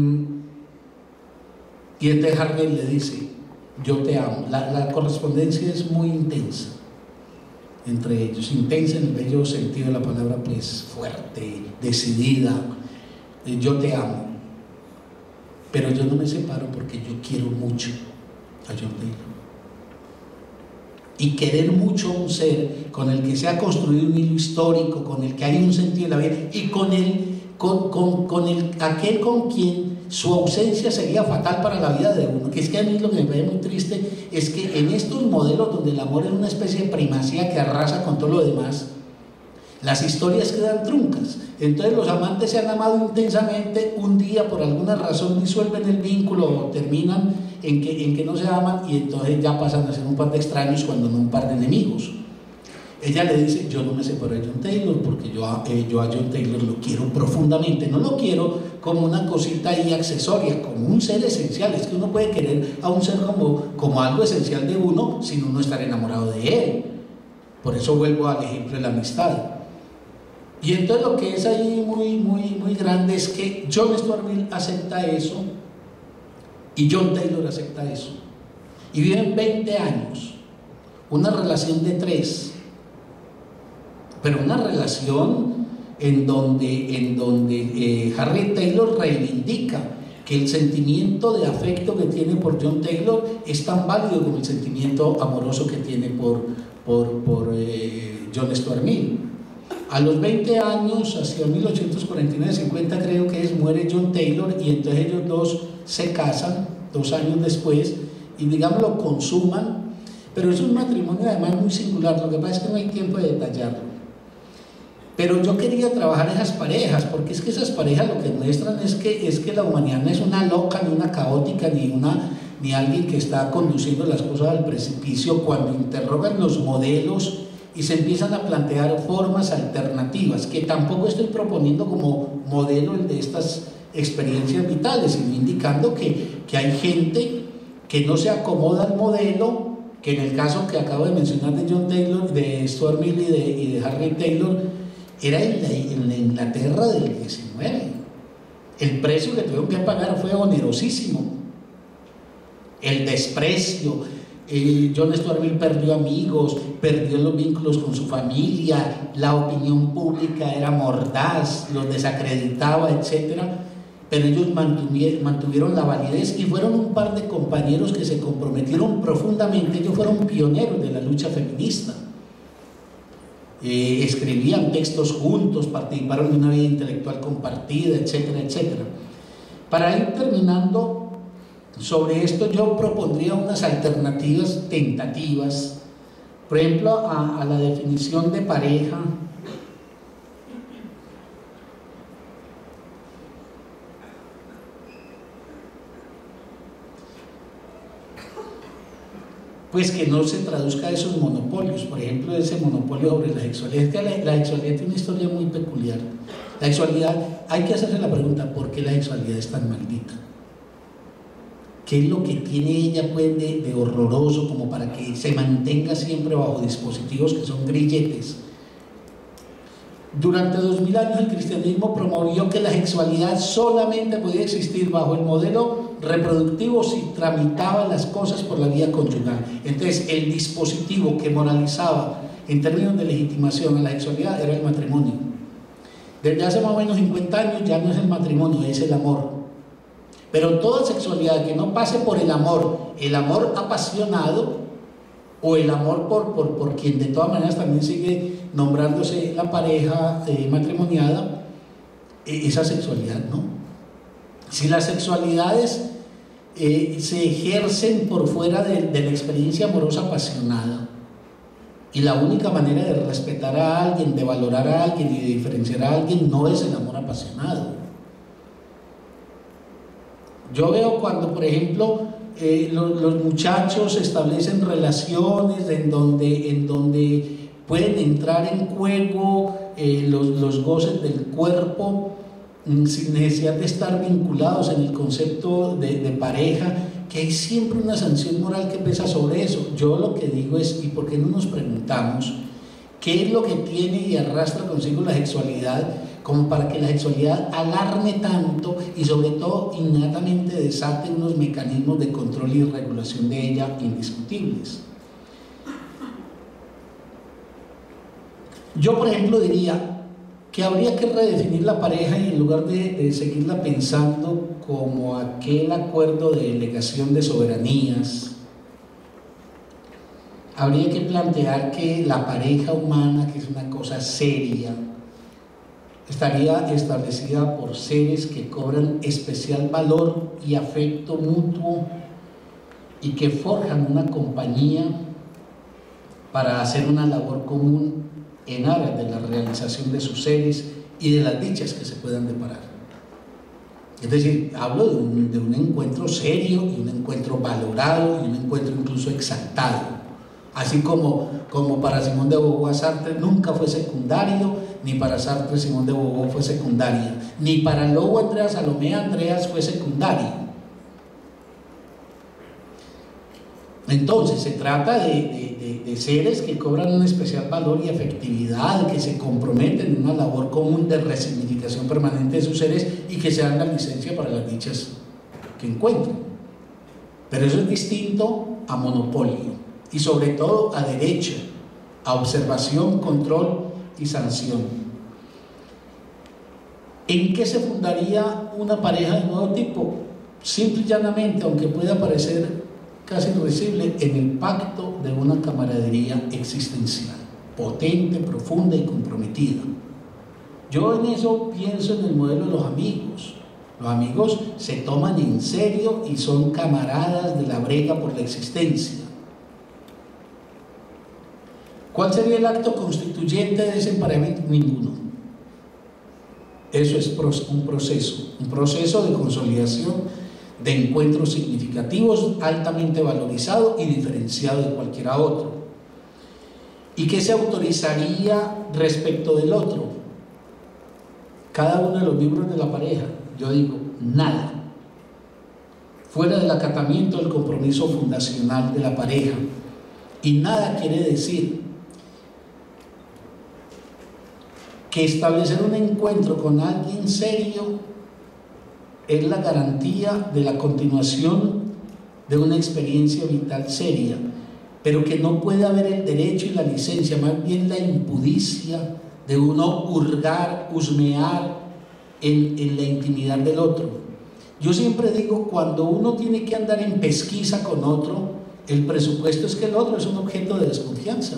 y este Harriet le dice: yo te amo. La, la correspondencia es muy intensa entre ellos, intensa en el bello sentido de la palabra, pues fuerte, decidida. Yo te amo, pero yo no me separo porque yo quiero mucho a John Taylor. Y querer mucho a un ser con el que se ha construido un hilo histórico, con el que hay un sentido de la vida, y con, el, con, con, con el, aquel con quien su ausencia sería fatal para la vida de uno. Que es que a mí lo que me parece muy triste es que en estos modelos donde el amor es una especie de primacía que arrasa con todo lo demás, las historias quedan truncas. Entonces los amantes se han amado intensamente, un día por alguna razón disuelven el vínculo o terminan en que, en que no se aman, y entonces ya pasan a ser un par de extraños cuando no un par de enemigos. Ella le dice: yo no me separo de John Taylor porque yo a, eh, yo a John Taylor lo quiero profundamente. No lo quiero como una cosita ahí accesoria, como un ser esencial. Es que uno puede querer a un ser como, como algo esencial de uno sin uno estar enamorado de él. Por eso vuelvo al ejemplo de la amistad. Y entonces lo que es ahí muy, muy, muy grande es que John Stuart Mill acepta eso y John Taylor acepta eso. Y viven veinte años, una relación de tres, pero una relación en donde, en donde eh, Harriet Taylor reivindica que el sentimiento de afecto que tiene por John Taylor es tan válido como el sentimiento amoroso que tiene por, por, por eh, John Stuart Mill. A los veinte años, hacia mil ochocientos cuarenta y nueve, cincuenta creo que es, muere John Taylor, y entonces ellos dos se casan dos años después y, digamos, lo consuman. Pero es un matrimonio además muy singular, lo que pasa es que no hay tiempo de detallarlo. Pero yo quería trabajar esas parejas, porque es que esas parejas lo que muestran es que, es que la humanidad no es una loca, ni una caótica, ni, una, ni alguien que está conduciendo las cosas al precipicio. Cuando interrogan los modelos y se empiezan a plantear formas alternativas, que tampoco estoy proponiendo como modelo el de estas experiencias vitales, sino indicando que, que hay gente que no se acomoda al modelo, que en el caso que acabo de mencionar de John Taylor, de Stuart Mill y de, y de Harriet Taylor, era en la, en la Inglaterra del diecinueve. El precio que tuvieron que pagar fue onerosísimo, el desprecio. Eh, John Stuart Mill perdió amigos, perdió los vínculos con su familia, la opinión pública era mordaz, los desacreditaba, etcétera. Pero ellos mantuvieron, mantuvieron la validez y fueron un par de compañeros que se comprometieron profundamente. Ellos fueron pioneros de la lucha feminista. Eh, escribían textos juntos, participaron de una vida intelectual compartida, etcétera, etcétera. Para ir terminando, sobre esto yo propondría unas alternativas tentativas, por ejemplo, a, a la definición de pareja. Pues que no se traduzca a esos monopolios, por ejemplo, ese monopolio sobre la sexualidad. Es que la, la sexualidad tiene una historia muy peculiar. La sexualidad, hay que hacerse la pregunta: ¿por qué la sexualidad es tan maldita? ¿Qué es lo que tiene ella, pues, de, de horroroso como para que se mantenga siempre bajo dispositivos que son grilletes? Durante dos mil años el cristianismo promovió que la sexualidad solamente podía existir bajo el modelo reproductivo si tramitaba las cosas por la vía conyugal. Entonces el dispositivo que moralizaba en términos de legitimación a la sexualidad era el matrimonio. Desde hace más o menos cincuenta años ya no es el matrimonio, es el amor. Pero toda sexualidad que no pase por el amor, el amor apasionado o el amor por, por, por quien de todas maneras también sigue nombrándose la pareja eh, matrimoniada, eh, esa sexualidad no. Si las sexualidades eh, se ejercen por fuera de, de la experiencia amorosa apasionada, y la única manera de respetar a alguien, de valorar a alguien y de diferenciar a alguien no es el amor apasionado. Yo veo cuando, por ejemplo, eh, los, los muchachos establecen relaciones en donde, en donde pueden entrar en juego eh, los, los goces del cuerpo sin necesidad de estar vinculados en el concepto de, de pareja, que hay siempre una sanción moral que pesa sobre eso. Yo lo que digo es, ¿y por qué no nos preguntamos qué es lo que tiene y arrastra consigo la sexualidad como para que la sexualidad alarme tanto y sobre todo innatamente desate unos mecanismos de control y regulación de ella indiscutibles? Yo, por ejemplo, diría que habría que redefinir la pareja y en lugar de, de seguirla pensando como aquel acuerdo de delegación de soberanías, habría que plantear que la pareja humana, que es una cosa seria, estaría establecida por seres que cobran especial valor y afecto mutuo y que forjan una compañía para hacer una labor común en aras de la realización de sus seres y de las dichas que se puedan deparar. Es decir, hablo de un, de un encuentro serio y un encuentro valorado y un encuentro incluso exaltado, así como, como para Simone de Beauvoir Sartre nunca fue secundario, ni para Sartre Simone de Beauvoir fue secundaria, ni para Lou Andreas Salomé Andreas fue secundario. Entonces se trata de, de, de, de seres que cobran un especial valor y afectividad, que se comprometen en una labor común de resignificación permanente de sus seres y que se dan la licencia para las dichas que encuentran. Pero eso es distinto a monopolio y sobre todo a derecho, a observación, control y sanción. ¿En qué se fundaría una pareja de nuevo tipo? Simple y llanamente, aunque pueda parecer casi irresistible, en el pacto de una camaradería existencial potente, profunda y comprometida. Yo en eso pienso en el modelo de los amigos. Los amigos se toman en serio y son camaradas de la brega por la existencia. ¿Cuál sería el acto constituyente de ese emparejamiento? Ninguno. Eso es un proceso, un proceso de consolidación de encuentros significativos, altamente valorizado y diferenciado de cualquiera otro. ¿Y qué se autorizaría respecto del otro? Cada uno de los miembros de la pareja, yo digo, nada. Fuera del acatamiento del compromiso fundacional de la pareja. Y nada quiere decir que establecer un encuentro con alguien serio es la garantía de la continuación de una experiencia vital seria, pero que no puede haber el derecho y la licencia, más bien la impudicia de uno hurgar, husmear en, en la intimidad del otro. Yo siempre digo, cuando uno tiene que andar en pesquisa con otro, el presupuesto es que el otro es un objeto de desconfianza.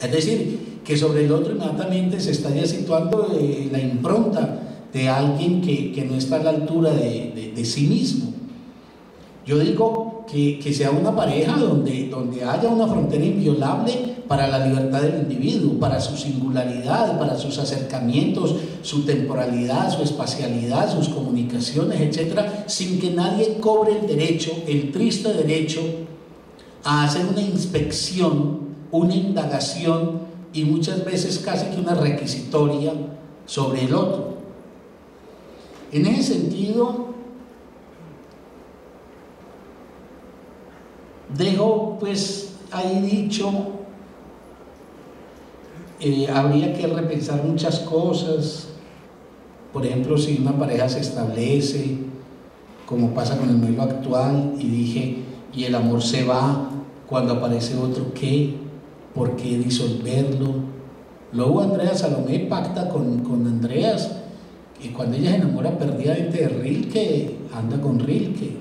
Es decir, que sobre el otro inmediatamente se estaría situando eh, la impronta de alguien que, que no está a la altura de, de, de sí mismo. Yo digo que, que sea una pareja donde, donde haya una frontera inviolable para la libertad del individuo, para su singularidad, para sus acercamientos, su temporalidad, su espacialidad, sus comunicaciones, etcétera, sin que nadie cobre el derecho, el triste derecho, a hacer una inspección, una indagación y muchas veces casi que una requisitoria sobre el otro. En ese sentido, dejo pues ahí dicho, eh, habría que repensar muchas cosas. Por ejemplo, si una pareja se establece, como pasa con el modelo actual, y dije, y el amor se va cuando aparece otro, ¿qué? ¿Por qué disolverlo? Luego Andreas Salomé pacta con, con Andreas, y cuando ella se enamora perdidamente de Rilke, anda con Rilke,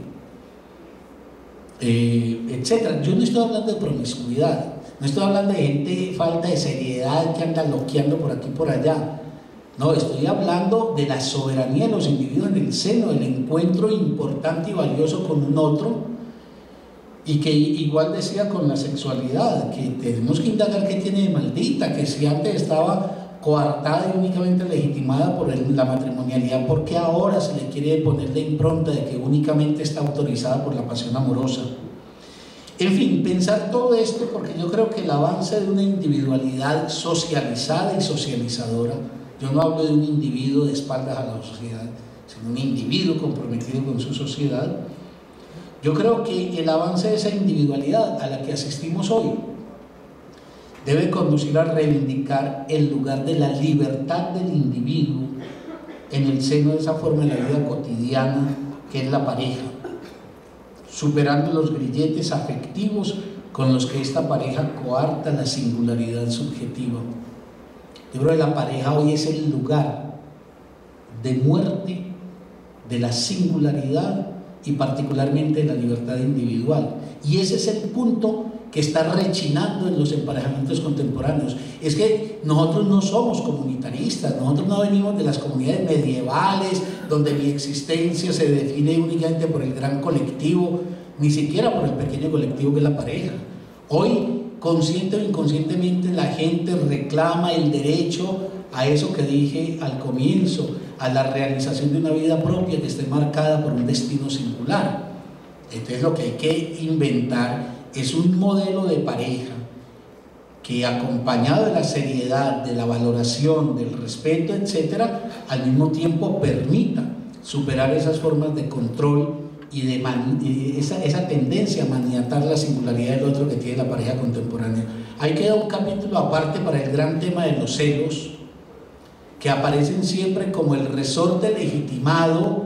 eh, etcétera. Yo no estoy hablando de promiscuidad, no estoy hablando de gente falta de seriedad que anda loqueando por aquí y por allá. No, estoy hablando de la soberanía de los individuos en el seno, del encuentro importante y valioso con un otro. Y que igual decía con la sexualidad, que tenemos que indagar qué tiene de maldita, que si antes estaba coartada y únicamente legitimada por la matrimonialidad, porque ahora se le quiere poner la impronta de que únicamente está autorizada por la pasión amorosa. En fin, pensar todo esto, porque yo creo que el avance de una individualidad socializada y socializadora, yo no hablo de un individuo de espaldas a la sociedad, sino un individuo comprometido con su sociedad, yo creo que el avance de esa individualidad a la que asistimos hoy debe conducir a reivindicar el lugar de la libertad del individuo en el seno de esa forma de la vida cotidiana que es la pareja, superando los grilletes afectivos con los que esta pareja coarta la singularidad subjetiva. Yo creo que la pareja hoy es el lugar de muerte de la singularidad y particularmente de la libertad individual. Y ese es el punto que está rechinando en los emparejamientos contemporáneos. Es que nosotros no somos comunitaristas, nosotros no venimos de las comunidades medievales, donde mi existencia se define únicamente por el gran colectivo, ni siquiera por el pequeño colectivo que es la pareja. Hoy, consciente o inconscientemente, la gente reclama el derecho a eso que dije al comienzo, a la realización de una vida propia que esté marcada por un destino singular. Entonces lo que hay que inventar es un modelo de pareja que, acompañado de la seriedad, de la valoración, del respeto, etcétera, al mismo tiempo permita superar esas formas de control y de man y esa, esa tendencia a maniatar la singularidad del otro que tiene la pareja contemporánea. Ahí queda un capítulo aparte para el gran tema de los celos, que aparecen siempre como el resorte legitimado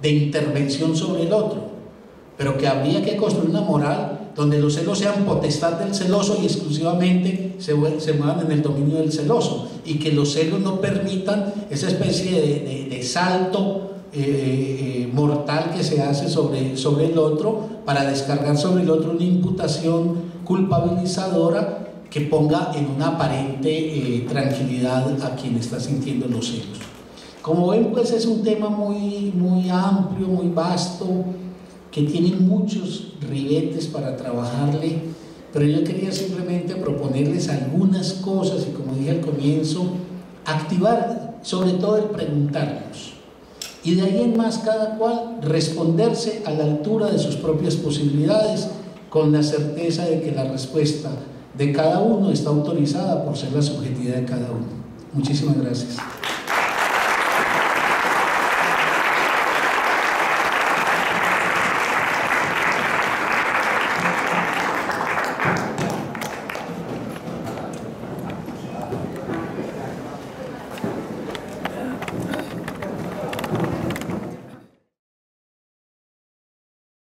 de intervención sobre el otro, pero que habría que construir una moral donde los celos sean potestad del celoso y exclusivamente se, se muevan en el dominio del celoso, y que los celos no permitan esa especie de, de, de salto eh, eh, mortal que se hace sobre, sobre el otro para descargar sobre el otro una imputación culpabilizadora que ponga en una aparente eh, tranquilidad a quien está sintiendo los celos. Como ven, pues es un tema muy, muy amplio, muy vasto, que tiene muchos ribetes para trabajarle, pero yo quería simplemente proponerles algunas cosas y, como dije al comienzo, activar sobre todo el preguntarnos, y de ahí en más cada cual responderse a la altura de sus propias posibilidades, con la certeza de que la respuesta de cada uno está autorizada por ser la subjetividad de cada uno. Muchísimas gracias.